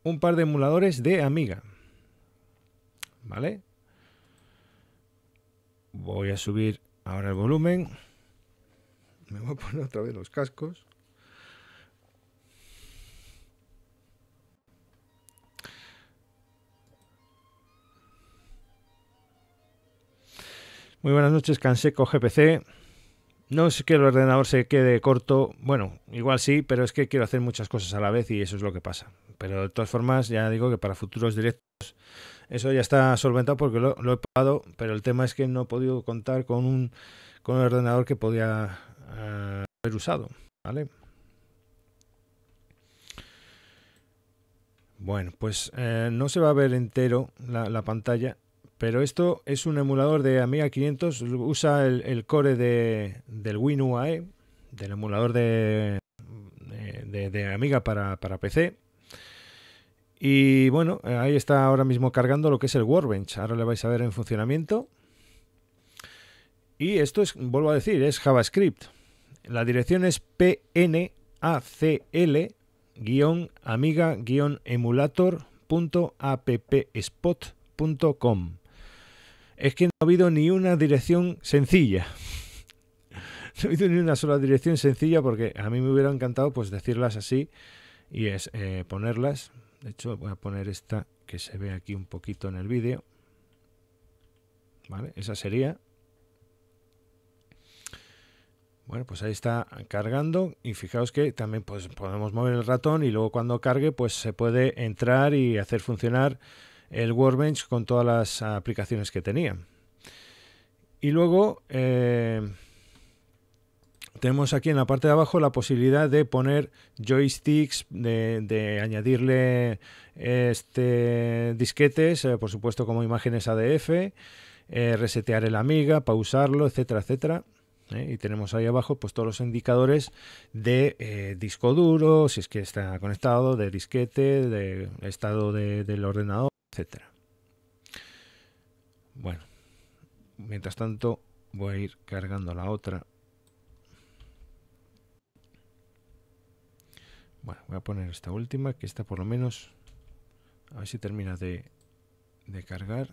un par de emuladores de Amiga, ¿vale? Voy a subir ahora el volumen. Me voy a poner otra vez los cascos. Muy buenas noches, Canseco G P C. No es que el ordenador se quede corto, bueno, igual sí, pero es que quiero hacer muchas cosas a la vez y eso es lo que pasa. Pero de todas formas, ya digo que para futuros directos eso ya está solventado porque lo, lo he pagado, pero el tema es que no he podido contar con un, con un ordenador que podía uh, haber usado, ¿vale? Bueno, pues eh, no se va a ver entero la, la pantalla. Pero esto es un emulador de Amiga quinientos, usa el, el core de, del WinUAE, del emulador de, de, de Amiga para, para P C. Y bueno, ahí está ahora mismo cargando lo que es el Workbench. Ahora le vais a ver en funcionamiento. Y esto es, vuelvo a decir, es JavaScript. La dirección es pnacl guion amiga guion emulator punto app spot punto com. Es que no ha habido ni una dirección sencilla. No ha habido ni una sola dirección sencilla porque a mí me hubiera encantado pues decirlas así y es eh, ponerlas. De hecho, voy a poner esta que se ve aquí un poquito en el vídeo. Vale, esa sería. Bueno, pues ahí está cargando y fijaos que también pues, podemos mover el ratón y luego cuando cargue pues se puede entrar y hacer funcionar el Workbench con todas las aplicaciones que tenía. Y luego eh, tenemos aquí en la parte de abajo la posibilidad de poner joysticks, de, de añadirle este, disquetes, eh, por supuesto como imágenes A D F, eh, resetear el Amiga, pausarlo, etcétera, etcétera. ¿Eh? Y tenemos ahí abajo pues todos los indicadores de eh, disco duro, si es que está conectado, de disquete, de estado de, del ordenador, etcétera. Bueno, mientras tanto voy a ir cargando la otra. Bueno, voy a poner esta última, que esta por lo menos, a ver si termina de, de cargar.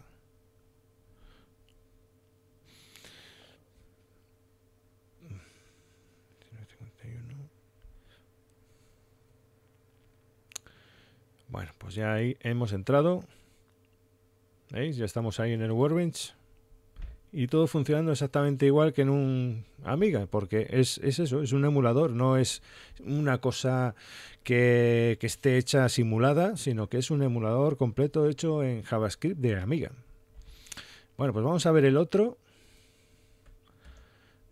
Bueno, pues ya ahí hemos entrado. ¿Veis? Ya estamos ahí en el Workbench. Y todo funcionando exactamente igual que en un Amiga, porque es, es eso, es un emulador, no es una cosa que, que esté hecha simulada, sino que es un emulador completo hecho en JavaScript de Amiga. Bueno, pues vamos a ver el otro.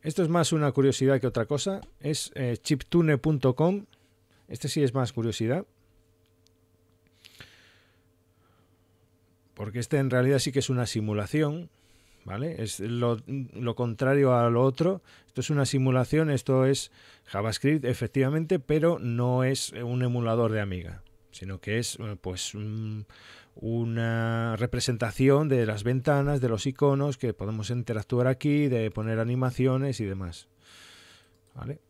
Esto es más una curiosidad que otra cosa, es eh, chiptune punto com. Este sí es más curiosidad, porque este en realidad sí que es una simulación, ¿vale? Es lo, lo contrario a lo otro. Esto es una simulación, esto es JavaScript efectivamente, pero no es un emulador de Amiga, sino que es pues un, una representación de las ventanas, de los iconos que podemos interactuar aquí, de poner animaciones y demás, ¿vale?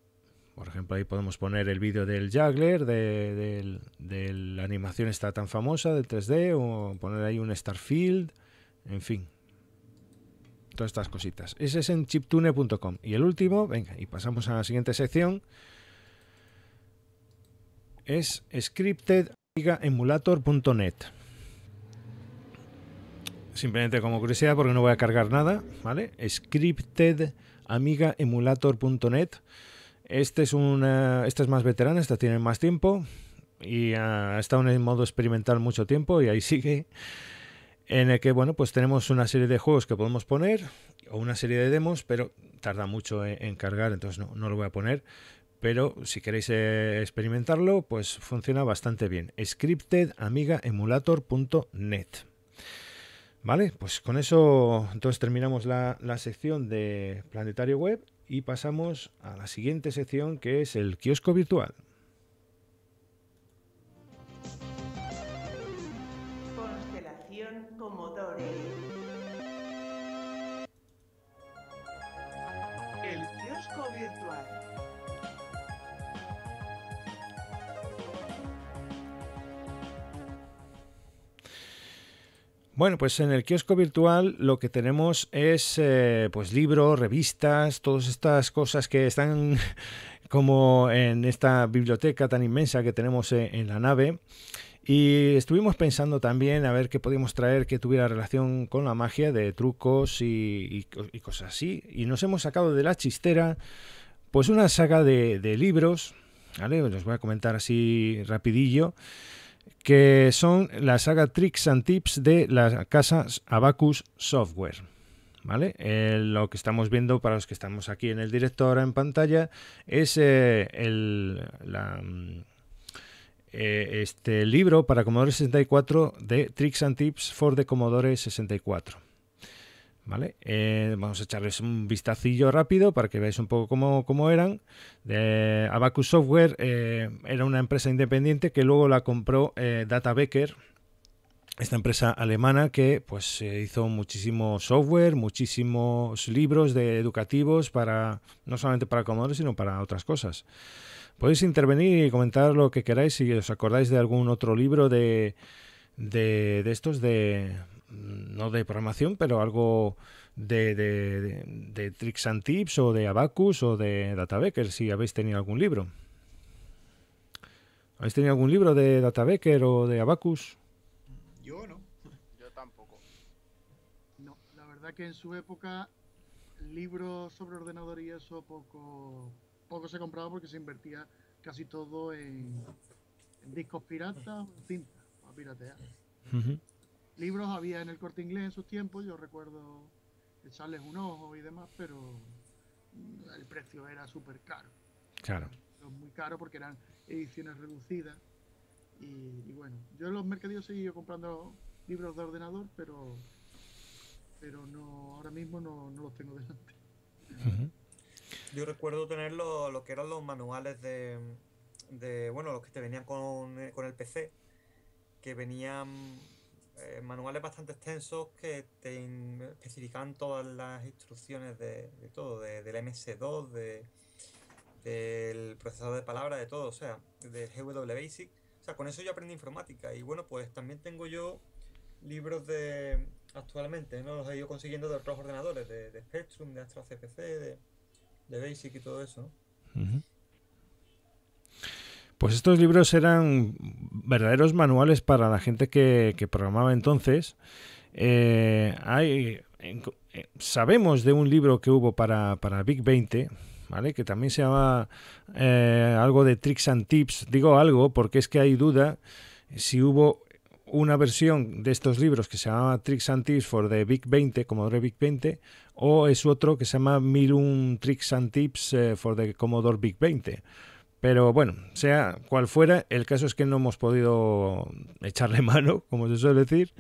Por ejemplo, ahí podemos poner el vídeo del Juggler, de, de, de la animación esta tan famosa del tres D, o poner ahí un Starfield, en fin, todas estas cositas. Ese es en chiptune punto com. Y el último, venga, y pasamos a la siguiente sección, es scripted amiga emulator punto net. Simplemente como curiosidad, porque no voy a cargar nada, ¿vale? scripted amiga emulator punto net. Este es una, esta es más veterana, esta tiene más tiempo y ha estado en modo experimental mucho tiempo, y ahí sigue, en el que, bueno, pues tenemos una serie de juegos que podemos poner, o una serie de demos, pero tarda mucho en, en cargar, entonces no, no lo voy a poner, pero si queréis eh, experimentarlo, pues funciona bastante bien. scripted amiga emulator punto net. Vale, pues con eso entonces terminamos la, la sección de Planetario Web y pasamos a la siguiente sección, que es el kiosco virtual. Bueno, pues en el kiosco virtual lo que tenemos es eh, pues libros, revistas, todas estas cosas que están como en esta biblioteca tan inmensa que tenemos en la nave. Y estuvimos pensando también a ver qué podíamos traer que tuviera relación con la magia, de trucos y, y, y cosas así. Y nos hemos sacado de la chistera pues una saga de, de libros, ¿vale? Los voy a comentar así rapidillo, que son la saga Tricks and Tips de la casa Abacus Software, ¿vale? Eh, lo que estamos viendo, para los que estamos aquí en el directo ahora en pantalla, es eh, el, la, eh, este libro para Commodore sesenta y cuatro de Tricks and Tips for the Commodore sesenta y cuatro, ¿vale? Eh, vamos a echarles un vistacillo rápido para que veáis un poco cómo, cómo eran. De Abacus Software eh, era una empresa independiente que luego la compró eh, Data Becker, esta empresa alemana que pues eh, hizo muchísimo software, muchísimos libros de educativos, para no solamente para Commodore sino para otras cosas. Podéis intervenir y comentar lo que queráis si os acordáis de algún otro libro de, de, de estos de... no de programación, pero algo de, de, de, de Tricks and Tips o de Abacus o de Data Becker, si habéis tenido algún libro. ¿Habéis tenido algún libro de Data Becker o de Abacus? Yo no. Yo tampoco. No, la verdad que en su época libros sobre ordenador y eso poco, poco se compraba, porque se invertía casi todo en, en discos piratas, cinta, para piratear. Uh-huh. Libros había en el Corte Inglés en sus tiempos, yo recuerdo echarles un ojo y demás, pero el precio era súper caro. Claro. Muy caro, porque eran ediciones reducidas. Y, y bueno, yo en los mercadillos seguí comprando libros de ordenador, pero, pero no, ahora mismo no, no los tengo delante. Uh-huh. Yo recuerdo tener lo, lo que eran los manuales de, de, bueno, los que te venían con, con el P C, que venían... Eh, manuales bastante extensos que te especifican todas las instrucciones de, de todo, de, del M S dos, de, del procesador de palabras, de todo, o sea, del G W Basic. O sea, con eso yo aprendí informática. Y bueno, pues también tengo yo libros de actualmente, ¿no? Los he ido consiguiendo de otros ordenadores, de, de Spectrum, de Astra C P C, de, de Basic y todo eso, ¿no? Uh-huh. Pues estos libros eran verdaderos manuales para la gente que, que programaba entonces. Eh, hay, sabemos de un libro que hubo para, para Big veinte, ¿vale? Que también se llama eh, algo de Tricks and Tips. Digo algo porque es que hay duda si hubo una versión de estos libros que se llama Tricks and Tips for the Big veinte, Commodore Big veinte, o es otro que se llama Milun Tricks and Tips for the Commodore Big veinte. Pero bueno, sea cual fuera, el caso es que no hemos podido echarle mano, como se suele decir,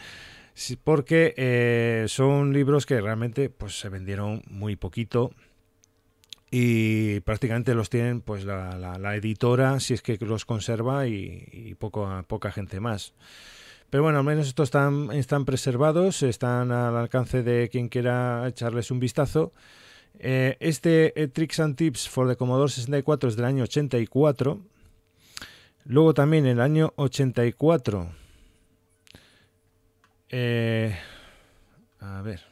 porque eh, son libros que realmente pues, se vendieron muy poquito y prácticamente los tienen pues, la, la, la editora, si es que los conserva, y, y poco, poca gente más. Pero bueno, al menos estos están, están preservados, están al alcance de quien quiera echarles un vistazo. Eh, este eh, Tricks and Tips for the Commodore sesenta y cuatro es del año ochenta y cuatro. Luego también en el año ochenta y cuatro. Eh, a ver.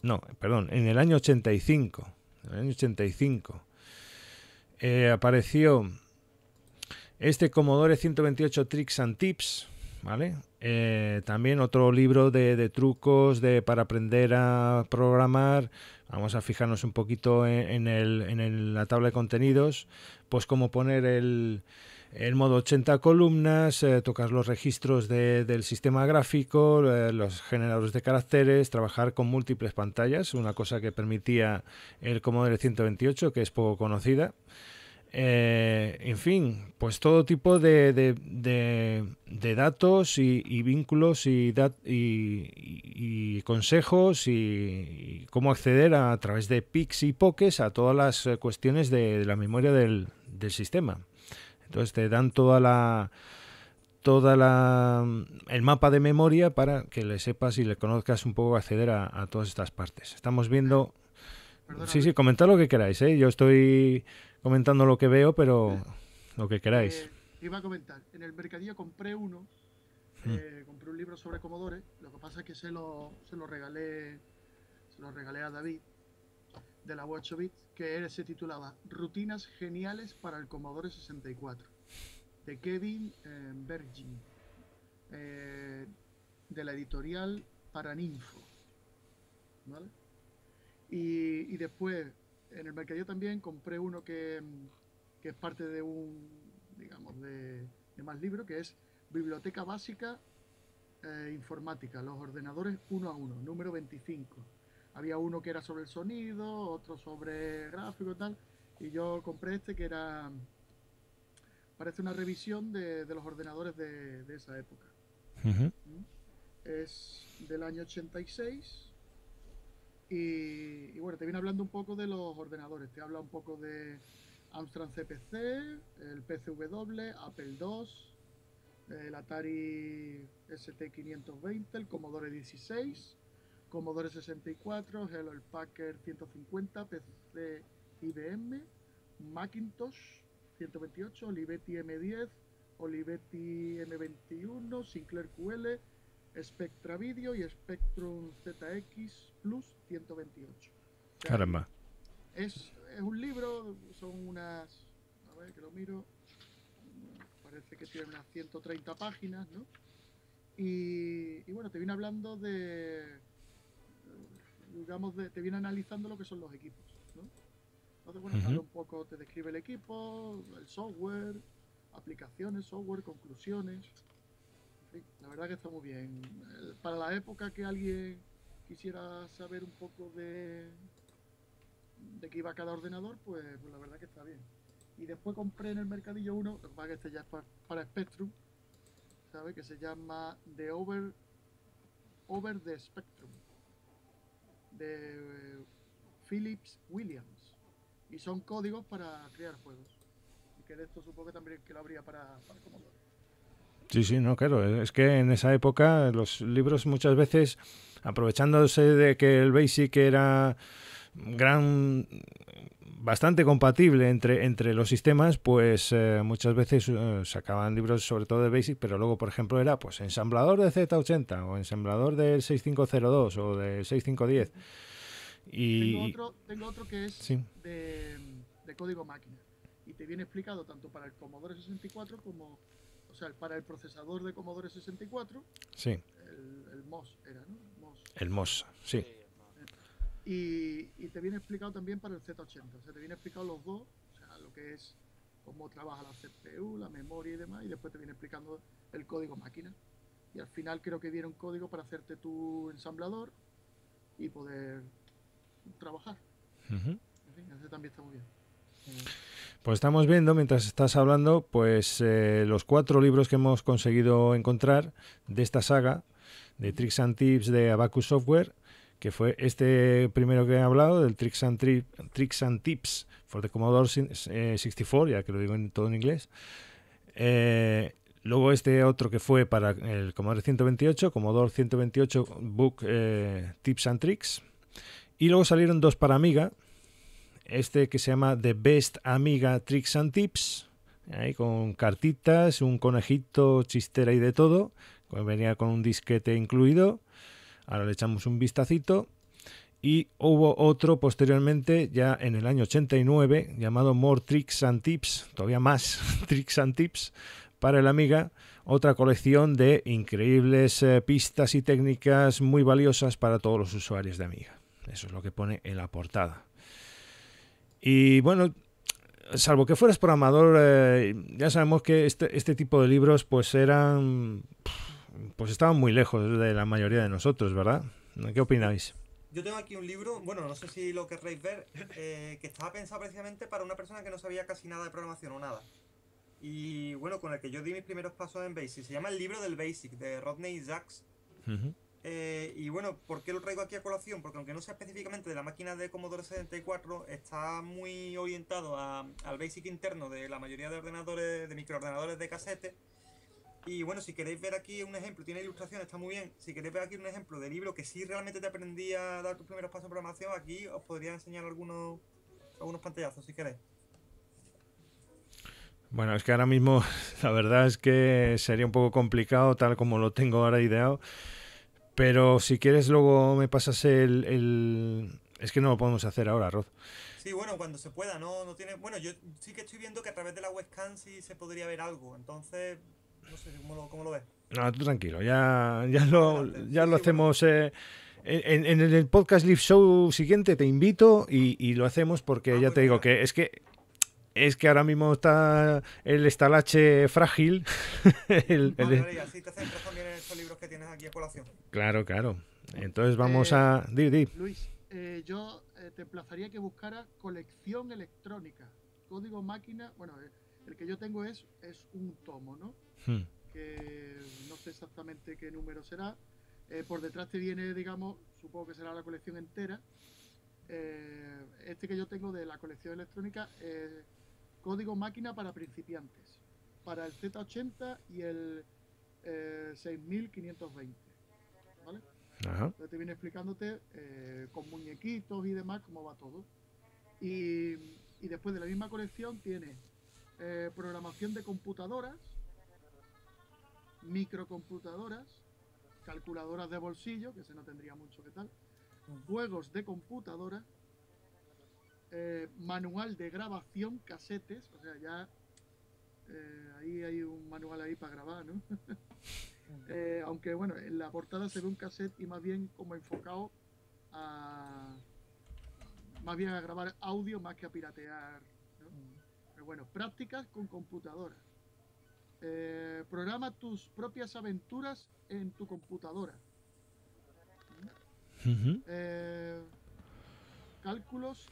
No, perdón, en el año ochenta y cinco. En el año ochenta y cinco eh, apareció este Commodore ciento veintiocho Tricks and Tips, ¿vale? Eh, también otro libro de, de trucos de, para aprender a programar. Vamos a fijarnos un poquito en, en, el, en el, la tabla de contenidos, pues cómo poner el, el modo ochenta columnas, eh, tocar los registros de, del sistema gráfico, eh, los generadores de caracteres, trabajar con múltiples pantallas, una cosa que permitía el Commodore ciento veintiocho, que es poco conocida. Eh, en fin, pues todo tipo de, de, de, de datos y, y vínculos y, dat, y, y, y consejos y, y cómo acceder a, a través de pics y pokés a todas las cuestiones de, de la memoria del, del sistema. Entonces te dan toda la, toda la, el mapa de memoria para que le sepas y le conozcas un poco acceder a, a todas estas partes. Estamos viendo... Perdóname. Sí, sí, comentad lo que queráis, ¿eh? Yo estoy comentando lo que veo, pero lo que queráis. Eh, iba a comentar, en el mercadillo compré uno, mm. eh, compré un libro sobre Commodore, lo que pasa es que se lo, se lo regalé se lo regalé a David, de la web ocho bits, que él se titulaba Rutinas Geniales para el Commodore sesenta y cuatro, de Kevin eh, Bergin, eh, de la editorial Paraninfo, ¿vale? Y, y después, en el mercadillo también, compré uno que, que es parte de un, digamos, de, de más libro, que es Biblioteca Básica eh, Informática, los ordenadores uno a uno, número veinticinco. Había uno que era sobre el sonido, otro sobre gráfico y tal, y yo compré este que era, parece una revisión de, de los ordenadores de, de esa época. Uh-huh. Es del año ochenta y seis... Y, y bueno, te viene hablando un poco de los ordenadores, te habla un poco de Amstrad C P C, el P C W, Apple dos, el Atari S T quinientos veinte, el Commodore dieciséis, Commodore sesenta y cuatro, Hewlett Packard ciento cincuenta, P C I B M, Macintosh ciento veintiocho, Olivetti M diez, Olivetti M veintiuno, Sinclair Q L, Spectra Video y Spectrum Z X Plus ciento veintiocho. O sea, caramba. Es, es un libro, son unas... A ver, que lo miro. Parece que tiene unas ciento treinta páginas, ¿no? Y, y bueno, te viene hablando de... Digamos, de, te viene analizando lo que son los equipos, ¿no? Entonces, bueno, uh-huh. habla un poco, te describe el equipo, el software, aplicaciones, software, conclusiones... La verdad que está muy bien. Para la época que alguien quisiera saber un poco de, de qué iba cada ordenador, pues, pues la verdad que está bien. Y después compré en el mercadillo uno, que este ya es para, para Spectrum, ¿sabe? Que se llama The Over, Over the Spectrum, de Philips Williams. Y son códigos para crear juegos. Y que de esto supongo que también que lo habría para, para Commodore. Sí, sí, no, claro. Es que en esa época los libros muchas veces, aprovechándose de que el BASIC era gran, bastante compatible entre, entre los sistemas, pues eh, muchas veces eh, sacaban libros sobre todo de BASIC, pero luego, por ejemplo, era pues ensamblador de Z ochenta o ensamblador del sesenta y cinco cero dos o del sesenta y cinco diez. Y tengo otro, tengo otro que es sí. de, de código máquina y te viene explicado tanto para el Commodore sesenta y cuatro como, o sea, para el procesador de Commodore sesenta y cuatro, sí. el, el MOS era, ¿no? El MOS, el MOS sí. Y, y te viene explicado también para el Z ochenta, o sea, te viene explicado los dos, o sea, lo que es cómo trabaja la C P U, la memoria y demás, y después te viene explicando el código máquina. Y al final creo que viene un código para hacerte tu ensamblador y poder trabajar. Uh-huh. En fin, eso también está muy bien. Pues estamos viendo, mientras estás hablando, pues eh, los cuatro libros que hemos conseguido encontrar de esta saga, de Tricks and Tips de Abacus Software, que fue este primero que he hablado, del Tricks and, tri Tricks and Tips for the Commodore sesenta y cuatro, ya que lo digo en todo en inglés. Eh, luego este otro que fue para el Commodore ciento veintiocho, Commodore ciento veintiocho Book eh, Tips and Tricks. Y luego salieron dos para Amiga, este que se llama The Best Amiga Tricks and Tips, ahí con cartitas, un conejito, chistera y de todo, venía con un disquete incluido. Ahora le echamos un vistacito. Y hubo otro posteriormente, ya en el año ochenta y nueve, llamado More Tricks and Tips, todavía más Tricks and Tips para el Amiga, otra colección de increíbles eh, pistas y técnicas muy valiosas para todos los usuarios de Amiga. Eso es lo que pone en la portada. Y bueno, salvo que fueras programador, eh, ya sabemos que este, este tipo de libros pues eran... pues estaban muy lejos de la mayoría de nosotros, ¿verdad? ¿Qué opináis? Yo tengo aquí un libro, bueno, no sé si lo querréis ver, eh, que estaba pensado precisamente para una persona que no sabía casi nada de programación o nada. Y bueno, con el que yo di mis primeros pasos en BASIC. Se llama El libro del BASIC, de Rodney Sacks. Uh-huh. eh, y bueno, ¿por qué lo traigo aquí a colación? Porque aunque no sea específicamente de la máquina de Commodore sesenta y cuatro, está muy orientado a, al BASIC interno de la mayoría de ordenadores, de microordenadores de casete. Y bueno, si queréis ver aquí un ejemplo, tiene ilustraciones, está muy bien. Si queréis ver aquí un ejemplo de libro que sí realmente te aprendí a dar tus primeros pasos en programación, aquí os podría enseñar algunos, algunos pantallazos, si queréis. Bueno, es que ahora mismo la verdad es que sería un poco complicado, tal como lo tengo ahora ideado. Pero si quieres luego me pasas el... el... Es que no lo podemos hacer ahora, Rod. Sí, bueno, cuando se pueda, no, no tiene... Bueno, yo sí que estoy viendo que a través de la webcam sí se podría ver algo, entonces... No sé cómo lo, cómo lo ves. No, tú tranquilo, ya, ya lo, ya lo hacemos. Eh, en, en el podcast Live Show siguiente te invito y, y lo hacemos porque ah, ya te digo bien. que es que es que ahora mismo está el estalache frágil. el, el, el... Así te centras también en estos libros que tienes aquí a colación. Claro, claro. Entonces vamos eh, a... Di, di. Luis, eh, yo te emplazaría que buscaras colección electrónica, código máquina. Bueno, el que yo tengo es, es un tomo, ¿no? Hmm. Que no sé exactamente qué número será, eh, por detrás te viene, digamos, supongo que será la colección entera. Eh, este que yo tengo de la colección electrónica, eh, código máquina para principiantes, para el Z ochenta y el eh, seis mil quinientos veinte, ¿vale? Ajá. Entonces te viene explicándote eh, con muñequitos y demás cómo va todo. Y, y después de la misma colección tiene eh, programación de computadoras, microcomputadoras, calculadoras de bolsillo, que ese no tendría mucho que tal, juegos de computadora, eh, manual de grabación, casetes, o sea, ya eh, ahí hay un manual ahí para grabar, ¿no? eh, aunque bueno, en la portada se ve un casete y más bien como enfocado a más bien a grabar audio más que a piratear, ¿no? Pero bueno, prácticas con computadoras. Eh, programa tus propias aventuras en tu computadora. Uh-huh. eh, cálculos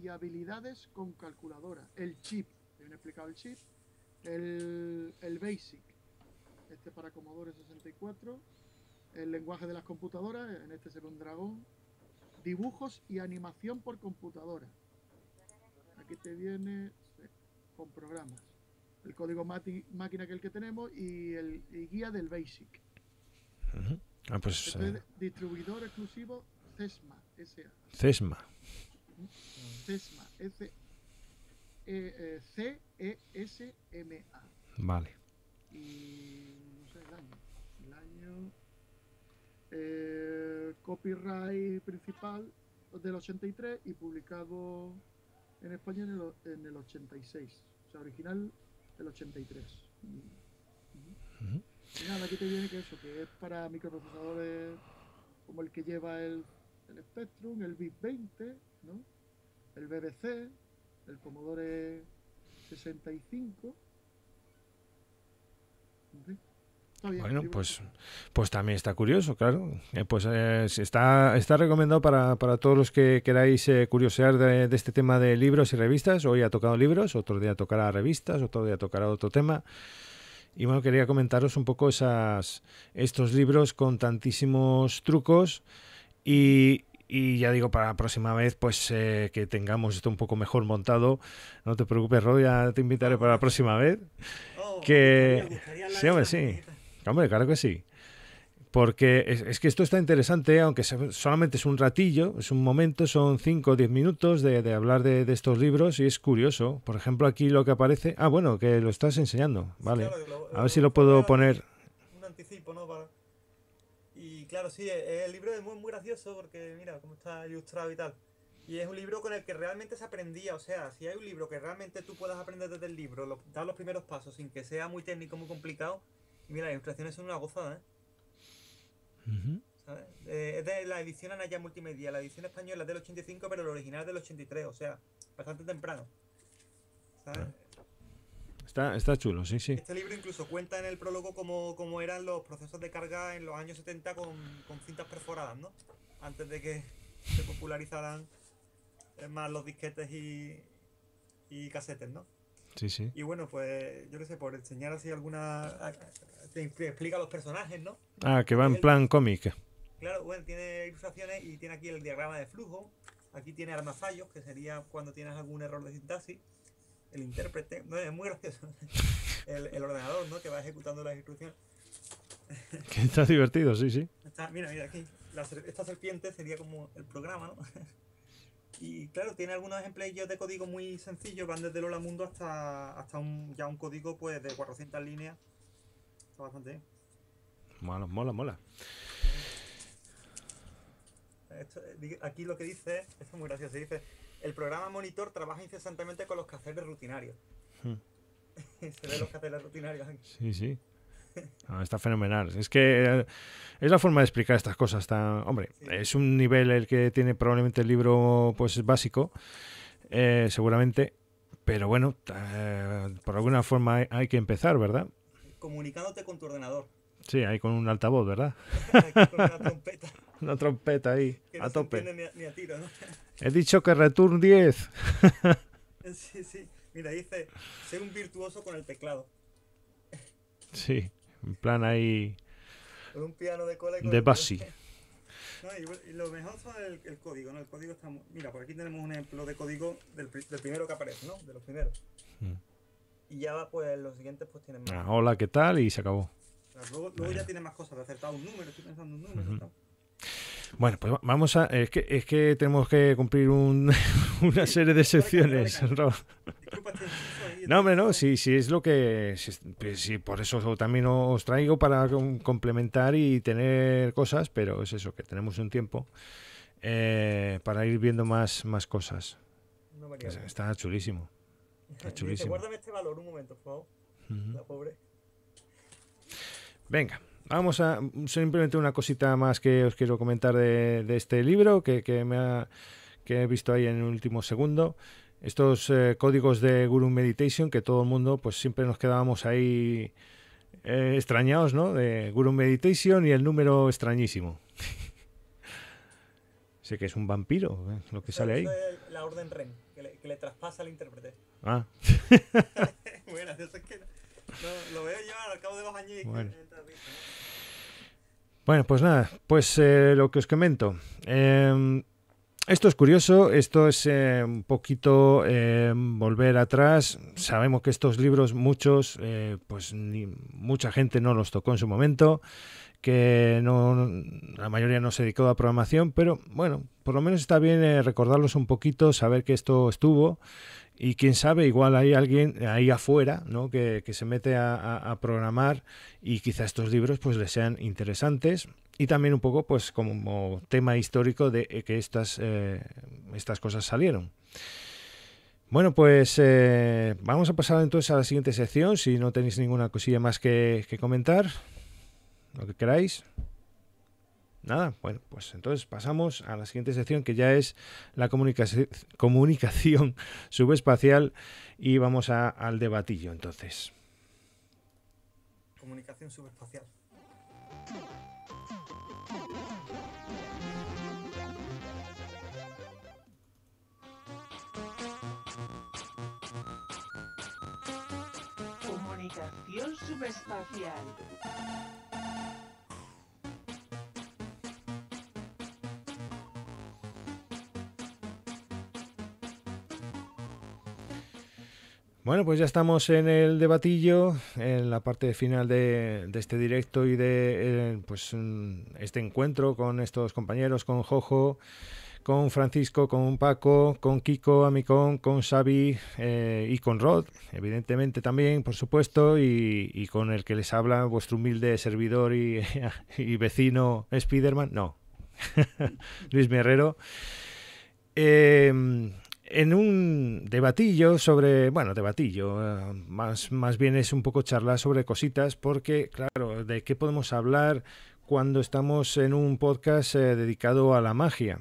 y habilidades con calculadora. El chip, te viene explicado el chip. El, el BASIC, este para Commodore sesenta y cuatro. El lenguaje de las computadoras, en este se ve un dragón. Dibujos y animación por computadora. Aquí te viene eh, con programas. El código máquina que el que tenemos y el y guía del BASIC. Uh-huh. Ah, pues... Este uh... distribuidor exclusivo CESMA, S A. CESMA. CESMA, C E S M A. Vale. Y... no sé, el año. El año... Eh, copyright principal, del ochenta y tres y publicado en España en el, en el ochenta y seis. O sea, original del ochenta y tres. Uh-huh. Y nada, aquí te viene que eso, que es para microprocesadores como el que lleva el, el Spectrum, el BIC veinte, ¿no? El B B C, el Commodore sesenta y cinco. ¿Sí? Bien, bueno, pues, pues también está curioso, claro. Eh, pues eh, está, está recomendado para, para todos los que queráis eh, curiosear de, de este tema de libros y revistas. Hoy ha tocado libros, otro día tocará revistas, otro día tocará otro tema. Y bueno, quería comentaros un poco esas, estos libros con tantísimos trucos y... Y ya digo, para la próxima vez, pues eh, que tengamos esto un poco mejor montado. No te preocupes, Rod, ya te invitaré para la próxima vez. Oh, que... Sí, hombre, sí. Hombre, claro que sí. Porque es, es que esto está interesante, aunque solamente es un ratillo, es un momento, son cinco o diez minutos de, de hablar de, de estos libros y es curioso. Por ejemplo, aquí lo que aparece... Ah, bueno, que lo estás enseñando. Vale. A ver si lo puedo poner... Un anticipo, ¿no? Para... Y claro, sí, el libro es muy, muy gracioso porque mira cómo está ilustrado y tal. Y es un libro con el que realmente se aprendía, o sea, si hay un libro que realmente tú puedas aprender desde el libro, lo, dar los primeros pasos sin que sea muy técnico, muy complicado, mira, las ilustraciones son una gozada, ¿eh? Uh-huh. ¿Sabes? Eh, es de la edición Anaya Multimedia, la edición española es del ochenta y cinco, pero el original es del ochenta y tres, o sea, bastante temprano, ¿sabes? Uh-huh. Está, está chulo, sí, sí. Este libro incluso cuenta en el prólogo cómo, cómo eran los procesos de carga en los años setenta con, con cintas perforadas, ¿no? Antes de que se popularizaran más los disquetes y, y casetes, ¿no? Sí, sí. Y bueno, pues yo qué sé, por enseñar así alguna... Te explica los personajes, ¿no? Ah, que va en plan cómic. Claro, bueno, tiene ilustraciones y tiene aquí el diagrama de flujo. Aquí tiene armafallos, que sería cuando tienes algún error de sintaxis. El intérprete, no, es muy gracioso. El, el ordenador, ¿no? Que va ejecutando las instrucciones. Que está divertido, sí, sí. Está, mira, mira, aquí. La, esta serpiente sería como el programa, ¿no? Y claro, tiene algunos ejemplillos de código muy sencillos, van desde Lola Mundo hasta, hasta un, ya un código pues de cuatrocientas líneas. Está bastante bien. Mola, mola, mola. Esto, aquí lo que dice, esto es muy gracioso, dice... El programa monitor trabaja incesantemente con los quehaceres rutinarios. Hmm. Se ven los quehaceres rutinarios aquí. Sí, sí. Ah, está fenomenal. Es que es la forma de explicar estas cosas. Tan... Hombre, sí. Es un nivel el que tiene probablemente el libro pues básico, eh, seguramente. Pero bueno, eh, por alguna forma hay, hay que empezar, ¿verdad? Comunicándote con tu ordenador. Sí, ahí con un altavoz, ¿verdad? Aquí con una trompeta. Una trompeta ahí, que no a tope. Ni a, ni a tiro, ¿no? He dicho que return diez. Sí, sí. Mira, dice, ser un virtuoso con el teclado. Sí, en plan ahí... Con un piano de cola y con de Bassi. No, y, y lo mejor son el, el código, ¿no? El código está... Muy... Mira, por aquí tenemos un ejemplo de código del, del primero que aparece, ¿no? De los primeros. Mm. Y ya va, pues, los siguientes pues tienen más. Ah, hola, ¿qué tal? Y se acabó. O sea, luego luego ya tiene más cosas, de acertar un número, estoy pensando en un número, uh-huh. Bueno, pues vamos a... Es que, es que tenemos que cumplir un, una serie de secciones. No, no hombre, no, si, si es lo que... Si, si por eso también os traigo para complementar y tener cosas, pero es eso, que tenemos un tiempo eh, para ir viendo más, más cosas. Está chulísimo. Está chulísimo. Guárdame este valor un momento, por favor. La pobre. Venga. Vamos a simplemente una cosita más que os quiero comentar de, de este libro que, que, me ha, que he visto ahí en el último segundo. Estos eh, códigos de Guru Meditation que todo el mundo pues siempre nos quedábamos ahí eh, extrañados, ¿no? De Guru Meditation y el número extrañísimo. Sé que es un vampiro, ¿eh? Lo que o sea, sale ahí. Es la orden Ren, que le, que le traspasa al intérprete. Ah. Bueno, eso es que... No, lo veo yo al cabo de los años y bueno. Bueno, pues nada, pues eh, lo que os comento. Eh, esto es curioso, esto es eh, un poquito eh, volver atrás. Sabemos que estos libros, muchos, eh, pues ni, mucha gente no los tocó en su momento, que no, la mayoría no se dedicó a programación, pero bueno, por lo menos está bien eh, recordarlos un poquito, saber que esto estuvo. Y quién sabe, igual hay alguien ahí afuera, ¿no?, que, que se mete a, a, a programar, y quizá estos libros pues les sean interesantes. Y también un poco pues como tema histórico de que estas, eh, estas cosas salieron. Bueno, pues eh, vamos a pasar entonces a la siguiente sección, si no tenéis ninguna cosilla más que, que comentar, lo que queráis. Nada, bueno, pues entonces pasamos a la siguiente sección, que ya es la comunicación, comunicación subespacial, y vamos a, al debatillo entonces. Comunicación subespacial. Comunicación subespacial. Bueno, pues ya estamos en el debatillo, en la parte final de, de este directo y de eh, pues, este encuentro con estos compañeros, con Jojo, con Francisco, con Paco, con Kiko, Amicón, con Xavi eh, y con Rod, evidentemente también, por supuesto, y, y con el que les habla vuestro humilde servidor y, y vecino Spiderman, no, Luis Herrero. Eh... En un debatillo sobre, bueno, debatillo, más, más bien es un poco charlar sobre cositas, porque, claro, ¿de qué podemos hablar cuando estamos en un podcast eh, dedicado a la magia?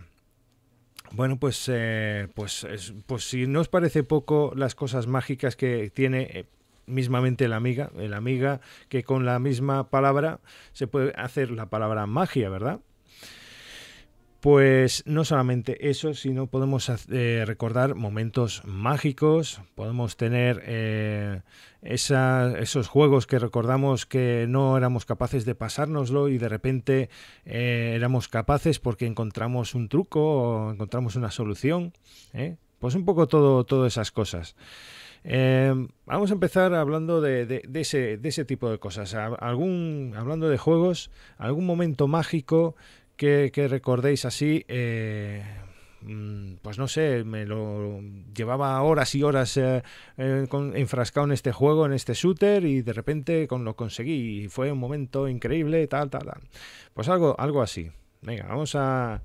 Bueno, pues, eh, pues, es, pues si no os parece poco las cosas mágicas que tiene eh, mismamente la amiga, el amiga, que con la misma palabra se puede hacer la palabra magia, ¿verdad? Pues no solamente eso, sino podemos eh, recordar momentos mágicos, podemos tener eh, esa, esos juegos que recordamos que no éramos capaces de pasárnoslo y de repente eh, éramos capaces porque encontramos un truco o encontramos una solución, ¿eh? Pues un poco todo, todas esas cosas. Eh, vamos a empezar hablando de, de, de, ese, de ese tipo de cosas. Algún, hablando de juegos, algún momento mágico Que, que recordéis así, eh, pues no sé, me lo llevaba horas y horas eh, eh, con, enfrascado en este juego, en este shooter, y de repente con, lo conseguí, y fue un momento increíble, tal, tal, tal. Pues algo, algo así. Venga, vamos a...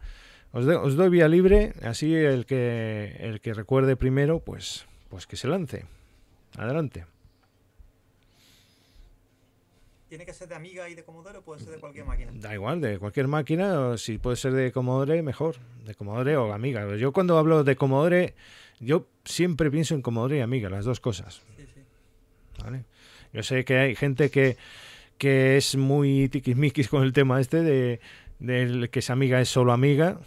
Os, de, os doy vía libre, así el que, el que recuerde primero, pues, pues que se lance. Adelante. ¿Tiene que ser de Amiga y de Commodore o puede ser de cualquier máquina? Da igual, de cualquier máquina, o si puede ser de Commodore, mejor. De Commodore o Amiga. Yo cuando hablo de Commodore, yo siempre pienso en Commodore y Amiga, las dos cosas. Sí, sí. ¿Vale? Yo sé que hay gente que, que es muy tiquismiquis con el tema este de, de el que es Amiga es solo Amiga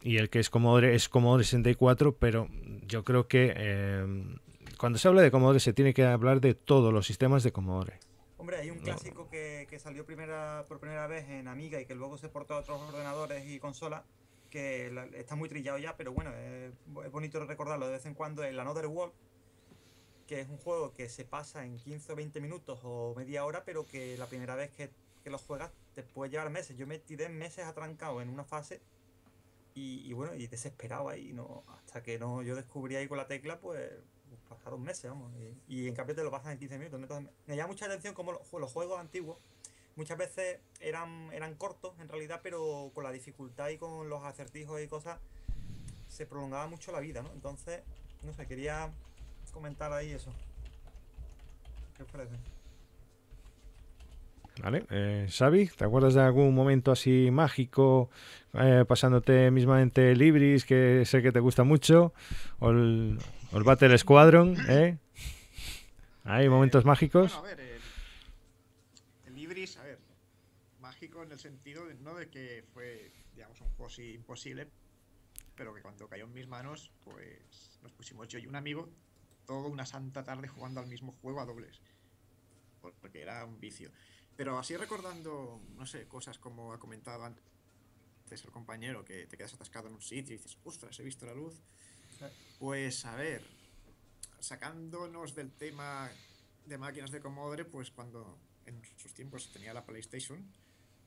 y el que es Commodore es Commodore sesenta y cuatro, pero yo creo que eh, cuando se habla de Commodore se tiene que hablar de todos los sistemas de Commodore. Hombre, hay un clásico que, que salió primera, por primera vez en Amiga y que luego se portó a otros ordenadores y consolas, que la, está muy trillado ya, pero bueno, es, es bonito recordarlo de vez en cuando, el Another World, que es un juego que se pasa en quince o veinte minutos o media hora, pero que la primera vez que, que lo juegas te puede llevar meses. Yo me tiré meses atrancado en una fase y, y bueno, y desesperado ahí, no, hasta que no yo descubrí ahí con la tecla, pues... pasaron meses, vamos, y, y en cambio te lo pasan en quince minutos. Entonces, me llama mucha atención como los, los juegos antiguos muchas veces eran, eran cortos en realidad, pero con la dificultad y con los acertijos y cosas se prolongaba mucho la vida, ¿no? Entonces, no sé, quería comentar ahí eso. ¿Qué os parece? Vale, eh, Xavi, ¿te acuerdas de algún momento así mágico eh, pasándote mismamente el Ibris, que sé que te gusta mucho, o el, o el Battle Squadron, eh? ¿Hay momentos eh, mágicos? Bueno, a ver, el, el Ibris, a ver, mágico en el sentido de, no de que fue, digamos, un juego así imposible, pero que cuando cayó en mis manos, pues nos pusimos yo y un amigo toda una santa tarde jugando al mismo juego a dobles, porque era un vicio. Pero así recordando, no sé, cosas como ha comentado antes el compañero, que te quedas atascado en un sitio y dices, ostras, he visto la luz. Pues a ver, sacándonos del tema de máquinas de Commodore, pues cuando en sus tiempos tenía la PlayStation,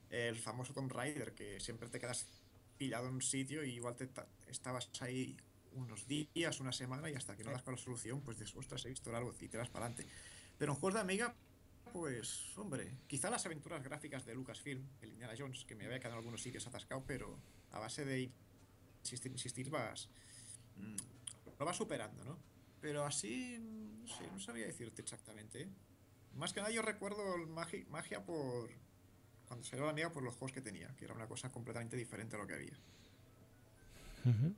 el famoso Tomb Raider, que siempre te quedas pillado en un sitio y igual te estabas ahí unos días, una semana, y hasta que no das con la solución, pues dices, ostras, he visto algo, y te das para adelante. Pero en juegos de Amiga, pues, hombre, quizá las aventuras gráficas de Lucasfilm, el Indiana Jones, que me había quedado en algunos sitios atascado, pero a base de insistir, insistir vas... lo vas superando, ¿no? Pero así, no sé, no sabría decirte exactamente, ¿eh? Más que nada yo recuerdo el magi magia por... cuando salió la Amiga, por los juegos que tenía, que era una cosa completamente diferente a lo que había. Uh-huh.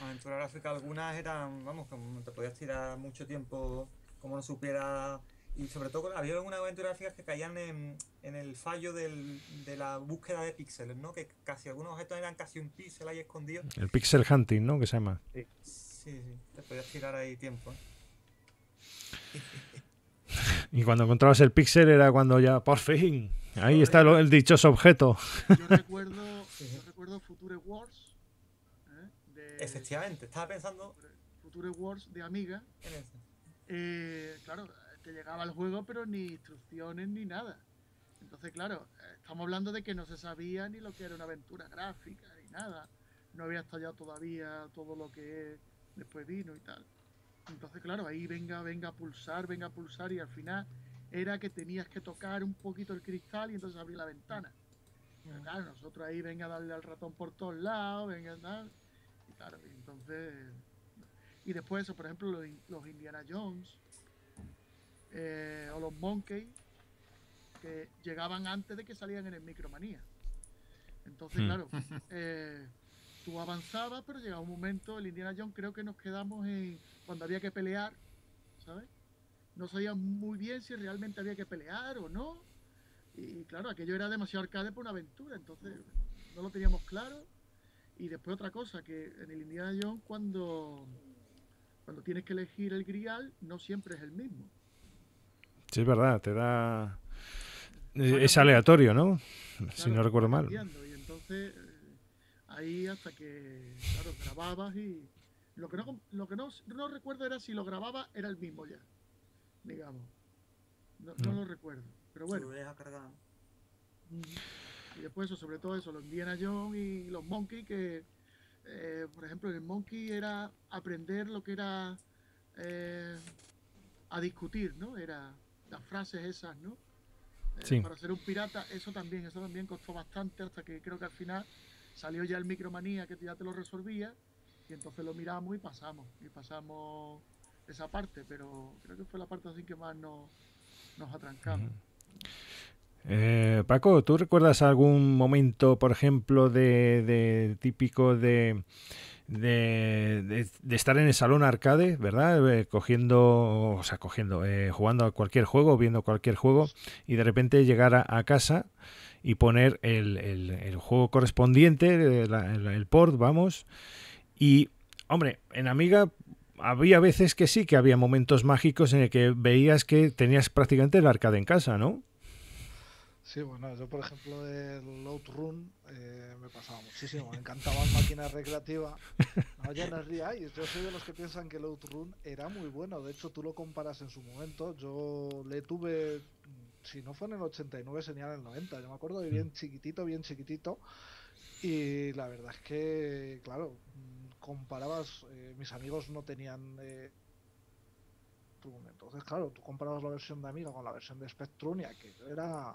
Aventura gráfica algunas eran, vamos, como te podías tirar mucho tiempo como no supiera, y sobre todo había algunas aventuras gráficas que caían en, en el fallo del, de la búsqueda de píxeles, ¿no? Que casi algunos objetos eran casi un píxel ahí escondido. El pixel hunting, ¿no? Que se llama. Sí, sí, sí, te podías tirar ahí tiempo, ¿eh? Y cuando encontrabas el píxel era cuando ya, por fin, ahí está el, el dichoso objeto. Yo recuerdo, yo recuerdo Future Wars. Efectivamente, estaba pensando... Future Wars de Amiga. Eh, claro, te llegaba el juego, pero ni instrucciones ni nada. Entonces, claro, estamos hablando de que no se sabía ni lo que era una aventura gráfica ni nada. No había estallado todavía todo lo que después vino y tal. Entonces, claro, ahí venga, venga a pulsar, venga a pulsar, y al final era que tenías que tocar un poquito el cristal y entonces abrir la ventana. Pero, claro, nosotros ahí venga a darle al ratón por todos lados, venga a dar... Claro, y entonces... Y después eso, por ejemplo, los, los Indiana Jones eh, o los Monkey, que llegaban antes de que salían en el Micromanía. Entonces, claro, eh, tú avanzabas, pero llegaba un momento, el Indiana Jones creo que nos quedamos en... cuando había que pelear, ¿sabes? No sabíamos muy bien si realmente había que pelear o no. Y claro, aquello era demasiado arcade por una aventura, entonces no lo teníamos claro. Y después otra cosa, que en el Indiana Jones cuando, cuando tienes que elegir el grial, no siempre es el mismo. Sí, es verdad, te da... Bueno, es aleatorio, ¿no? Claro, si no recuerdo mal. Y entonces, ahí hasta que, claro, grababas y... Lo que no, lo que no, no recuerdo era si lo grababa era el mismo ya, digamos. No, no, no lo recuerdo, pero bueno. Lo cargado. Mm. Y después eso, sobre todo eso, los Indiana Jones y los Monkey, que eh, por ejemplo en el Monkey era aprender lo que era eh, a discutir, ¿no? Era las frases esas, ¿no? Eh, sí. Para ser un pirata, eso también, eso también costó bastante, hasta que creo que al final salió ya el Micromanía, que ya te lo resolvía, y entonces lo miramos y pasamos, y pasamos esa parte, pero creo que fue la parte así que más nos, nos atrancamos. Mm. Eh, Paco, ¿tú recuerdas algún momento, por ejemplo, de, de típico de, de, de, de estar en el salón arcade, ¿verdad? Eh, cogiendo, o sea, cogiendo, eh, jugando a cualquier juego, viendo cualquier juego, y de repente llegar a, a casa y poner el, el, el juego correspondiente, el, el, el port, vamos, y, hombre, en Amiga... Había veces que sí, que había momentos mágicos en el que veías que tenías prácticamente el arcade en casa, ¿no? Sí, bueno, yo por ejemplo el Outrun eh, me pasaba muchísimo, me encantaban máquinas recreativas. No, ya no os riáis, yo soy de los que piensan que el Outrun era muy bueno, de hecho tú lo comparas en su momento, yo le tuve, si no fue en el ochenta y nueve, sería en el noventa, yo me acuerdo de bien chiquitito, bien chiquitito, y la verdad es que, claro... comparabas, eh, mis amigos no tenían eh, entonces claro, tú comparabas la versión de Amiga con la versión de Spectrum y aquello era,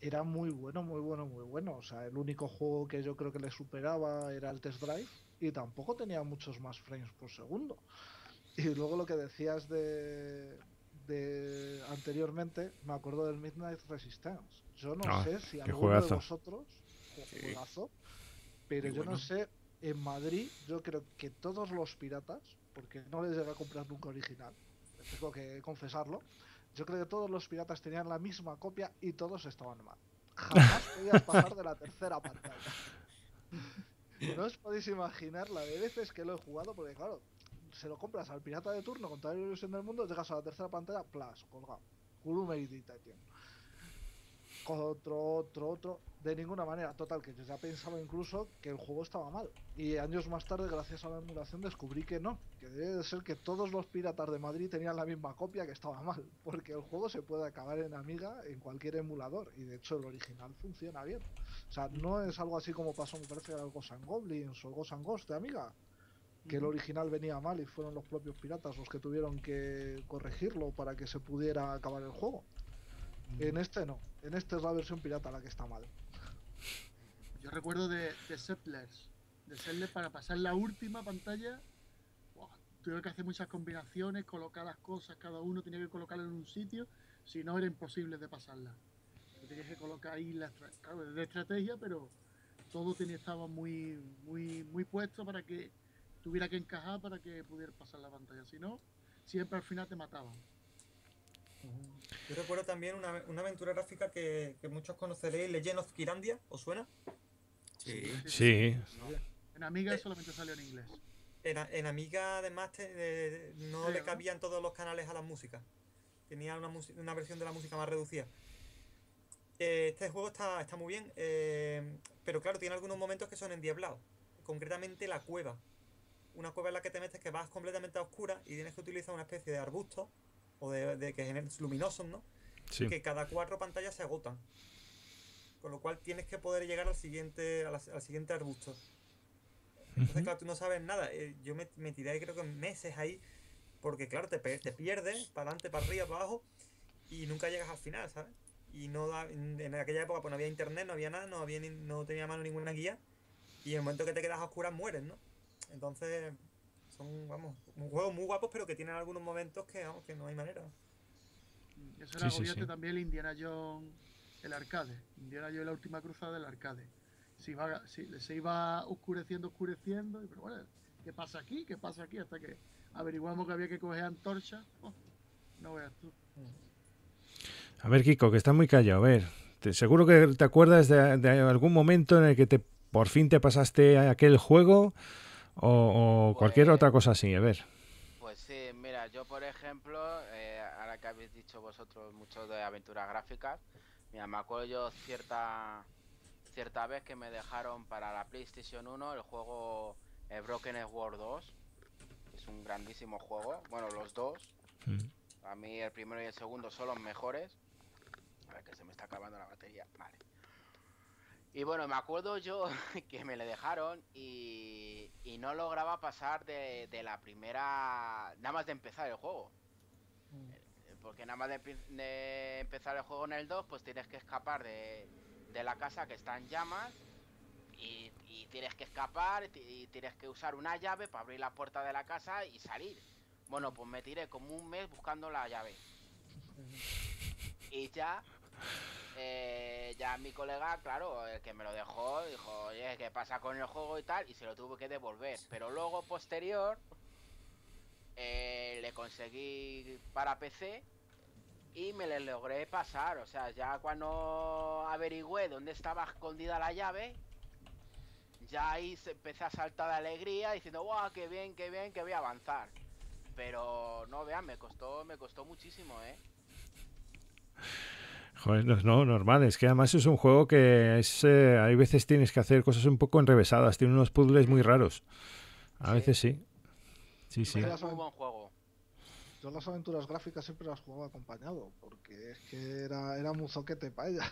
era muy bueno, muy bueno, muy bueno, o sea, el único juego que yo creo que le superaba era el Test Drive y tampoco tenía muchos más frames por segundo. Y luego lo que decías de, de anteriormente, me acuerdo del Midnight Resistance, yo no, no sé si alguno juegazo. de vosotros juegazo, pero bueno. Yo no sé. En Madrid, yo creo que todos los piratas, porque no les llegué a comprar nunca original, tengo que confesarlo, yo creo que todos los piratas tenían la misma copia y todos estaban mal. Jamás podías pasar de la tercera pantalla. No os podéis imaginar la de veces que lo he jugado, porque claro, se lo compras al pirata de turno con toda la ilusión del mundo, llegas a la tercera pantalla, plas, colgado. Culo meditación. cojo otro, otro, otro, de ninguna manera. Total, que yo ya pensaba incluso que el juego estaba mal. Y años más tarde, gracias a la emulación, descubrí que no, que debe de ser que todos los piratas de Madrid tenían la misma copia, que estaba mal, porque el juego se puede acabar en Amiga en cualquier emulador, y de hecho el original funciona bien. O sea, no es algo así como pasó, me parece, al Ghosts and Goblins o Ghosts and Ghosts de Amiga, que el original venía mal y fueron los propios piratas los que tuvieron que corregirlo para que se pudiera acabar el juego. En este no, en este es la versión pirata la que está mal. Yo recuerdo de, de Settlers, de Settlers para pasar la última pantalla, wow, tuve que hacer muchas combinaciones, colocar las cosas, cada uno tenía que colocarlas en un sitio, si no era imposible de pasarla. Tenías que colocar ahí la claro, de estrategia, pero todo tenía, estaba muy, muy, muy puesto para que tuviera que encajar, para que pudiera pasar la pantalla, si no, siempre al final te mataban. Yo recuerdo también una, una aventura gráfica que, que muchos conoceréis, Legend of Kirandia, ¿os suena? Sí. Sí. ¿No? En Amiga eh, solamente salió en inglés. En, en Amiga además te, eh, no Creo. le cabían todos los canales a las músicas. Tenía una, una versión de la música más reducida. Eh, este juego está, está muy bien, eh, pero claro, tiene algunos momentos que son endiablados. Concretamente la cueva. Una cueva en la que te metes que vas completamente a oscura y tienes que utilizar una especie de arbusto o de, de que generen luminosos, ¿no? Sí. Que cada cuatro pantallas se agotan, con lo cual tienes que poder llegar al siguiente, al, al siguiente arbusto. Entonces, uh-huh. claro, tú no sabes nada. Eh, yo me, me tiré creo que meses ahí, porque claro, te, te pierdes, para adelante, para arriba, para abajo, y nunca llegas al final, ¿sabes? Y no da, en, en aquella época pues no había internet, no había nada, no, había, no tenía a mano ninguna guía, y en el momento que te quedas a oscuras mueres, ¿no? Entonces, son, vamos, juegos muy guapos, pero que tienen algunos momentos que, vamos, que no hay manera. Eso era sí, obviamente sí, sí. también el Indiana Jones, el arcade. Indiana Jones, la última cruzada del arcade. Se iba, se, se iba oscureciendo, oscureciendo, y pero bueno, ¿qué pasa aquí? ¿Qué pasa aquí? Hasta que averiguamos que había que coger antorcha. Oh, no veas tú. A ver, Kiko, que estás muy callado. A ver, te, seguro que te acuerdas de, de algún momento en el que te por fin te pasaste aquel juego. O, o pues, cualquier otra cosa así, a ver. Pues sí, mira, yo por ejemplo, eh, ahora que habéis dicho vosotros mucho de aventuras gráficas, mira, me acuerdo yo cierta cierta vez que me dejaron para la PlayStation uno el juego eh, Broken Sword dos. Es un grandísimo juego, bueno, los dos. Mm. A mí el primero y el segundo son los mejores. A ver, que se me está acabando la batería, vale. Y bueno, me acuerdo yo que me le dejaron y, y no lograba pasar de, de la primera, nada más de empezar el juego. Porque nada más de, de empezar el juego en el dos, pues tienes que escapar de, de la casa que está en llamas y, y tienes que escapar y tienes que usar una llave para abrir la puerta de la casa y salir. Bueno, pues me tiré como un mes buscando la llave. Y ya... Eh, ya mi colega, claro, el que me lo dejó, dijo, oye, ¿qué pasa con el juego y tal? Y se lo tuve que devolver. Pero luego, posterior, eh, le conseguí para P C y me le logré pasar. O sea, ya cuando averigüé dónde estaba escondida la llave, ya ahí se empecé a saltar de alegría diciendo, wow, qué bien, qué bien, que voy a avanzar. Pero no, vean, me costó, me costó muchísimo, ¿eh? Joder, no, no, normal, es que además es un juego que es, eh, hay veces tienes que hacer cosas un poco enrevesadas, tiene unos puzzles muy raros. A sí. veces sí. Sí, sí. Es un buen juego. Yo las aventuras gráficas siempre las jugaba acompañado, porque es que era, era muy zoquete para ellas.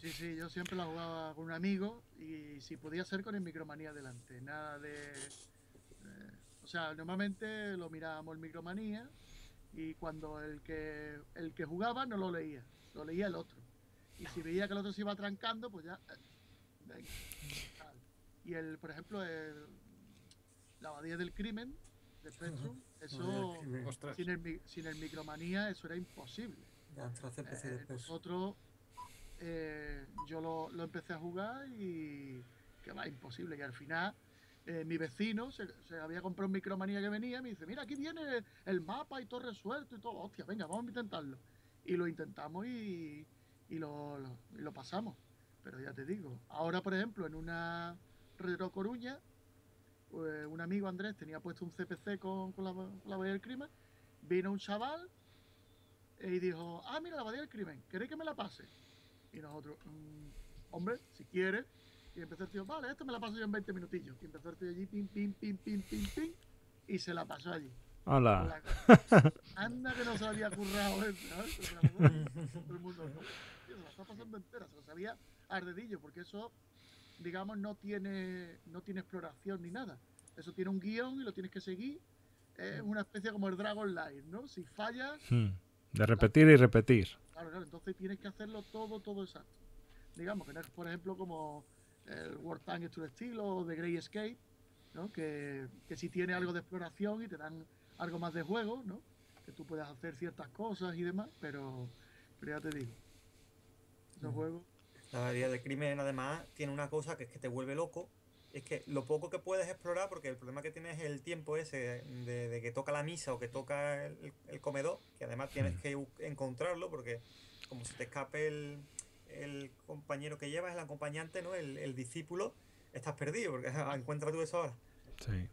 Sí, sí, yo siempre las jugaba con un amigo y si podía ser con el Micromanía delante. Nada de... Eh, o sea, normalmente lo mirábamos el Micromanía y cuando el que, el que jugaba no lo leía. Lo leía el otro. Y si veía que el otro se iba trancando, pues ya... Y el, por ejemplo, el, la abadía del crimen, de Spectrum, eso sin el, sin el Micromanía, eso era imposible. Eh, nosotros, eh, yo lo, lo empecé a jugar y... que va, imposible. Y al final, eh, mi vecino se, se había comprado un Micromanía que venía y me dice, mira, aquí viene el mapa y todo resuelto y todo. Hostia, venga, vamos a intentarlo. Y lo intentamos y, y, lo, lo, y lo pasamos. Pero ya te digo, ahora por ejemplo en una Retro Coruña, eh, un amigo Andrés tenía puesto un C P C con, con la, con la Abadía del Crimen, vino un chaval eh, y dijo, ah mira la Abadía del Crimen, ¿queréis que me la pase? Y nosotros, mmm, hombre, si quieres. Y empezó el tío, vale, esto me la paso yo en veinte minutillos. Y empezó el tío allí, pim, pim, pim, pim, pim, pim. Y se la pasó allí. Hola. La... Anda que no se había currado eso, ¿sabes? Todo el mundo, ¿no? Tío, se la está pasando entera, se lo sabía al dedillo, porque eso, digamos, no tiene, no tiene exploración ni nada. Eso tiene un guión y lo tienes que seguir. Es una especie como el Dragon Light, ¿no? Si fallas... Hmm. De repetir la... y repetir. Claro, claro. Entonces tienes que hacerlo todo, todo exacto. Digamos, que no es, por ejemplo, como el World Tank to the Steel o The Grey Escape, ¿no? Que, que si tiene algo de exploración y te dan algo más de juego, ¿no? Que tú puedas hacer ciertas cosas y demás, pero, pero ya te digo, los juegos... La variedad del crimen, además, tiene una cosa que es que te vuelve loco, es que lo poco que puedes explorar, porque el problema que tienes es el tiempo ese de, de que toca la misa o que toca el, el comedor, que además tienes que encontrarlo, porque como se te escape el, el compañero que llevas, el acompañante, ¿no? El, el discípulo, estás perdido, porque encuentra tú eso ahora. Sí.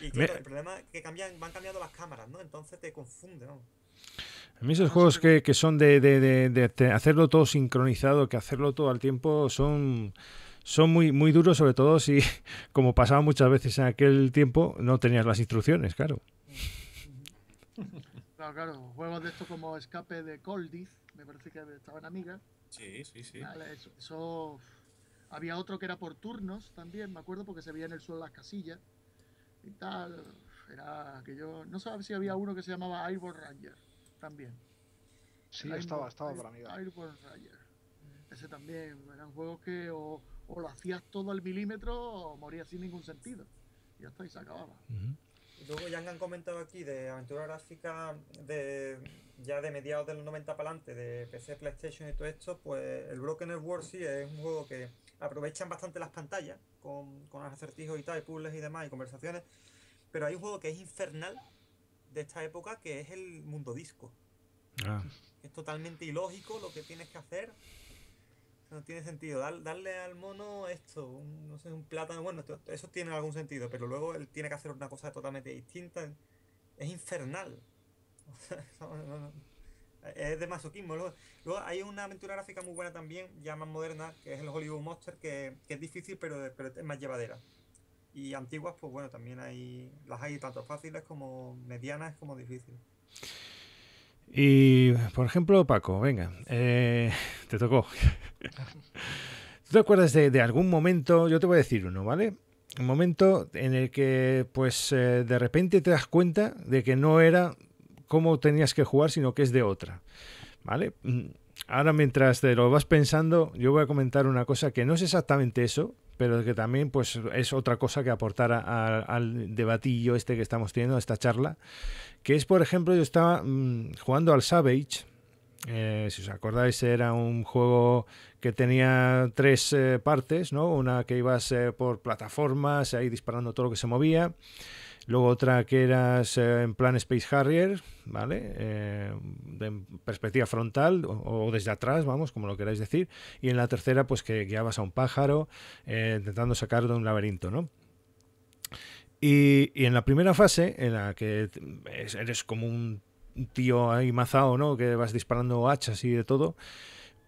Y claro, me... el problema es que cambian, van cambiando las cámaras, ¿no? Entonces te confunde, ¿no? A mí esos juegos que, que son de, de, de, de hacerlo todo sincronizado, que hacerlo todo al tiempo, son, son muy, muy duros, sobre todo si, como pasaba muchas veces en aquel tiempo, no tenías las instrucciones, claro. Claro, claro. Juegos de esto como Escape de Coldith, me parece que estaban amigas. Sí, sí, sí. Vale, eso, eso... Había otro que era por turnos también, me acuerdo, porque se veía en el suelo las casillas y tal. Era que yo... No sabía si había uno que se llamaba Airborne Ranger también. Sí, Airborne, estaba, estaba Air, para mí. Airborne Ranger. Ese también. Eran juegos que o, o lo hacías todo al milímetro o morías sin ningún sentido. Y ya está, y se acababa. Uh-huh. Y luego ya han comentado aquí de aventura gráfica de... ya de mediados de los noventa para adelante, de P C, PlayStation y todo esto, pues el Broken Earth World sí es un juego que aprovechan bastante las pantallas, con, con acertijos y tal, y puzzles y demás, y conversaciones, pero hay un juego que es infernal de esta época, que es el Mundo Disco. Ah. Es totalmente ilógico lo que tienes que hacer, no tiene sentido. Dar, darle al mono esto, un, no sé, un plátano, bueno, esto, eso tiene algún sentido, pero luego él tiene que hacer una cosa totalmente distinta, es infernal. no, no, no. Es de masoquismo. Luego, luego hay una aventura gráfica muy buena también, ya más moderna, que es el Hollywood Monster, que, que es difícil pero, pero es más llevadera. Y antiguas, pues bueno, también hay, las hay tanto fáciles como medianas como difíciles. Y por ejemplo, Paco, venga, eh, te tocó. ¿Tú te acuerdas de, de algún momento? Yo te voy a decir uno, ¿vale? Un momento en el que pues eh, de repente te das cuenta de que no era cómo tenías que jugar, sino que es de otra, ¿vale? Ahora, mientras te lo vas pensando, yo voy a comentar una cosa que no es exactamente eso, pero que también pues es otra cosa que aportar a, a, al debatillo este que estamos teniendo, a esta charla, que es, por ejemplo, yo estaba mmm, jugando al Savage, eh, si os acordáis, era un juego que tenía tres eh, partes, ¿no? Una que ibas eh, por plataformas, ahí disparando todo lo que se movía. Luego otra que eras eh, en plan Space Harrier, ¿vale? Eh, de perspectiva frontal o, o desde atrás, vamos, como lo queráis decir. Y en la tercera, pues que guiabas a un pájaro eh, intentando sacarlo de un laberinto, ¿no? Y, y en la primera fase, en la que eres como un tío ahí mazao, ¿no? Que vas disparando hachas y de todo.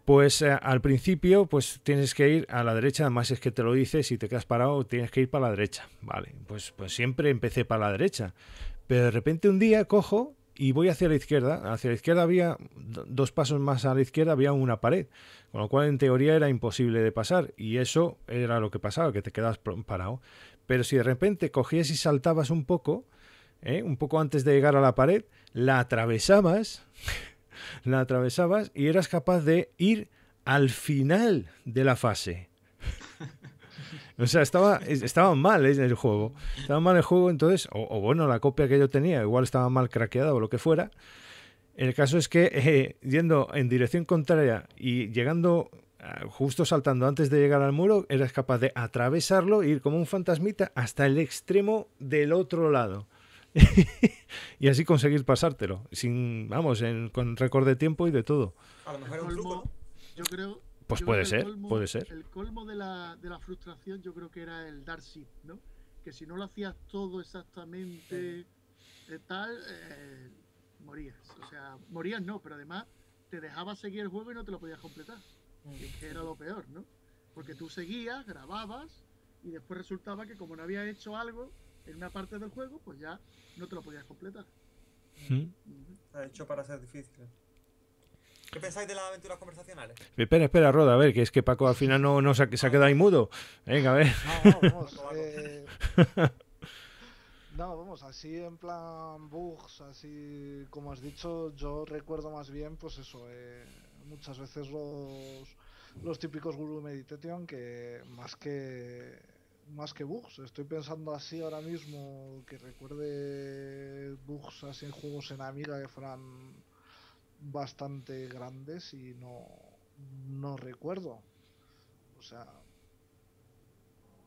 Pues eh, al principio pues tienes que ir a la derecha, además es que te lo dice, si te quedas parado tienes que ir para la derecha, vale, pues, pues siempre empecé para la derecha, pero de repente un día cojo y voy hacia la izquierda, hacia la izquierda había, dos pasos más a la izquierda había una pared, con lo cual en teoría era imposible de pasar, y eso era lo que pasaba, que te quedabas parado, pero si de repente cogías y saltabas un poco, ¿eh? un poco antes de llegar a la pared, la atravesabas... la atravesabas y eras capaz de ir al final de la fase. O sea, estaba, estaba mal el juego. Estaba mal el juego, entonces, o, o bueno, la copia que yo tenía, igual estaba mal craqueada o lo que fuera. El caso es que eh, yendo en dirección contraria y llegando, justo saltando antes de llegar al muro, eras capaz de atravesarlo e ir como un fantasmita hasta el extremo del otro lado. Y así conseguir pasártelo sin, vamos, en, con récord de tiempo y de todo. A lo mejor el colmo, yo creo, pues yo puede creo ser, colmo, puede ser. El colmo de la, de la frustración, yo creo que era el Dark Seed, ¿no? Que si no lo hacías todo exactamente eh. de tal, eh, morías. O sea, morías no, pero además te dejaba seguir el juego y no te lo podías completar. que era lo peor, ¿no? Porque tú seguías, grababas y después resultaba que como no habías hecho algo en una parte del juego, pues ya no te lo podías completar. ¿Sí? Uh-huh. Ha hecho para ser difícil. ¿Qué pensáis de las aventuras conversacionales? Espera, espera, Roda, a ver, que es que Paco al final no, no se, ha, se ha quedado ahí mudo. Venga, a ver. No, vamos, eh... no, vamos, así en plan bugs, así como has dicho, yo recuerdo más bien, pues eso, eh, muchas veces los, los típicos Guru Meditation, que más que, más que bugs, estoy pensando así ahora mismo, que recuerde bugs así en juegos en Amiga que fueran bastante grandes y no, no recuerdo. O sea,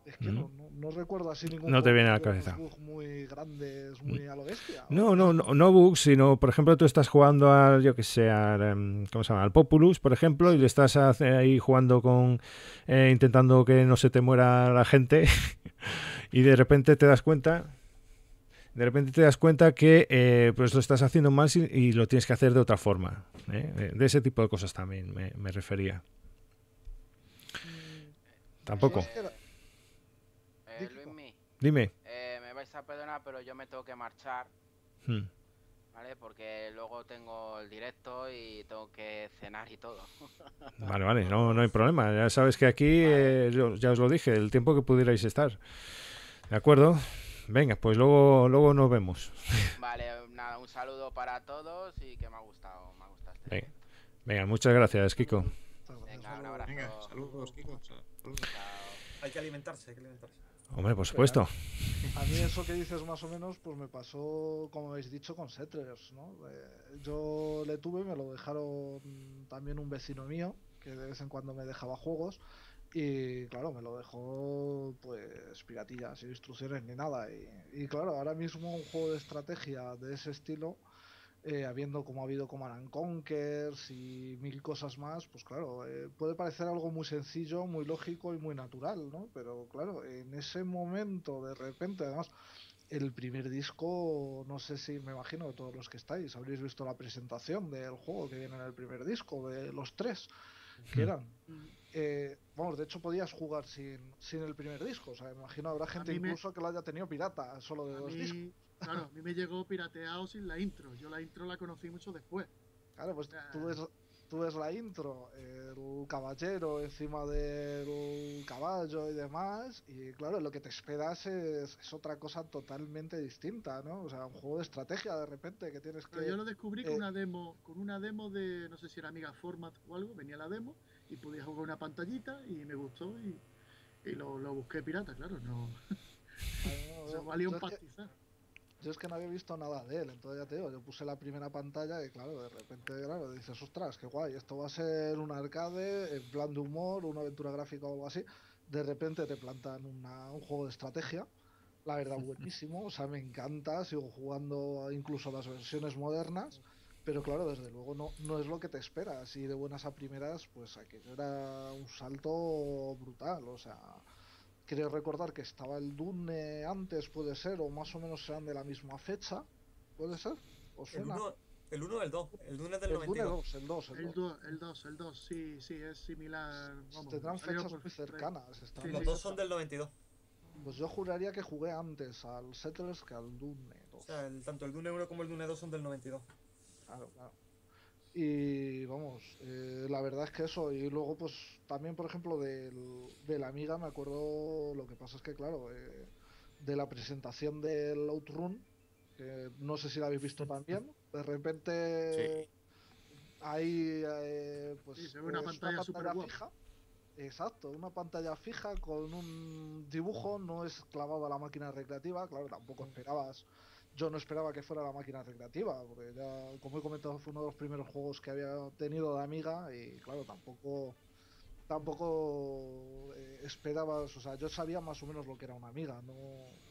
es que mm. no, no, no recuerdo así ningún. No te viene a la cabeza. Bugs muy grandes, muy a lo bestia. No, no, no, no bugs, sino, por ejemplo, tú estás jugando al, yo que sé, al, ¿cómo se llama? Al Populus, por ejemplo, y le estás ahí jugando con, eh, intentando que no se te muera la gente y de repente te das cuenta. De repente te das cuenta que eh, pues lo estás haciendo mal y lo tienes que hacer de otra forma, ¿eh? De ese tipo de cosas también me, me refería. Mm, Tampoco. Eh, eh, Luismi, dime. Eh, me vais a perdonar, pero yo me tengo que marchar, hmm. ¿vale? Porque luego tengo el directo y tengo que cenar y todo. Vale, vale, no, no hay problema. Ya sabes que aquí, vale. eh, yo, ya os lo dije, el tiempo que pudierais estar. ¿De acuerdo? Venga, pues luego, luego nos vemos. Vale, nada, un saludo para todos y que me ha gustado, me ha gustado este Venga. Venga, muchas gracias, Kiko. Venga, un abrazo. Venga, saludos, Kiko. Saludos. Hay que alimentarse, hay que alimentarse. Hombre, por supuesto. Pero a mí eso que dices más o menos, pues me pasó, como habéis dicho, con Settlers, ¿no? Eh, yo le tuve, me lo dejaron también un vecino mío, que de vez en cuando me dejaba juegos. Y claro, me lo dejó pues piratilla, sin instrucciones ni nada. Y, y claro, ahora mismo un juego de estrategia de ese estilo, eh, habiendo como ha habido Command and Conquers y mil cosas más, pues claro, eh, puede parecer algo muy sencillo, muy lógico y muy natural, ¿no? Pero claro, en ese momento, de repente, además, el primer disco, no sé si me imagino que todos los que estáis habréis visto la presentación del juego que viene en el primer disco, de los tres que eran. Eh, vamos, de hecho podías jugar sin, sin el primer disco, o sea, me imagino habrá gente incluso me... que lo haya tenido pirata, solo de a dos mí... discos. Claro, a mí me llegó pirateado sin la intro, yo la intro la conocí mucho después. Claro, pues ah. tú, ves, tú ves la intro, el caballero encima del caballo y demás, y claro, lo que te esperas es, es otra cosa totalmente distinta, ¿no? O sea, un juego de estrategia de repente que tienes Pero que... Yo lo descubrí eh... con una demo, con una demo de, no sé si era Amiga Format o algo, venía la demo, y podía jugar una pantallita y me gustó y, y lo, lo busqué pirata, claro, no... no o sea, valía un pastizal. Que, yo es que no había visto nada de él, entonces ya te digo, yo puse la primera pantalla y claro, de repente claro, dices, ostras, qué guay, esto va a ser un arcade, en plan de humor, una aventura gráfica o algo así, de repente te plantan una, un juego de estrategia, la verdad buenísimo, o sea, me encanta, sigo jugando incluso las versiones modernas. Pero claro, desde luego no, no es lo que te esperas y de buenas a primeras, pues aquello era un salto brutal, o sea, creo recordar que estaba el Dune antes, puede ser, o más o menos serán de la misma fecha, puede ser, ¿os suena? El uno o el dos, el Dune es del noventa y dos. El dos, el dos, el dos, el dos, sí, sí, es similar, vamos. Tendrán fechas muy cercanas. Los dos son del noventa y dos. Pues yo juraría que jugué antes al Settlers que al Dune dos. O sea, el, tanto el Dune uno como el Dune dos son del noventa y dos. Claro, claro. Y vamos, eh, la verdad es que eso. Y luego pues también por ejemplo del, de la Amiga me acuerdo. Lo que pasa es que claro, eh, de la presentación del Outrun, eh, no sé si la habéis visto también. De repente sí. Hay eh, pues, sí, se ve una, pues, pantalla una pantalla super fija guapa. Exacto, una pantalla fija con un dibujo. No es clavado a la máquina recreativa. Claro, tampoco esperabas. Yo no esperaba que fuera la máquina recreativa, porque ya, como he comentado, fue uno de los primeros juegos que había tenido de Amiga y claro, tampoco tampoco eh, esperabas, o sea, yo sabía más o menos lo que era una Amiga, no,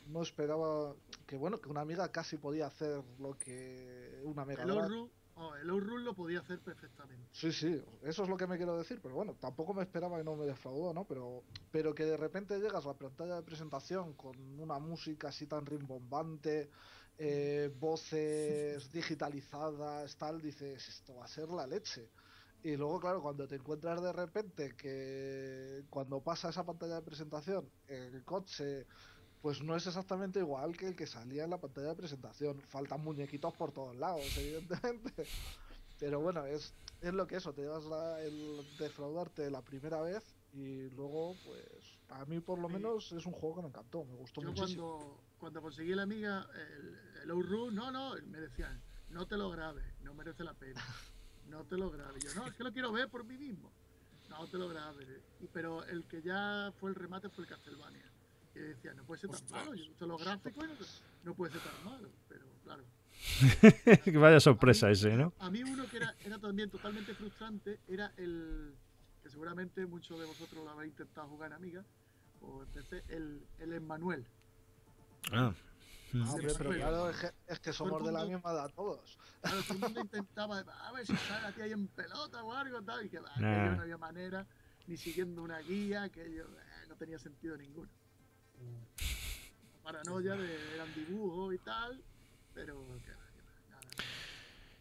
no esperaba que bueno, que una Amiga casi podía hacer lo que una Mega Drive. Oh, el Outrun lo podía hacer perfectamente. Sí, sí, eso es lo que me quiero decir, pero bueno, tampoco me esperaba y no me defraudó, ¿no? Pero, pero que de repente llegas a la pantalla de presentación con una música así tan rimbombante, eh, voces digitalizadas, tal, dices, esto va a ser la leche. Y luego, claro, cuando te encuentras de repente que cuando pasa esa pantalla de presentación, el coche pues no es exactamente igual que el que salía en la pantalla de presentación. Faltan muñequitos por todos lados, evidentemente. Pero bueno, es, es lo que eso, te llevas la, el defraudarte la primera vez y luego, pues, a mí por lo menos es un juego que me encantó, me gustó yo muchísimo. Cuando, cuando conseguí la amiga, el, el Outrun, no, no, me decían, no te lo grabes, no merece la pena, no te lo grabes. Yo, no, es que lo quiero ver por mí mismo, no te lo grabes. Pero el que ya fue el remate fue el Castlevania. Y decía, no puede ser tan malo, yo he visto los gráficos, no puede ser tan malo, pero claro. Vaya sorpresa mí, ese, ¿no? A mí uno que era, era también totalmente frustrante era el, que seguramente muchos de vosotros lo habéis intentado jugar en Amiga, o empecé, el, el Emmanuel. Ah. No, hombre, pero claro, es que, es que somos de la misma edad todos. Claro, todo el mundo intentaba, a ver si sale aquí en pelota o algo tal, y que bah, nah. aquello no había manera, ni siguiendo una guía, que eh, no tenía sentido ninguno. Paranoia de, eran dibujos y tal, pero que, nada.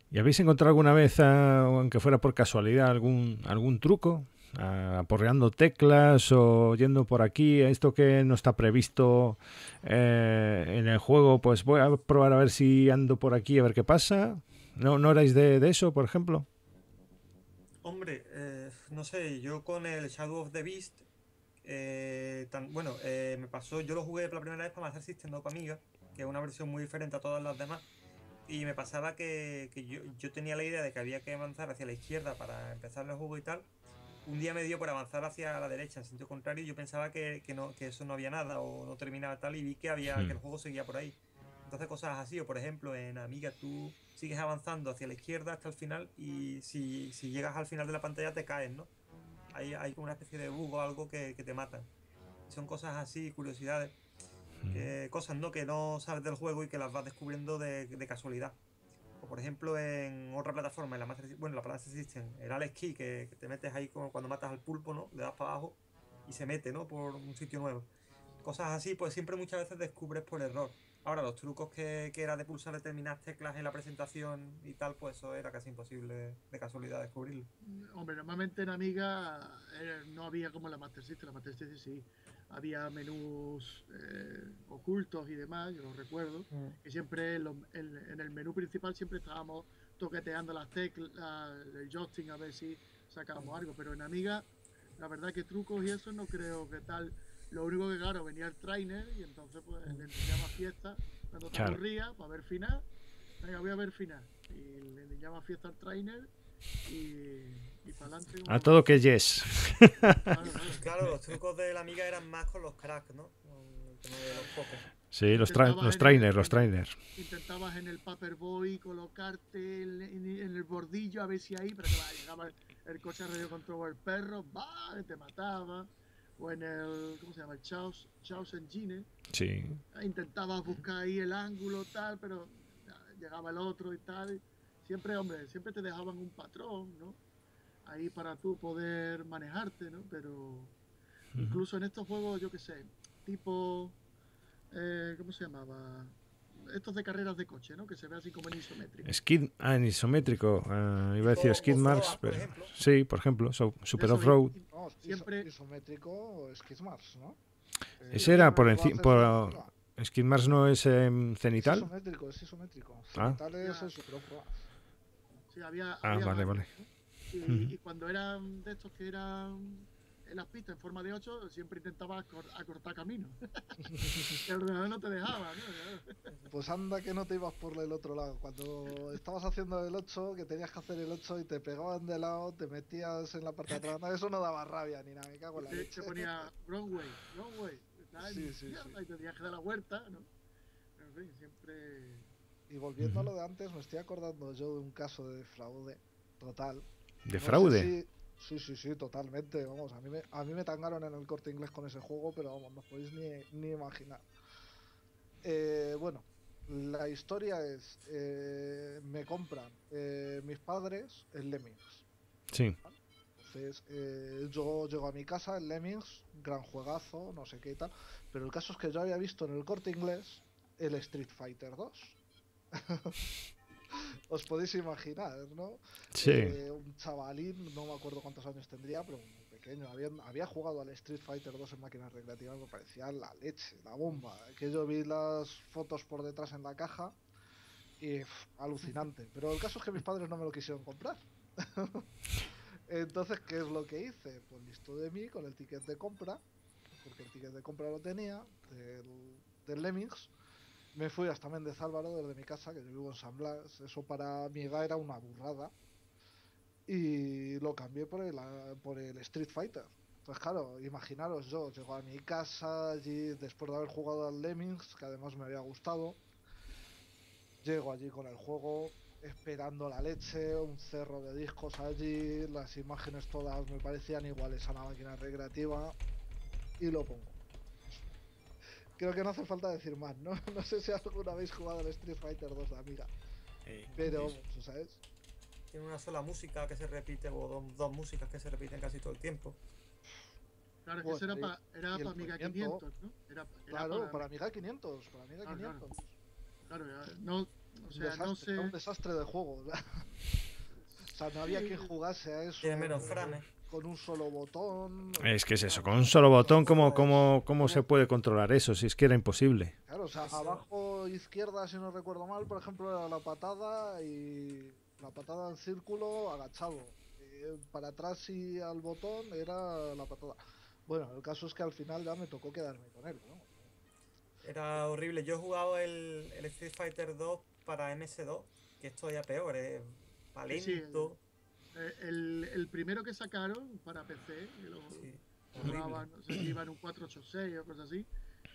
¿Y habéis encontrado alguna vez, a, aunque fuera por casualidad, algún algún truco? A, aporreando teclas o yendo por aquí, esto que no está previsto eh, en el juego, pues voy a probar a ver si ando por aquí a ver qué pasa. ¿No, no erais de, de eso, por ejemplo? Hombre, eh, no sé, yo con el Shadow of the Beast. Eh, tan, bueno, eh, me pasó, yo lo jugué la primera vez para Master System dos para Amiga, que es una versión muy diferente a todas las demás, y me pasaba que, que yo, yo tenía la idea de que había que avanzar hacia la izquierda para empezar el juego y tal. Un día me dio por avanzar hacia la derecha, en sentido contrario, y yo pensaba que, que, no, que eso no había nada o no terminaba tal, y vi que, había, que el juego seguía por ahí. Entonces cosas así, o por ejemplo en Amiga tú sigues avanzando hacia la izquierda hasta el final y si, si llegas al final de la pantalla te caes, ¿no? Hay, hay como una especie de bug o algo que, que te mata. Son cosas así, curiosidades, que, cosas ¿no? que no sabes del juego y que las vas descubriendo de, de casualidad. O por ejemplo, en otra plataforma, en la Master, bueno, la Master System, el Alex Key, que, que te metes ahí como cuando matas al pulpo, ¿no? Le das para abajo y se mete, ¿no? Por un sitio nuevo. Cosas así, pues siempre muchas veces descubres por error. Ahora, los trucos que, que era de pulsar determinadas teclas en la presentación y tal, pues eso era casi imposible de casualidad descubrirlo. Hombre, normalmente en Amiga eh, no había como la Master System, la Master System sí, había menús eh, ocultos y demás, yo los recuerdo, mm. que siempre lo, en, en el menú principal siempre estábamos toqueteando las teclas, el joystick a ver si sacábamos mm. algo, pero en Amiga la verdad que trucos y eso no creo que tal. Lo único que, claro, venía el trainer y entonces pues le enseñaba fiesta cuando te corría para ver final. Venga, voy a ver final. Y le enseñaba fiesta al trainer y, y para adelante. A todo que yes. Claro, claro. Claro, los trucos de la amiga eran más con los cracks, ¿no? El tema de los pocos. Sí, los, tra los trainers, el, los trainers. Intentabas en el paperboy colocarte en, en, en el bordillo a ver si ahí, pero que va, llegaba el, el coche a radio control el perro, va, te mataba. O en el, ¿cómo se llama? El Chaos, Chaos Engine. Sí. Intentabas buscar ahí el ángulo, tal, pero llegaba el otro y tal. Siempre, hombre, siempre te dejaban un patrón, ¿no? Ahí para tú poder manejarte, ¿no? Pero incluso en estos juegos, yo qué sé, tipo, eh, ¿cómo se llamaba? Estos de carreras de coche, ¿no? Que se ve así como en isométrico. Skid, ah, en isométrico. Uh, iba a decir Skid Marks, pero... Sí, por ejemplo, so, Super Off-Road. No, siempre... Isométrico o Skid Marks, ¿no? Ese eh, era por encima... Por... Skid Marks no es eh, cenital. Es isométrico, es isométrico. Cenital ah. es el Super Off-Road. Sí, había, había... Ah, vale, varios, vale. ¿no? Y, mm. y cuando eran de estos que eran... en las pistas en forma de ocho, siempre intentaba acortar camino. El ordenador no te dejaba, ¿no? Pues anda que no te ibas por el otro lado. Cuando estabas haciendo el ocho, que tenías que hacer el ocho y te pegaban de lado, te metías en la parte de atrás, eso no daba rabia ni nada, me cago en la leche. Te ponía wrong way, wrong way, sí, sí, sí. Y tenías que dar la vuelta, ¿no? En fin, siempre... Y volviendo a lo de antes, me estoy acordando yo de un caso de fraude total. ¿De fraude? No sé si... Sí, sí, sí, totalmente, vamos, a mí me, a mí me tangaron en el Corte Inglés con ese juego, pero vamos, no os podéis ni, ni imaginar. Eh, bueno, la historia es, eh, me compran eh, mis padres el Lemmings. Sí. ¿Vale? Entonces, eh, yo llego a mi casa, el Lemmings, gran juegazo, no sé qué y tal, pero el caso es que yo había visto en el Corte Inglés el Street Fighter dos. os podéis imaginar, ¿no? Sí. Eh, un chavalín, no me acuerdo cuántos años tendría, pero muy pequeño. Había, había jugado al Street Fighter dos en máquinas recreativas, me parecía la leche, la bomba. Que yo vi las fotos por detrás en la caja y pff, alucinante. Pero el caso es que mis padres no me lo quisieron comprar. Entonces, ¿qué es lo que hice? Pues listo de mí con el ticket de compra, porque el ticket de compra lo tenía, del, del Lemmings. Me fui hasta Méndez Álvaro desde mi casa, que yo vivo en San Blas. Eso para mi edad era una burrada. Y lo cambié por el, por el Street Fighter. Pues claro, imaginaros, yo llego a mi casa allí después de haber jugado al Lemmings, que además me había gustado. Llego allí con el juego, esperando la leche, un cerro de discos allí, las imágenes todas me parecían iguales a la máquina recreativa. Y lo pongo. Creo que no hace falta decir más, ¿no? No sé si alguna habéis jugado al Street Fighter dos, amiga. Sí, pero, ¿tú sabes? Tiene una sola música que se repite, o dos, dos músicas que se repiten casi todo el tiempo. Claro, pues, que eso era para era pa Amiga quinientos, ¿no? Era, era claro, para, para Amiga quinientos, para Amiga quinientos. Claro, claro. claro no, o sea, desastre, no sé... Era un desastre de juego. O sea, no había quien jugase a eso. Tiene menos frames. Con un solo botón... Es que es eso, con un solo botón, ¿cómo, cómo, cómo se puede controlar eso? Si es que era imposible. Claro, o sea, abajo izquierda, si no recuerdo mal, por ejemplo, era la patada y la patada en círculo agachado. Eh, para atrás y al botón era la patada. Bueno, el caso es que al final ya me tocó quedarme con él, ¿no? Era horrible. Yo he jugado el, el Street Fighter dos para M S dos, que es todavía peor, es palento... El, el primero que sacaron para P C, que lo sí, jugaban, no sé si iban un cuatro ocho seis o cosas así,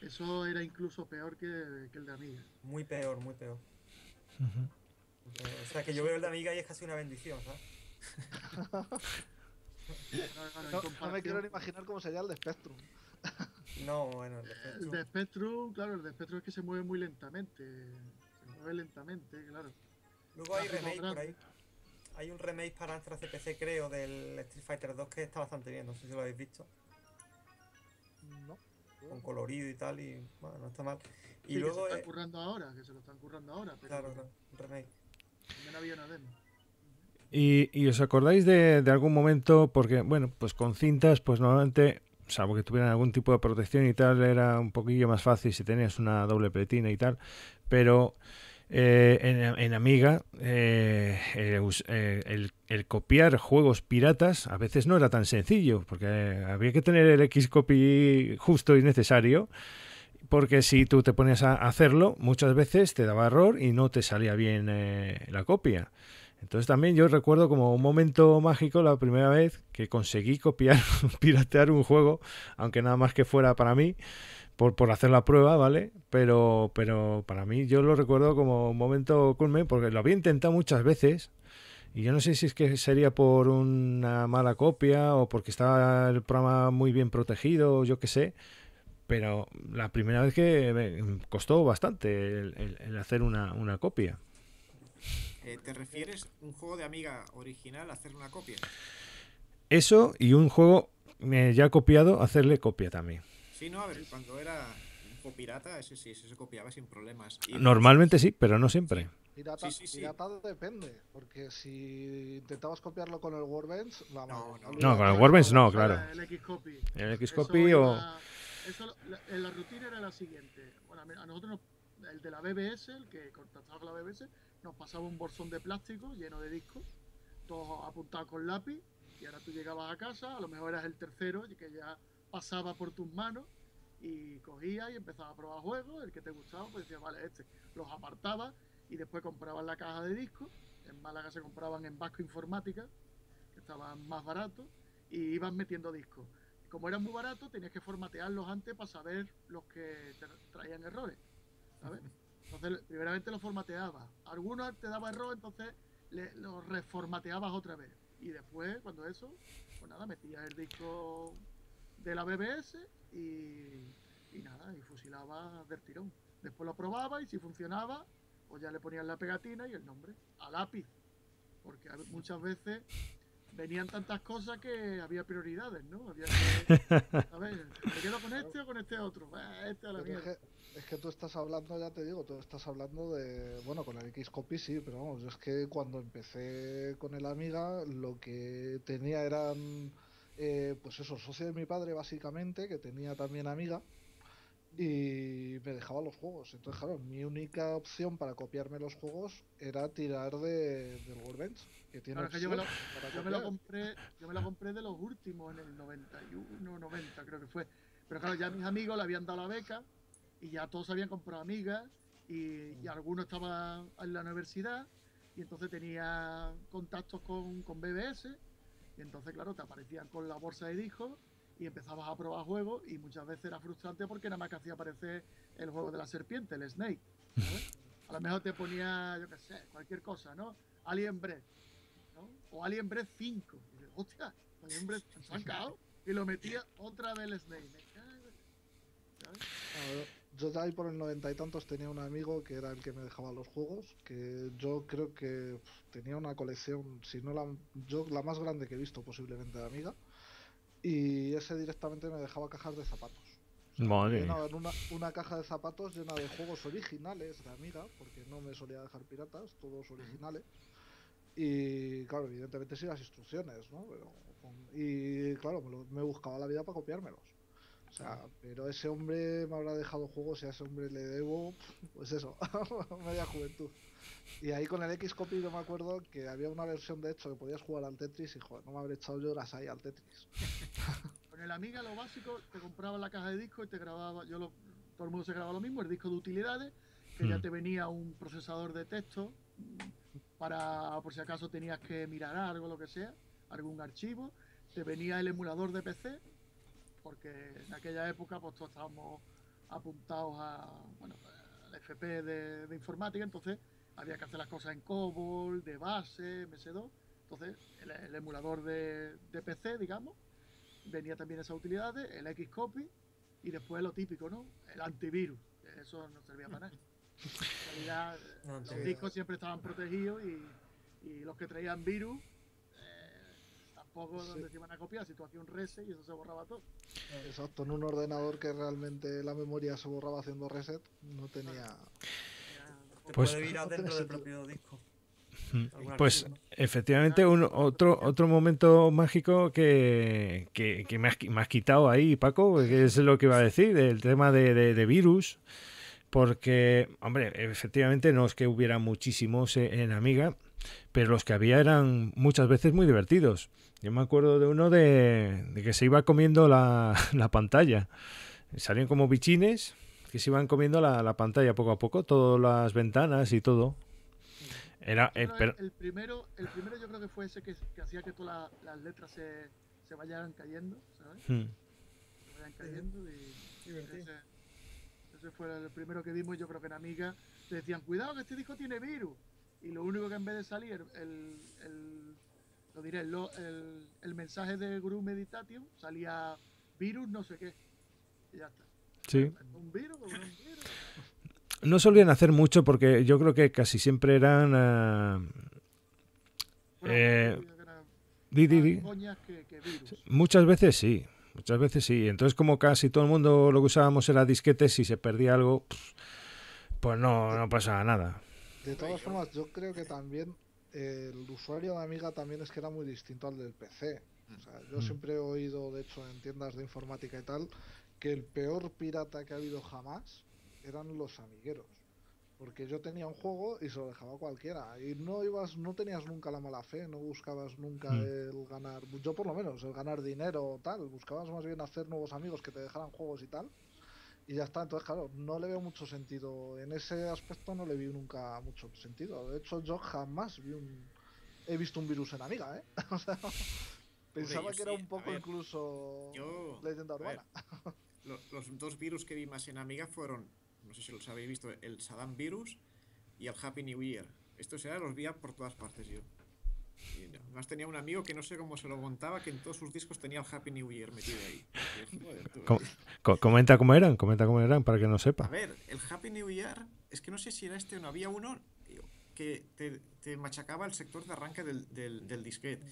eso era incluso peor que, que el de Amiga. Muy peor, muy peor. Uh-huh. Pero, o sea, que yo veo el de Amiga y es casi una bendición, ¿sabes? no, no, no me quiero ni imaginar cómo sería el de Spectrum. no, bueno, el de Spectrum. El de Spectrum, claro, el de Spectrum es que se mueve muy lentamente. Se mueve lentamente, claro. Luego hay remake por ahí. Hay un remake para Astra C P C, creo, del Street Fighter dos que está bastante bien, no sé si lo habéis visto. No. Con colorido y tal, y bueno, no está mal. Y sí, luego... Que se están currando ahora, que se lo están currando ahora. Pero claro, claro, un remake. También había una demo. ¿Y, y os acordáis de, de algún momento? Porque, bueno, pues con cintas, pues normalmente, salvo que tuvieran algún tipo de protección y tal, era un poquillo más fácil si tenías una doble pletina y tal, pero... Eh, en, en Amiga eh, eh, el, el copiar juegos piratas a veces no era tan sencillo porque eh, había que tener el X copy justo y necesario, porque si tú te ponías a hacerlo muchas veces te daba error y no te salía bien eh, la copia. Entonces también yo recuerdo como un momento mágico la primera vez que conseguí copiar, piratear un juego, aunque nada más que fuera para mí, Por, por hacer la prueba, ¿vale? Pero pero para mí yo lo recuerdo como un momento culmen, porque lo había intentado muchas veces y yo no sé si es que sería por una mala copia o porque estaba el programa muy bien protegido, yo qué sé, pero la primera vez que me costó bastante el, el, el hacer una, una copia. Eh, ¿Te refieres a un juego de Amiga original, hacer una copia? Eso y un juego eh, ya copiado, hacerle copia también. Sí, no, a ver, cuando era un pirata, ese sí, ese se copiaba sin problemas. Y normalmente sí, pero no siempre. Pirata, sí, sí, sí. Pirata depende, porque si intentabas copiarlo con el Workbench, la no, no, no, con el Workbench no, claro. El X copy. El X copy o... Era, eso, la, la rutina era la siguiente. Bueno, a nosotros, nos, el de la B B S, el que contactaba con la B B S, nos pasaba un bolsón de plástico lleno de discos, todos apuntados con lápiz, y ahora tú llegabas a casa, a lo mejor eras el tercero, y que ya... pasaba por tus manos y cogía y empezaba a probar juegos, el que te gustaba, pues decía, vale, este, los apartaba y después compraban la caja de discos, en Málaga se compraban en Vasco Informática, que estaban más baratos, y ibas metiendo discos. Como eran muy baratos, tenías que formatearlos antes para saber los que te traían errores, ¿sabes? Entonces, primeramente los formateabas, algunos te daban error, entonces le, los reformateabas otra vez, y después, cuando eso, pues nada, metías el disco... de la B B S y, y nada, y fusilaba del tirón. Después lo probaba y si funcionaba, pues ya le ponían la pegatina y el nombre, a lápiz. Porque muchas veces venían tantas cosas que había prioridades, ¿no? Había que, a ver, ¿me quedo con este o con este otro? Este a la mierda. Es que tú estás hablando, ya te digo, tú estás hablando de... Bueno, con el X-Copy sí, pero vamos, yo es que cuando empecé con el Amiga lo que tenía eran... Eh, pues eso, socio de mi padre básicamente, que tenía también Amiga, y me dejaba los juegos. Entonces, claro, mi única opción para copiarme los juegos era tirar de, del Workbench, que tiene claro, que yo, me lo, yo me lo compré yo me lo compré de los últimos, en el noventa y uno, noventa creo que fue. Pero claro, ya mis amigos le habían dado la beca y ya todos habían comprado Amigas, y, y algunos estaban en la universidad y entonces tenía contactos con, con B B S, y entonces claro, te aparecían con la bolsa de discos y empezabas a probar juegos, y muchas veces era frustrante porque nada más que hacía aparecer el juego de la serpiente, el Snake, ¿sabes? A lo mejor te ponía, yo qué sé, cualquier cosa, ¿no? Alien Breath, ¿no? O Alien Breath cinco. Y dices, hostia, Alien Breath se han cagado. Y lo metía otra vez el Snake. Me cago, ¿sabes? A ver, yo ya ahí por el noventa y tantos tenía un amigo que era el que me dejaba los juegos, que yo creo que pff, tenía una colección, si no la, yo la más grande que he visto posiblemente de Amiga. Y ese directamente me dejaba cajas de zapatos. O sea, Madre. Una, una caja de zapatos llena de juegos originales de Amiga, porque no me solía dejar piratas, todos originales. Y claro, evidentemente sí las instrucciones, ¿no? Pero, y claro, me, lo, me buscaba la vida para copiármelos. O sea, pero ese hombre me habrá dejado juegos y a ese hombre le debo, pues eso, media juventud. Y ahí con el X-Copy yo me acuerdo que había una versión, de hecho, que podías jugar al Tetris y, joder, no me habré echado yo horas ahí al Tetris. Con el Amiga lo básico, te compraba la caja de disco y te grababa, yo lo, todo el mundo se grababa lo mismo, el disco de utilidades, que mm. ya te venía un procesador de texto para, por si acaso tenías que mirar algo, lo que sea, algún archivo, te venía el emulador de P C, porque en aquella época pues todos estábamos apuntados a, bueno, al F P de, de informática, entonces había que hacer las cosas en COBOL, de base, M S dos. Entonces, el, el emulador de, de P C, digamos, venía también esas utilidades, el X-Copy, y después lo típico, ¿no? El antivirus. Eso no servía para nada. En realidad, no, los sí. discos siempre estaban protegidos, y, y los que traían virus, eh, tampoco sí. donde se iban a copiar. Si tú hacías un reset y eso se borraba todo. Exacto, en un ordenador que realmente la memoria se borraba haciendo reset, no tenía... Pues, puede virar dentro del propio disco. Pues efectivamente un, otro, otro momento mágico que, que, que me, has, me has quitado ahí, Paco, que es lo que iba a decir, el tema de, de, de virus, porque, hombre, efectivamente no es que hubiera muchísimos en Amiga, pero los que había eran muchas veces muy divertidos. Yo me acuerdo de uno de, de que se iba comiendo la, la pantalla, salían como bichines que se iban comiendo la, la pantalla poco a poco, todas las ventanas y todo. Era eh, pero... el, el primero el primero yo creo que fue ese que, que hacía que todas la, las letras se, se vayan cayendo, ¿sabes? Hmm. Se vayan cayendo y, sí, y ese, ese fue el primero que vimos, yo creo que en Amiga te decían, cuidado que este disco tiene virus, y lo único que en vez de salir el, el lo diré, el, el, el mensaje de Guru Meditation salía virus no sé qué y ya está. Sí. No solían hacer mucho porque yo creo que casi siempre eran uh, bueno, eh, di, di, di. Que, que virus. Muchas veces sí, muchas veces sí. Entonces como casi todo el mundo lo que usábamos era disquetes, si se perdía algo, pues no, no pasaba nada. De todas formas, yo creo que también el usuario de Amiga también es que era muy distinto al del P C. O sea, yo mm. siempre he oído, de hecho, en tiendas de informática y tal, que el peor pirata que ha habido jamás eran los amigueros, porque yo tenía un juego y se lo dejaba a cualquiera y no ibas, no tenías nunca la mala fe, no buscabas nunca mm. el ganar, yo por lo menos, el ganar dinero o tal, buscabas más bien hacer nuevos amigos que te dejaran juegos y tal, y ya está. Entonces claro, no le veo mucho sentido, en ese aspecto no le vi nunca mucho sentido. De hecho, yo jamás vi un, he visto un virus en Amiga, ¿eh? O sea, pensaba que era un poco ver, incluso yo, leyenda urbana. Los, los dos virus que vi más en Amiga fueron, no sé si los habéis visto, el Saddam Virus y el Happy New Year. Estos eran, los vi por todas partes yo. Y no, además tenía un amigo que no sé cómo se lo contaba, que en todos sus discos tenía el Happy New Year metido ahí. Com com comenta cómo eran, comenta cómo eran para que no sepa. A ver, el Happy New Year, es que no sé si era este o no, había uno que te, te machacaba el sector de arranque del, del, del disquete.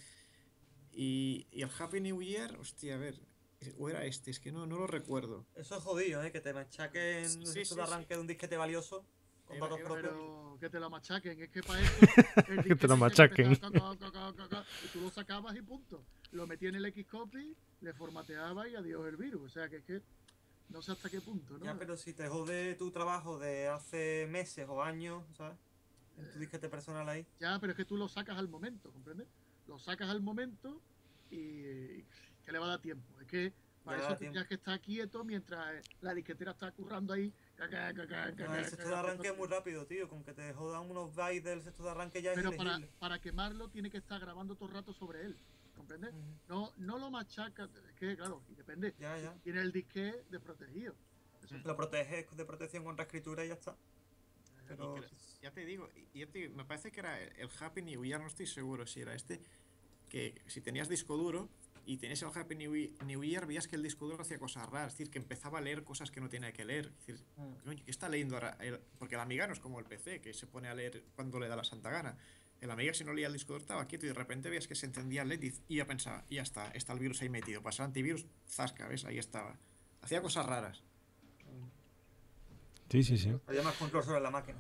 Y, y el Happy New Year, hostia, a ver... O era este, es que no, no lo recuerdo. Eso es jodido, ¿eh? Que te machaquen sí, sí, sí, arranque sí. de un disquete valioso con era, datos era, propios. Pero que te lo machaquen, es que para eso. El que te lo machaquen. Te empezaba, ca, ca, ca, ca, y tú lo sacabas y punto. Lo metías en el Xcopy, le formateabas y adiós el virus. O sea que es que no sé hasta qué punto, ¿no? Ya, pero si te jode tu trabajo de hace meses o años, ¿sabes? En tu disquete personal ahí. Ya, pero es que tú lo sacas al momento, ¿comprendes? Lo sacas al momento y que le va a dar tiempo. Es que para le eso tendrías que estar quieto mientras la disquetera está currando ahí. Caca, caca, caca, no, caca, el sexto de arranque es muy rápido, tío. Con que te jodan unos bytes del sexto de arranque ya es Pero para, para quemarlo tiene que estar grabando todo el rato sobre él. ¿Comprendes? Uh-huh. No, no lo machacas. Es que, claro, y depende. Ya, ya. Tiene el disque desprotegido. Eso lo proteges de protección con reescritura y ya está. Pero... Que, ya te digo, ya te, me parece que era el Happy New Year, no estoy seguro si era este, que si tenías disco duro y tenías el Happy New Year, veías que el disco duro hacía cosas raras, es decir, que empezaba a leer cosas que no tenía que leer. Es decir, ¿qué está leyendo ahora? Porque el Amiga no es como el P C, que se pone a leer cuando le da la santa gana. El Amiga, si no leía el disco duro, estaba quieto y de repente veías que se encendía el L E D y ya pensaba, ya está, está el virus ahí metido. Pasaba antivirus, zasca, ¿ves? Ahí estaba. Hacía cosas raras. Sí, sí, sí. Había más control sobre la máquina.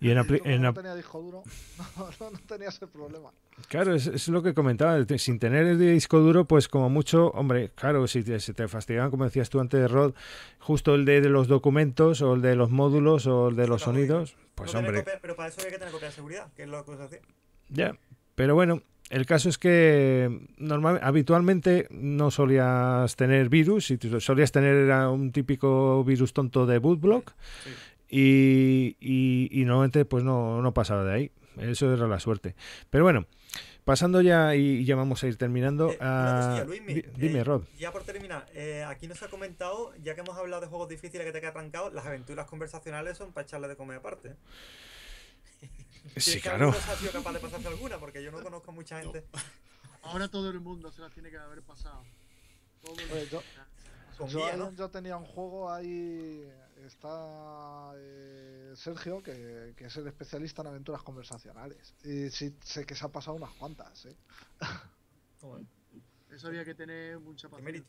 Y en apli- en no tenía disco duro, no, no, no tenía ese problema. Claro, es, es lo que comentaba. Sin tener el disco duro, pues como mucho, hombre, claro, si te, si te fastidiaban, como decías tú antes, Rod, justo el de, de los documentos o el de los módulos o el de los claro, sonidos, pues no hombre. Copia, pero para eso había que tener copia de seguridad, que es lo que se hace. Ya, pero bueno. El caso es que normal, habitualmente no solías tener virus, y solías tener un típico virus tonto de bootblock, sí. y, y, y normalmente pues no, no pasaba de ahí. Eso era la suerte. Pero bueno, pasando ya, y ya vamos a ir terminando. Eh, a... Cosilla, Luismi, D- dime, eh, Rob. Ya por terminar, eh, aquí nos ha comentado, ya que hemos hablado de juegos difíciles que te han arrancado, las aventuras conversacionales son para echarle de comer aparte. Sí, claro. ¿Alguno ha sido capaz de pasarse alguna? Porque yo no conozco mucha gente. No. Ahora todo el mundo se las tiene que haber pasado. Todo el... Oye, yo, yo, ¿no? yo tenía un juego ahí. Está eh, Sergio, que, que es el especialista en aventuras conversacionales. Y sí, sé que se ha pasado unas cuantas, ¿eh? Joder. Eso había que tener mucha paciencia.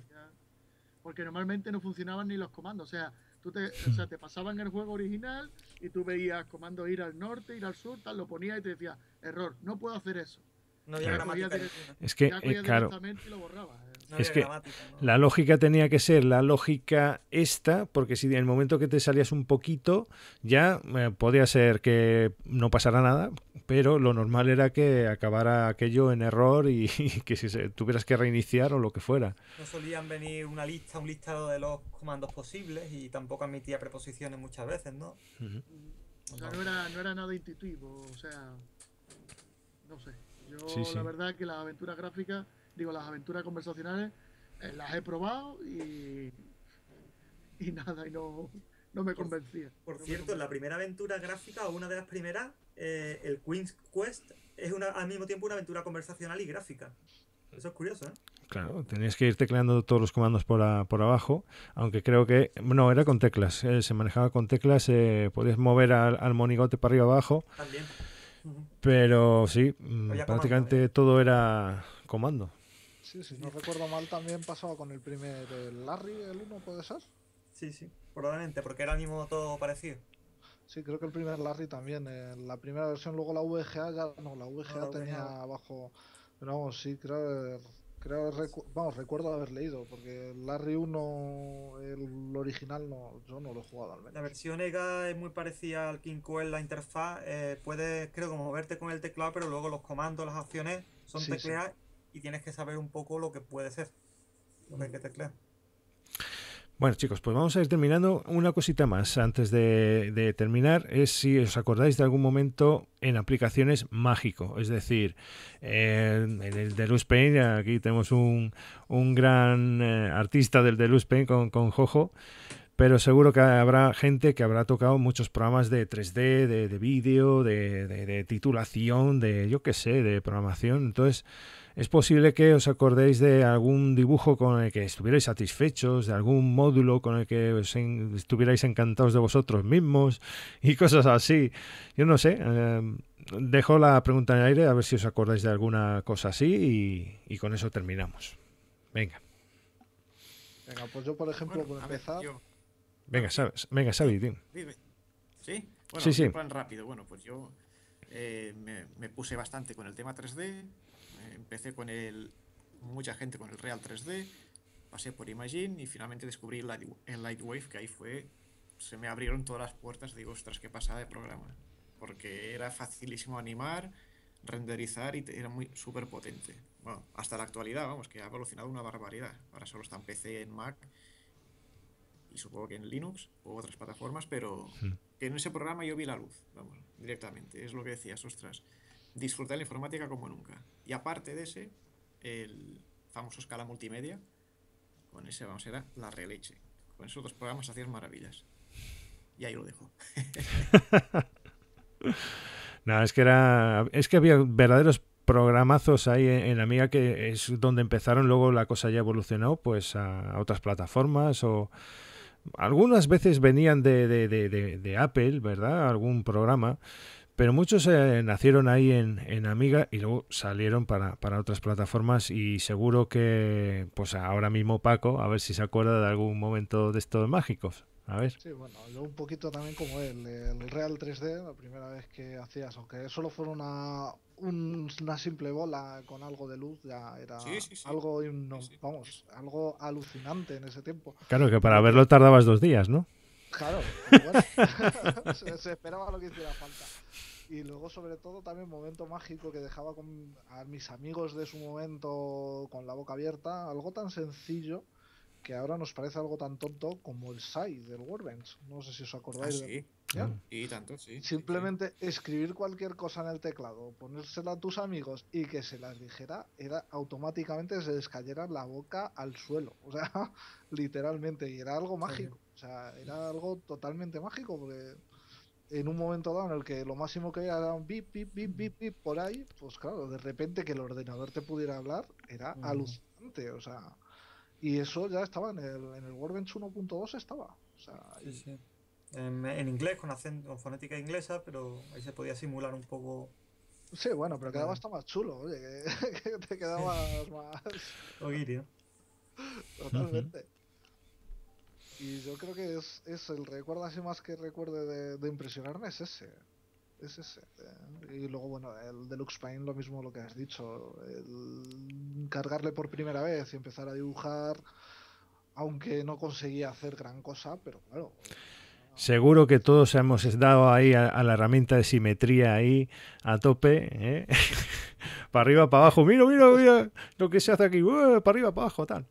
Porque normalmente no funcionaban ni los comandos. O sea. Tú te, o sea, te pasaban el juego original y tú veías comando ir al norte, ir al sur, tal, lo ponías y te decía, error, no puedo hacer eso. No había gramática. Es que, eh, claro. Y lo borrabas, eh. No es que ¿no? La lógica tenía que ser la lógica esta, porque si en el momento que te salías un poquito, ya eh, podía ser que no pasara nada, pero lo normal era que acabara aquello en error y, y que si se, tuvieras que reiniciar o lo que fuera. No solían venir una lista, un listado de los comandos posibles y tampoco admitía preposiciones muchas veces, ¿no? Uh-huh. O sea, no era, no era nada intuitivo, o sea, no sé. Yo sí, sí. La verdad que las aventuras gráficas, digo, las aventuras conversacionales, eh, las he probado y, y nada, y no, no me convencía. Por, por no cierto, en la primera aventura gráfica, o una de las primeras, eh, el Queen's Quest, es una, al mismo tiempo una aventura conversacional y gráfica. Eso es curioso, ¿eh? Claro, tenías que ir tecleando todos los comandos por, a, por abajo, aunque creo que... No, era con teclas, eh, se manejaba con teclas, eh, podías mover al, al monigote para arriba abajo. También. Pero sí, Había prácticamente comando, todo era comando. Sí, sí, no recuerdo mal, también pasaba con el primer el Larry, el uno, ¿puede ser? Sí, sí, probablemente, porque era el mismo todo parecido. Sí, creo que el primer Larry también, eh, la primera versión, luego la V G A, ya no, la V G A, no, la V G A tenía V G A. Abajo... Pero vamos, sí, creo, creo recu- vamos, recuerdo haber leído, porque el Larry uno, el original, no, yo no lo he jugado al menos. La versión E G A es muy parecida al King Coel, la interfaz, eh, puedes, creo, como moverte con el teclado, pero luego los comandos, las acciones, son sí, tecleadas. Sí. Y tienes que saber un poco lo que puede ser, lo que hay que teclear. Bueno, chicos, pues vamos a ir terminando. Una cosita más antes de, de terminar es si os acordáis de algún momento en aplicaciones mágico. Es decir, eh, en el Deluxe Paint, aquí tenemos un, un gran eh, artista del Deluxe Paint con, con Jojo, pero seguro que habrá gente que habrá tocado muchos programas de tres D, de, de vídeo, de, de, de titulación, de yo qué sé, de programación. Entonces, es posible que os acordéis de algún dibujo con el que estuvierais satisfechos, de algún módulo con el que os en, estuvierais encantados de vosotros mismos y cosas así. Yo no sé, eh, dejo la pregunta en el aire a ver si os acordáis de alguna cosa así y, y con eso terminamos. Venga. Venga, pues yo, por ejemplo, bueno, por empezar... Ver, yo... Venga, sabes, venga, Xavi, tín. ¿Sí? Bueno, sí, sí. En plan rápido. Bueno, pues yo eh, me, me puse bastante con el tema tres D. Empecé con el... mucha gente con el Real tres D. Pasé por Imagine y finalmente descubrí el, el Lightwave, que ahí fue... Se me abrieron todas las puertas. Digo, ostras, qué pasada de programa. Porque era facilísimo animar, renderizar y era muy súper potente. Bueno, hasta la actualidad, vamos, que ha evolucionado una barbaridad. Ahora solo está en P C, en Mac y supongo que en Linux u otras plataformas, pero que en ese programa yo vi la luz, vamos, directamente. Es lo que decías, ostras, disfrutar la informática como nunca. Y aparte de ese, el famoso Scala Multimedia, con ese, vamos, era la releche. Con esos dos programas hacías maravillas. Y ahí lo dejo. No, es que era, es que había verdaderos programazos ahí en, en Amiga, que es donde empezaron. Luego la cosa ya evolucionó pues a, a otras plataformas, o algunas veces venían de, de, de, de, de Apple, ¿verdad? Algún programa, pero muchos eh, nacieron ahí en, en Amiga y luego salieron para, para otras plataformas. Y seguro que pues ahora mismo Paco, a ver si se acuerda de algún momento de estos mágicos. A ver. Sí, bueno, yo un poquito también como él, el Real tres D, la primera vez que hacías, aunque solo fuera una, un, una simple bola con algo de luz, ya era sí, sí, sí. algo, no, vamos, algo alucinante en ese tiempo. Claro, que para verlo tardabas dos días, ¿no? Claro, bueno, se, se esperaba lo que hiciera falta. Y luego, sobre todo, también momento mágico que dejaba con, a mis amigos de su momento con la boca abierta, algo tan sencillo que ahora nos parece algo tan tonto como el S A I del Workbench. No sé si os acordáis. Ah, sí. ¿Ya? Sí, tanto, sí. Simplemente sí, sí. escribir cualquier cosa en el teclado, ponérsela a tus amigos y que se las dijera, era automáticamente se les cayera la boca al suelo. O sea, literalmente. Y era algo mágico. O sea, era algo totalmente mágico, porque en un momento dado en el que lo máximo que era un bip, bip, bip, bip, bip por ahí, pues claro, de repente que el ordenador te pudiera hablar era mm. alucinante. O sea... Y eso ya estaba en el, en el Workbench uno punto dos estaba. O sea, sí, sí. En, en inglés, con, acento, con fonética inglesa, pero ahí se podía simular un poco. Sí, bueno, pero quedaba hasta más chulo, oye, que, que te quedabas más... Ogirio. Totalmente. Uh-huh. Y yo creo que es, es el recuerdo así más que recuerde de, de impresionarme, es ese. Es ese. Y luego, bueno, el Deluxe Paint, lo mismo lo que has dicho, el cargarle por primera vez y empezar a dibujar, aunque no conseguía hacer gran cosa, pero claro. Seguro que todos hemos dado ahí a, a la herramienta de simetría ahí a tope, ¿eh? Para arriba, para abajo, mira, mira, mira lo que se hace aquí, ¡uah! Para arriba, para abajo, tal.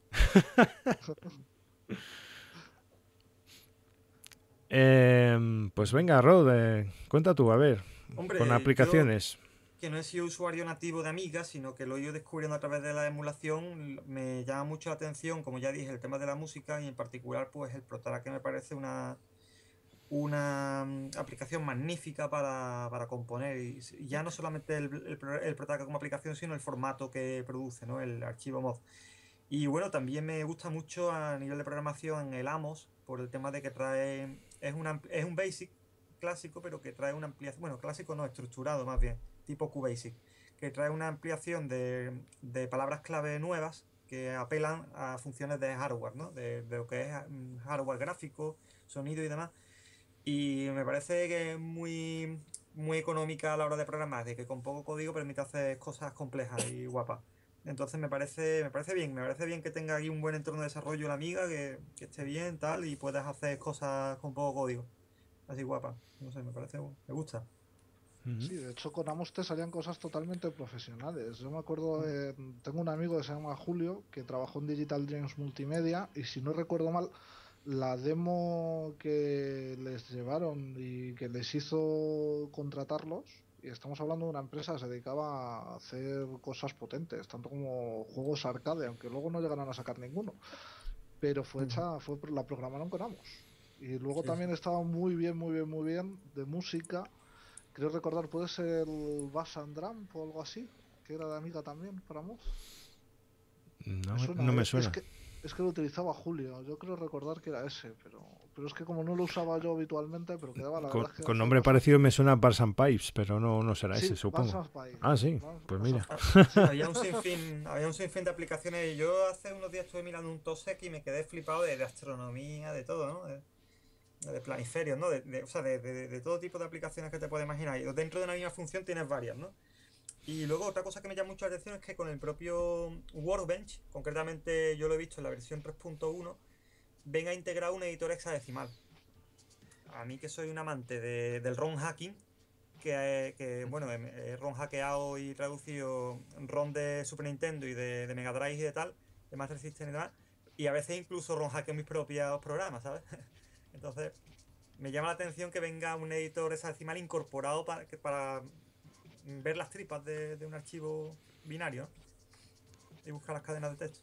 Eh, pues venga, Rod, eh, cuenta tú, a ver, Hombre, con aplicaciones. Yo, que no he sido usuario nativo de Amiga, sino que lo he ido descubriendo a través de la emulación, me llama mucho la atención, como ya dije, el tema de la música y en particular pues el Protarac, que me parece una, una aplicación magnífica para, para componer. Y ya no solamente el, el, el Protarac como aplicación, sino el formato que produce, ¿no? El archivo M O V. Y bueno, también me gusta mucho a nivel de programación el Amos, por el tema de que trae... Es, una, es un basic clásico, pero que trae una ampliación, bueno, clásico no, estructurado más bien, tipo QBasic, que trae una ampliación de, de palabras clave nuevas que apelan a funciones de hardware, ¿no? De, de lo que es hardware gráfico, sonido y demás. Y me parece que es muy, muy económica a la hora de programar, de que con poco código permite hacer cosas complejas y guapas. Entonces me parece, me parece bien, me parece bien que tenga aquí un buen entorno de desarrollo la Amiga, que, que esté bien, tal, y puedas hacer cosas con poco código. Así guapa, no sé, me parece, me gusta. Sí, de hecho con Amos te salían cosas totalmente profesionales. Yo me acuerdo, de, tengo un amigo que se llama Julio, que trabajó en Digital Dreams Multimedia, y si no recuerdo mal, la demo que les llevaron y que les hizo contratarlos, y estamos hablando de una empresa que se dedicaba a hacer cosas potentes, tanto como juegos arcade, aunque luego no llegaron a sacar ninguno. Pero fue hecha, fue, la programaron con Amos. Y luego sí, también sí. estaba muy bien, muy bien, muy bien de música. Creo recordar, puede ser el Bass and Drum o algo así, que era de Amiga también para Amos. No me suena. No me suena. Es, que, es que lo utilizaba Julio, yo creo recordar que era ese, pero, Pero es que como no lo usaba yo habitualmente, pero quedaba la con, verdad. Con nombre parecido me suena Bars and Pipes, pero no, no será sí, ese, supongo. Ah, sí, Bars, pues mira. Sí, había, un sinfín, había un sinfín de aplicaciones. Yo hace unos días estuve mirando un TOSEC y me quedé flipado de, de astronomía, de todo, ¿no? De, de planiferios, ¿no? De, de, o sea, de, de, de todo tipo de aplicaciones que te puedes imaginar. Y dentro de una misma función tienes varias, ¿no? Y luego otra cosa que me llama mucho la atención es que con el propio Workbench, concretamente yo lo he visto en la versión tres punto uno, venga a integrar un editor hexadecimal. A mí que soy un amante de, del ROM hacking, que, que bueno, he ROM hackeado y traducido ROM de Super Nintendo y de, de Mega Drive y de tal, de Master System y demás, y a veces incluso ROM hackeo mis propios programas, ¿sabes? Entonces, me llama la atención que venga un editor hexadecimal incorporado para, para ver las tripas de, de un archivo binario y buscar las cadenas de texto.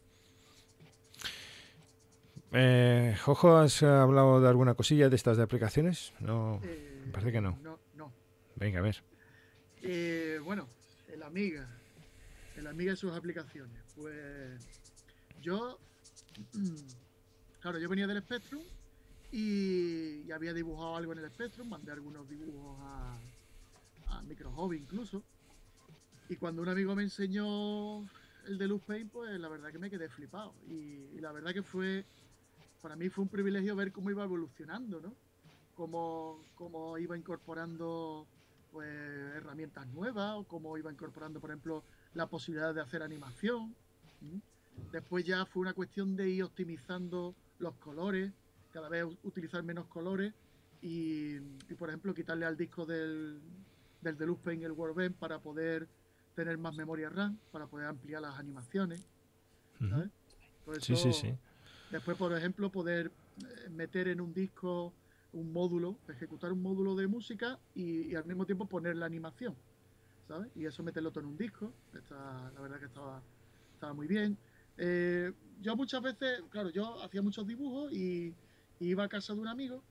Eh, Jojo, ¿has hablado de alguna cosilla de estas de aplicaciones? No, eh, me parece que no. No, no. Venga, a ver. Eh, bueno, el Amiga. El Amiga y sus aplicaciones. Pues yo, claro, yo venía del Spectrum y, y había dibujado algo en el Spectrum, mandé algunos dibujos a, a Micro Hobby incluso. Y cuando un amigo me enseñó el de Luz Paint, pues la verdad que me quedé flipado. Y, y la verdad que fue... Para mí fue un privilegio ver cómo iba evolucionando, ¿no? Cómo, cómo iba incorporando pues, herramientas nuevas, o cómo iba incorporando, por ejemplo, la posibilidad de hacer animación. ¿Mm? Después ya fue una cuestión de ir optimizando los colores, cada vez utilizar menos colores y, y por ejemplo, quitarle al disco del, del Deluxe Paint el Workbench para poder tener más memoria RAM, para poder ampliar las animaciones. ¿Sabes? Uh-huh. Por eso, sí, sí, sí. Después, por ejemplo, poder meter en un disco un módulo, ejecutar un módulo de música y, y al mismo tiempo poner la animación, ¿sabes? Y eso meterlo todo en un disco. Está, la verdad que estaba, estaba muy bien. Eh, yo muchas veces, claro, yo hacía muchos dibujos y, y iba a casa de un amigo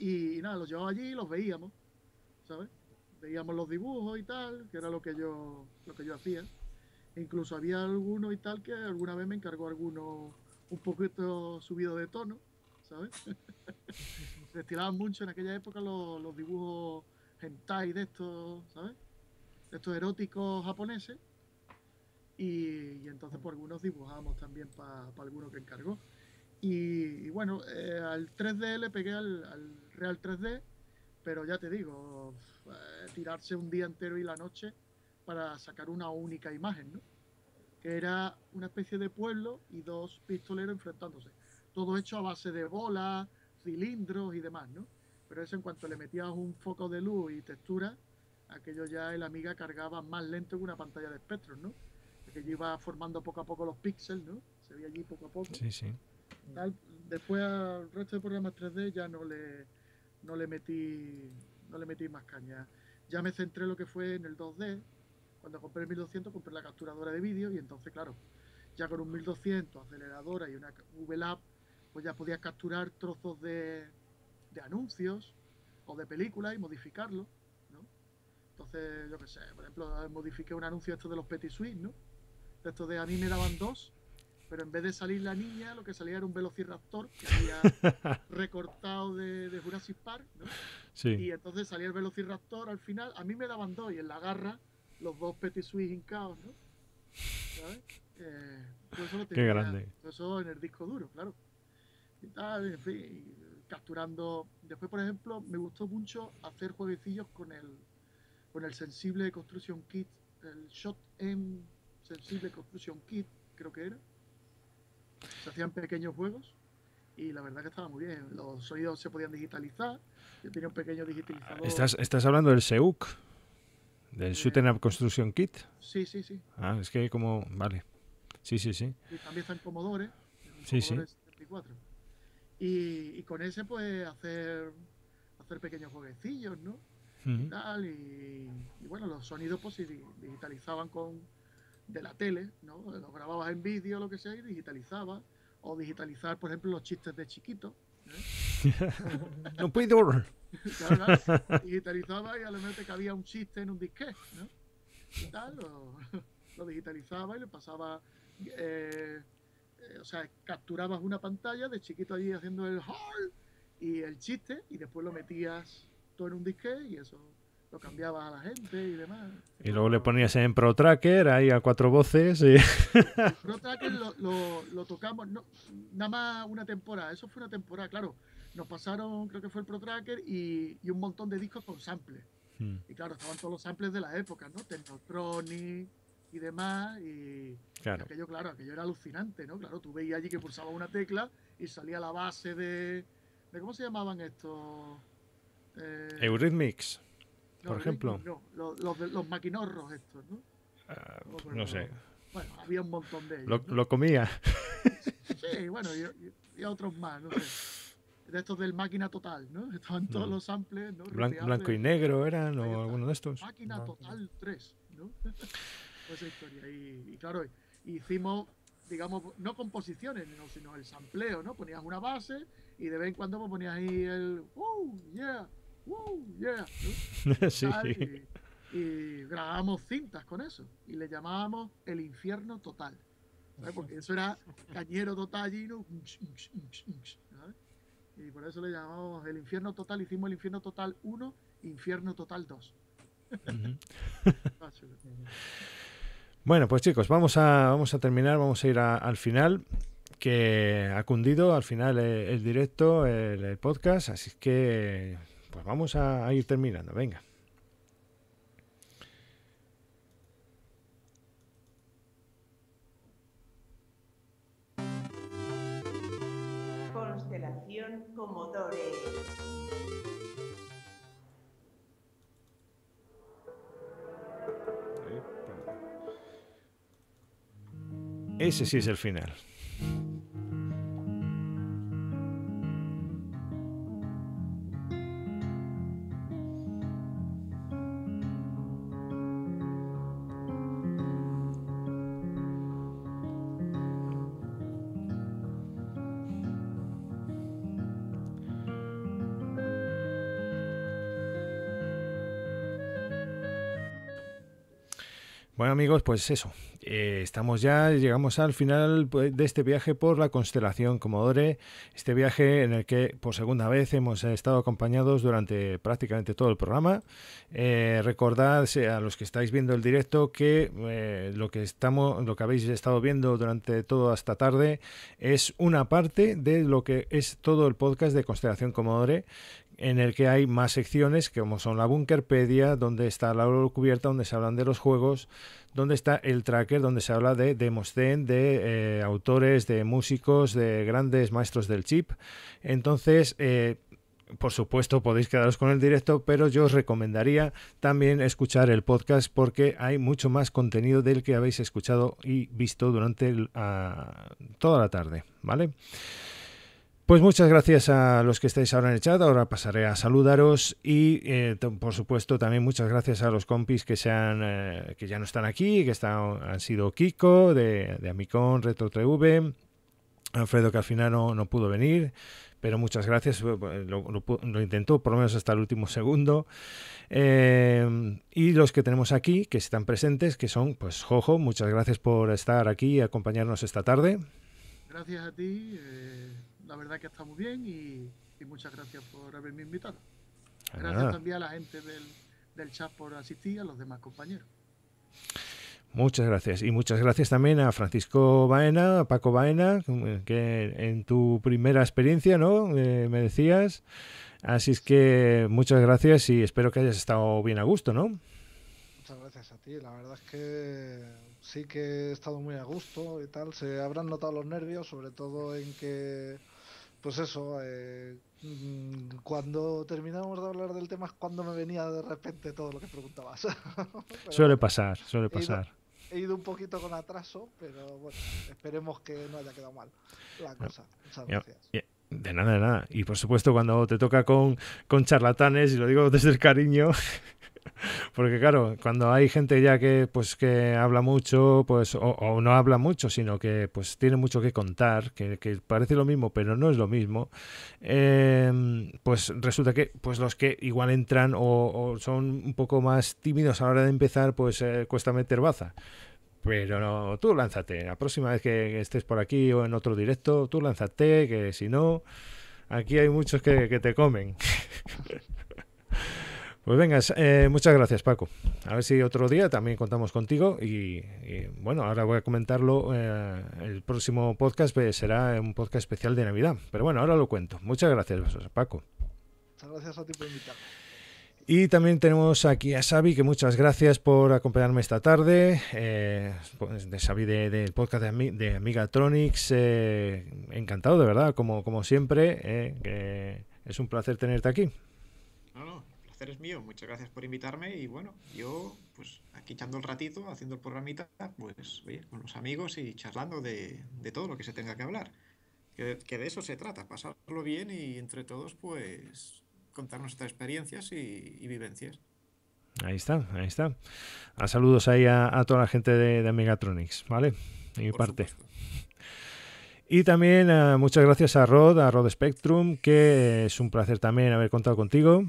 y, y nada, los llevaba allí y los veíamos, ¿sabes? Veíamos los dibujos y tal, que era lo que yo, lo que yo hacía. E incluso había alguno y tal que alguna vez me encargó alguno un poquito subido de tono, ¿sabes? Se estiraban mucho en aquella época los, los dibujos hentai de estos, ¿sabes? De estos eróticos japoneses. Y, y entonces por algunos dibujamos también para pa alguno que encargó. Y, y bueno, eh, al tres D le pegué al, al Real tres D, pero ya te digo, eh, tirarse un día entero y la noche para sacar una única imagen, ¿no? Era una especie de pueblo y dos pistoleros enfrentándose. Todo hecho a base de bolas, cilindros y demás, ¿no? Pero eso en cuanto le metías un foco de luz y textura, aquello ya el Amiga cargaba más lento que una pantalla de Spectrum, ¿no? Aquello iba formando poco a poco los píxeles, ¿no? Se veía allí poco a poco. Sí, sí. Tal, después al resto de programas tres D ya no le, no le metí, no le metí más caña. Ya me centré en lo que fue en el dos D. Cuando compré el mil doscientos, compré la capturadora de vídeo y entonces, claro, ya con un mil doscientos, aceleradora y una VLAB, pues ya podías capturar trozos de, de anuncios o de películas y modificarlos, ¿no? Entonces, yo qué sé, por ejemplo, modifiqué un anuncio esto de los Petit Suisse, ¿no? De esto de a mí me daban dos, pero en vez de salir la niña, lo que salía era un velociraptor que había recortado de, de Jurassic Park, ¿no? Sí. Y entonces salía el velociraptor al final, a mí me daban dos y en la garra los dos Petit Suisse hincados, ¿no? ¿Sabes? Eh, todo eso lo tenía, qué grande. Todo eso en el disco duro, claro. Y tal, en fin, capturando. Después, por ejemplo, me gustó mucho hacer jueguecillos con el con el sensible Construction Kit, el Shot M Sensible Construction Kit, creo que era. Se hacían pequeños juegos y la verdad que estaba muy bien. Los sonidos se podían digitalizar. Yo tenía un pequeño digitalizador. ¿Estás, estás hablando del SEUC? ¿Del Shooting Up Construction Kit? Sí, sí, sí. Ah, es que como... Vale. Sí, sí, sí. Y también está en Commodore. En sí, Commodore sí. setenta y cuatro. Y, y con ese, pues, hacer hacer pequeños jueguecillos, ¿no? Uh-huh. Y tal. Y, y bueno, los sonidos, pues, se digitalizaban con de la tele, ¿no? Los grababas en vídeo, lo que sea, y digitalizabas. O digitalizar, por ejemplo, los chistes de chiquito. ¿Eh? No puedo. Claro, claro. Digitalizaba y a lo mejor te cabía un chiste en un disquete, ¿no? Y tal, lo, lo digitalizaba y le pasaba, eh, eh, o sea, capturabas una pantalla de chiquito allí haciendo el hall y el chiste, y después lo metías tú en un disquete y eso lo cambiabas a la gente y demás. Y luego le ponías en Pro Tracker ahí a cuatro voces. Y... El Pro Tracker lo, lo, lo tocamos, no, nada más una temporada, eso fue una temporada, claro. Nos pasaron, creo que fue el Pro Tracker y, y un montón de discos con samples. Hmm. Y claro, estaban todos los samples de la época, ¿no? Technotronic y demás. Y, claro. y aquello, claro, aquello era alucinante, ¿no? Claro, tú veías allí que pulsaba una tecla y salía la base de... de ¿cómo se llamaban estos? Eh, Eurythmics, no, por ejemplo. No, los, los, los maquinorros estos, ¿no? Uh, no no sé. Bueno, había un montón de ellos. Lo, ¿no? lo comía. Sí, bueno, y, y otros más, no sé. De estos del Máquina Total, ¿no? Estaban todos no. los samples, ¿no? Blan Reteables. Blanco y negro eran, o alguno de estos. Máquina no. Total tres, ¿no? Esa historia. Y, y claro, hicimos, digamos, no composiciones, sino el sampleo, ¿no? Ponías una base y de vez en cuando pues, ponías ahí el ¡Woo! ¡Yeah! ¡Woo! ¡Yeah! ¿no? Sí. Y, y grabábamos cintas con eso. Y le llamábamos El Infierno Total, ¿sabes? Porque eso era cañero total y no... Y por eso le llamamos El Infierno Total. Hicimos El Infierno Total uno, Infierno Total dos. Uh-huh. Bueno, pues chicos, vamos a, vamos a terminar, vamos a ir a, al final, que ha cundido al final el, el directo, el, el podcast, así que pues vamos a, a ir terminando, venga. Comodore. Ese sí es el final. Bueno amigos, pues eso, eh, estamos ya, llegamos al final de este viaje por la constelación Commodore, este viaje en el que por segunda vez hemos estado acompañados durante prácticamente todo el programa. Eh, recordad a los que estáis viendo el directo que eh, lo que estamos, lo que habéis estado viendo durante toda esta tarde es una parte de lo que es todo el podcast de Constelación Commodore, en el que hay más secciones, como son la Bunkerpedia, donde está la Holocubierta, donde se hablan de los juegos, donde está el Tracker, donde se habla de Demoscene, de eh, autores, de músicos, de grandes maestros del chip. Entonces, eh, por supuesto, podéis quedaros con el directo, pero yo os recomendaría también escuchar el podcast porque hay mucho más contenido del que habéis escuchado y visto durante el, a, toda la tarde, ¿vale? Pues muchas gracias a los que estáis ahora en el chat, ahora pasaré a saludaros y eh, por supuesto también muchas gracias a los compis que, sean, eh, que ya no están aquí, que están, han sido Kiko de, de Amicon, Retro tres V, Alfredo que al final no, no pudo venir, pero muchas gracias, lo, lo, lo intentó por lo menos hasta el último segundo. Eh, y los que tenemos aquí, que están presentes, que son pues Jojo, muchas gracias por estar aquí y acompañarnos esta tarde. Gracias a ti. Eh... La verdad que está muy bien y, y muchas gracias por haberme invitado. Gracias ah, también a la gente del, del chat por asistir, a los demás compañeros. Muchas gracias. Y muchas gracias también a Francisco Baena, a Paco Baena, que en tu primera experiencia, ¿no? Eh, me decías. Así es que muchas gracias y espero que hayas estado bien a gusto, ¿no? Muchas gracias a ti. La verdad es que... sí que he estado muy a gusto y tal, se habrán notado los nervios, sobre todo en que, pues eso, eh, cuando terminamos de hablar del tema es cuando me venía de repente todo lo que preguntabas. Suele pasar, suele pasar. He ido, he ido un poquito con atraso, pero bueno, esperemos que no haya quedado mal la cosa. No. Muchas gracias. Yeah. De nada, de nada. Y por supuesto cuando te toca con, con charlatanes, y lo digo desde el cariño... Porque claro, cuando hay gente ya que pues que habla mucho, pues o, o no habla mucho, sino que pues tiene mucho que contar, que, que parece lo mismo, pero no es lo mismo, eh, pues resulta que pues los que igual entran o, o son un poco más tímidos a la hora de empezar, pues eh, cuesta meter baza. Pero no, tú lánzate. La próxima vez que estés por aquí o en otro directo, tú lánzate, que si no... Aquí hay muchos que, que te comen. Pues venga, eh, muchas gracias, Paco. A ver si otro día también contamos contigo. Y, y bueno, ahora voy a comentarlo. Eh, el próximo podcast pues, será un podcast especial de Navidad. Pero bueno, ahora lo cuento. Muchas gracias, Paco. Muchas gracias a ti por invitarme. Y también tenemos aquí a Xavi, que muchas gracias por acompañarme esta tarde. Eh, de Xavi del de, de podcast de, Ami, de Amigatronics. Eh, encantado, de verdad, como, como siempre. Eh, eh, es un placer tenerte aquí. No, no, el placer es mío. Muchas gracias por invitarme. Y bueno, yo, pues aquí echando el ratito, haciendo el programita, pues oye, con los amigos y charlando de, de todo lo que se tenga que hablar. Que, que de eso se trata, pasarlo bien y entre todos, pues contar nuestras experiencias y, y vivencias. Ahí está, ahí está. A saludos ahí a, a toda la gente de, de Amigatronics, ¿vale? De mi parte. Supuesto. Y también uh, muchas gracias a Rod, a Rod Spectrum, que es un placer también haber contado contigo.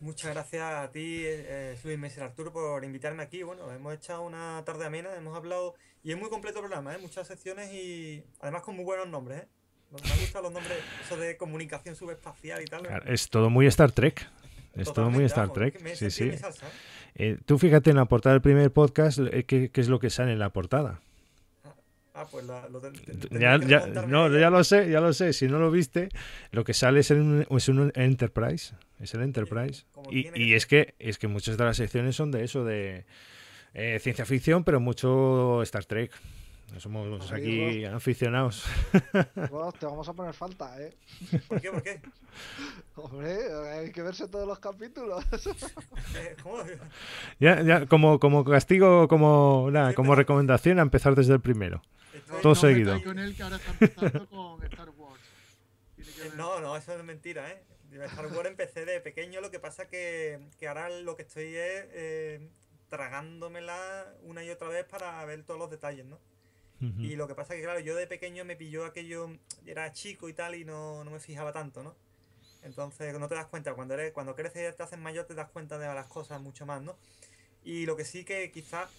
Muchas gracias a ti, eh, Luis Messer Arturo, por invitarme aquí. Bueno, hemos echado una tarde amena, hemos hablado, y es muy completo el programa, ¿eh? Muchas secciones y además con muy buenos nombres, ¿eh? Me gustan los nombres, eso de comunicación subespacial y tal. Claro, es todo muy Star Trek. Es Totalmente, todo muy Star vamos, Trek. Me, sí, sí. Salsa, ¿eh? Eh, tú fíjate en la portada del primer podcast, eh, ¿qué, qué es lo que sale en la portada? Ah, pues la, lo ten, ten, ya, ya, no, ya lo sé, ya lo sé. Si no lo viste, lo que sale es un, es un Enterprise. Es el Enterprise. Y, y es, que, es que muchas de las secciones son de eso, de eh, ciencia ficción, pero mucho Star Trek. Somos Así aquí vos. aficionados. Vos, te vamos a poner falta, ¿eh? ¿Por qué? ¿Por qué? Hombre, hay que verse todos los capítulos. ¿Cómo? Ya, ya, como, como castigo, como, nah, sí, como pero... recomendación, a empezar desde el primero. Estoy todo no seguido. Con él, que ahora está empezando con Star Wars. Que no, no, eso es mentira, ¿eh? Star Wars empecé de pequeño, lo que pasa que, que ahora lo que estoy es eh, tragándomela una y otra vez para ver todos los detalles, ¿no? Y lo que pasa es que, claro, yo de pequeño me pilló aquello, era chico y tal, y no, no me fijaba tanto, ¿no? Entonces, no te das cuenta, cuando eres cuando creces y te haces mayor, te das cuenta de las cosas mucho más, ¿no? Y lo que sí que quizás,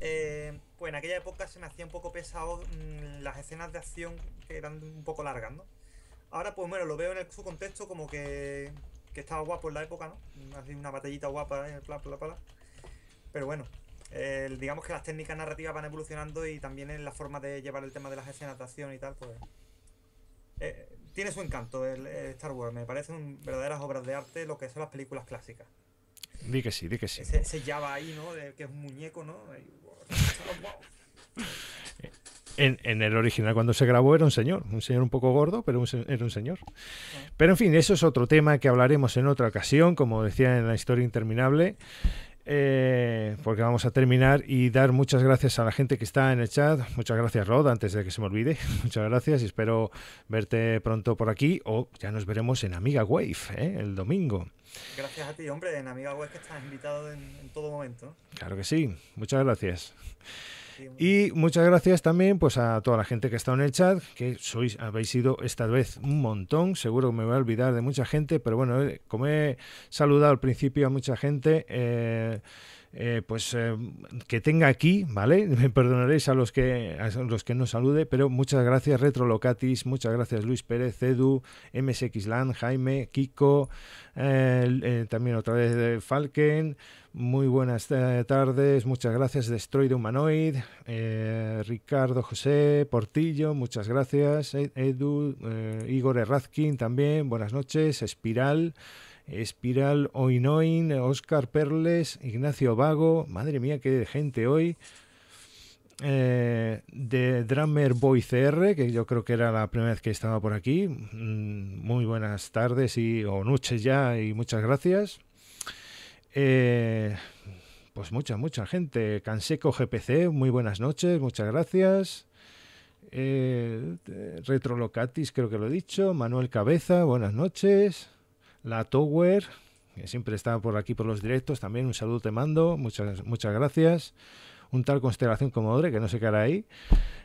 eh, pues en aquella época se me hacía un poco pesado mmm, las escenas de acción que eran un poco largas, ¿no? Ahora, pues bueno, lo veo en el, su contexto como que, que estaba guapo en la época, ¿no? Así una batallita guapa, ¿eh? Pla, pla, pla. Pero bueno. Eh, digamos que las técnicas narrativas van evolucionando y también en la forma de llevar el tema de las escenas de acción y tal, pues eh, tiene su encanto el, el Star Wars. Me parecen verdaderas obras de arte lo que son las películas clásicas. Di que sí, di que sí. Ese, ese Java ahí, ¿no? De, que es un muñeco, ¿no? En, en el original, cuando se grabó, era un señor, un señor un poco gordo, pero un, era un señor. Pero en fin, eso es otro tema que hablaremos en otra ocasión, como decía en La Historia Interminable. Eh, porque vamos a terminar y dar muchas gracias a la gente que está en el chat. Muchas gracias, Rod, antes de que se me olvide. Muchas gracias y espero verte pronto por aquí o ya nos veremos en Amiga Wave, ¿eh? El domingo. Gracias a ti, hombre, en Amiga Wave que estás invitado en, en todo momento, ¿no? Claro que sí, muchas gracias. Y muchas gracias también pues a toda la gente que está en el chat, que sois, habéis sido esta vez un montón, seguro que me voy a olvidar de mucha gente, pero bueno, como he saludado al principio a mucha gente, eh, eh, pues eh, que tenga aquí, ¿vale? Me perdonaréis a los que a los que no salude, pero muchas gracias Retrolocatis, muchas gracias Luis Pérez, Edu, MSXLAN, Jaime, Kiko, eh, eh, también otra vez de Falken. Muy buenas eh, tardes, muchas gracias Destroy de Humanoid, eh, Ricardo José Portillo, muchas gracias Edu, eh, Igor Errazkin también, buenas noches, Espiral, Espiral Oinoin, Oscar Perles, Ignacio Vago, madre mía qué gente hoy, eh, de Drummer Boy C R, que yo creo que era la primera vez que estaba por aquí, muy buenas tardes y, o noches ya y muchas gracias. Eh, pues mucha, mucha gente. Canseco G P C, muy buenas noches, muchas gracias. Eh, Retrolocatis, creo que lo he dicho. Manuel Cabeza, buenas noches. La Tower, que siempre está por aquí por los directos, también un saludo te mando, muchas, muchas gracias. Un tal Constelación Comodore, que no sé qué hará ahí.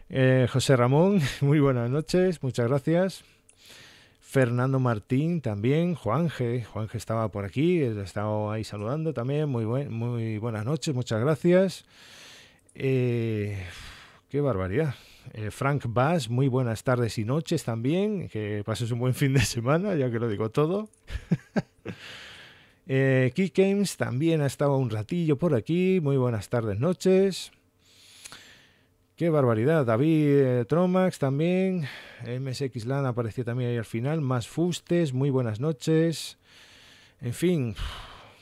Eh, José Ramón, muy buenas noches, muchas gracias. Fernando Martín también, Juanje, Juanje estaba por aquí, he estado ahí saludando también, muy, buen, muy buenas noches, muchas gracias. Eh, qué barbaridad, eh, Frank Bass, muy buenas tardes y noches también, que pases un buen fin de semana, ya que lo digo todo. eh, Key Games también ha estado un ratillo por aquí, muy buenas tardes, noches. Qué barbaridad, David eh, Tromax también, M S X LAN apareció también ahí al final, más Fustes, muy buenas noches, en fin,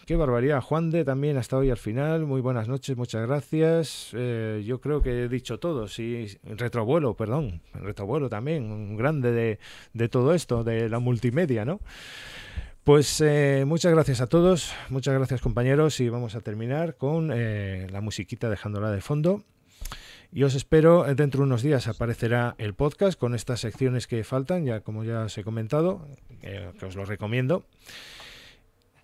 qué barbaridad, Juan de también ha estado ahí al final, muy buenas noches, muchas gracias, eh, yo creo que he dicho todo, sí, retrovuelo, perdón, retrovuelo también, un grande de, de todo esto, de la multimedia, ¿no? Pues eh, muchas gracias a todos, muchas gracias compañeros y vamos a terminar con eh, la musiquita dejándola de fondo. Y os espero, dentro de unos días aparecerá el podcast con estas secciones que faltan, ya como ya os he comentado, eh, que os lo recomiendo.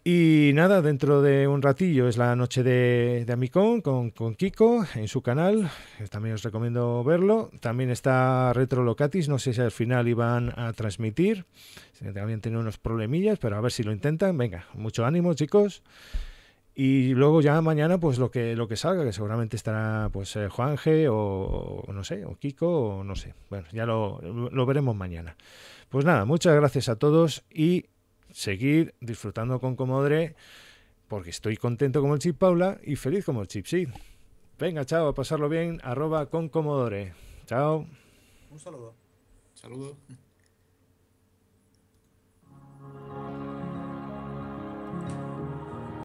Y nada, dentro de un ratillo es la noche de, de Amicón con, con Kiko en su canal, también os recomiendo verlo. También está Retro Locatis, no sé si al final iban a transmitir, también tiene unos problemillas, pero a ver si lo intentan. Venga, mucho ánimo chicos. Y luego ya mañana pues lo que lo que salga, que seguramente estará pues eh, Juanje o, o no sé, o Kiko o no sé. Bueno, ya lo, lo veremos mañana. Pues nada, muchas gracias a todos y seguid disfrutando con Commodore porque estoy contento como el Chip Paula y feliz como el Chip Seed. Venga, chao, a pasarlo bien, arroba con Commodore. Chao. Un saludo. Saludo.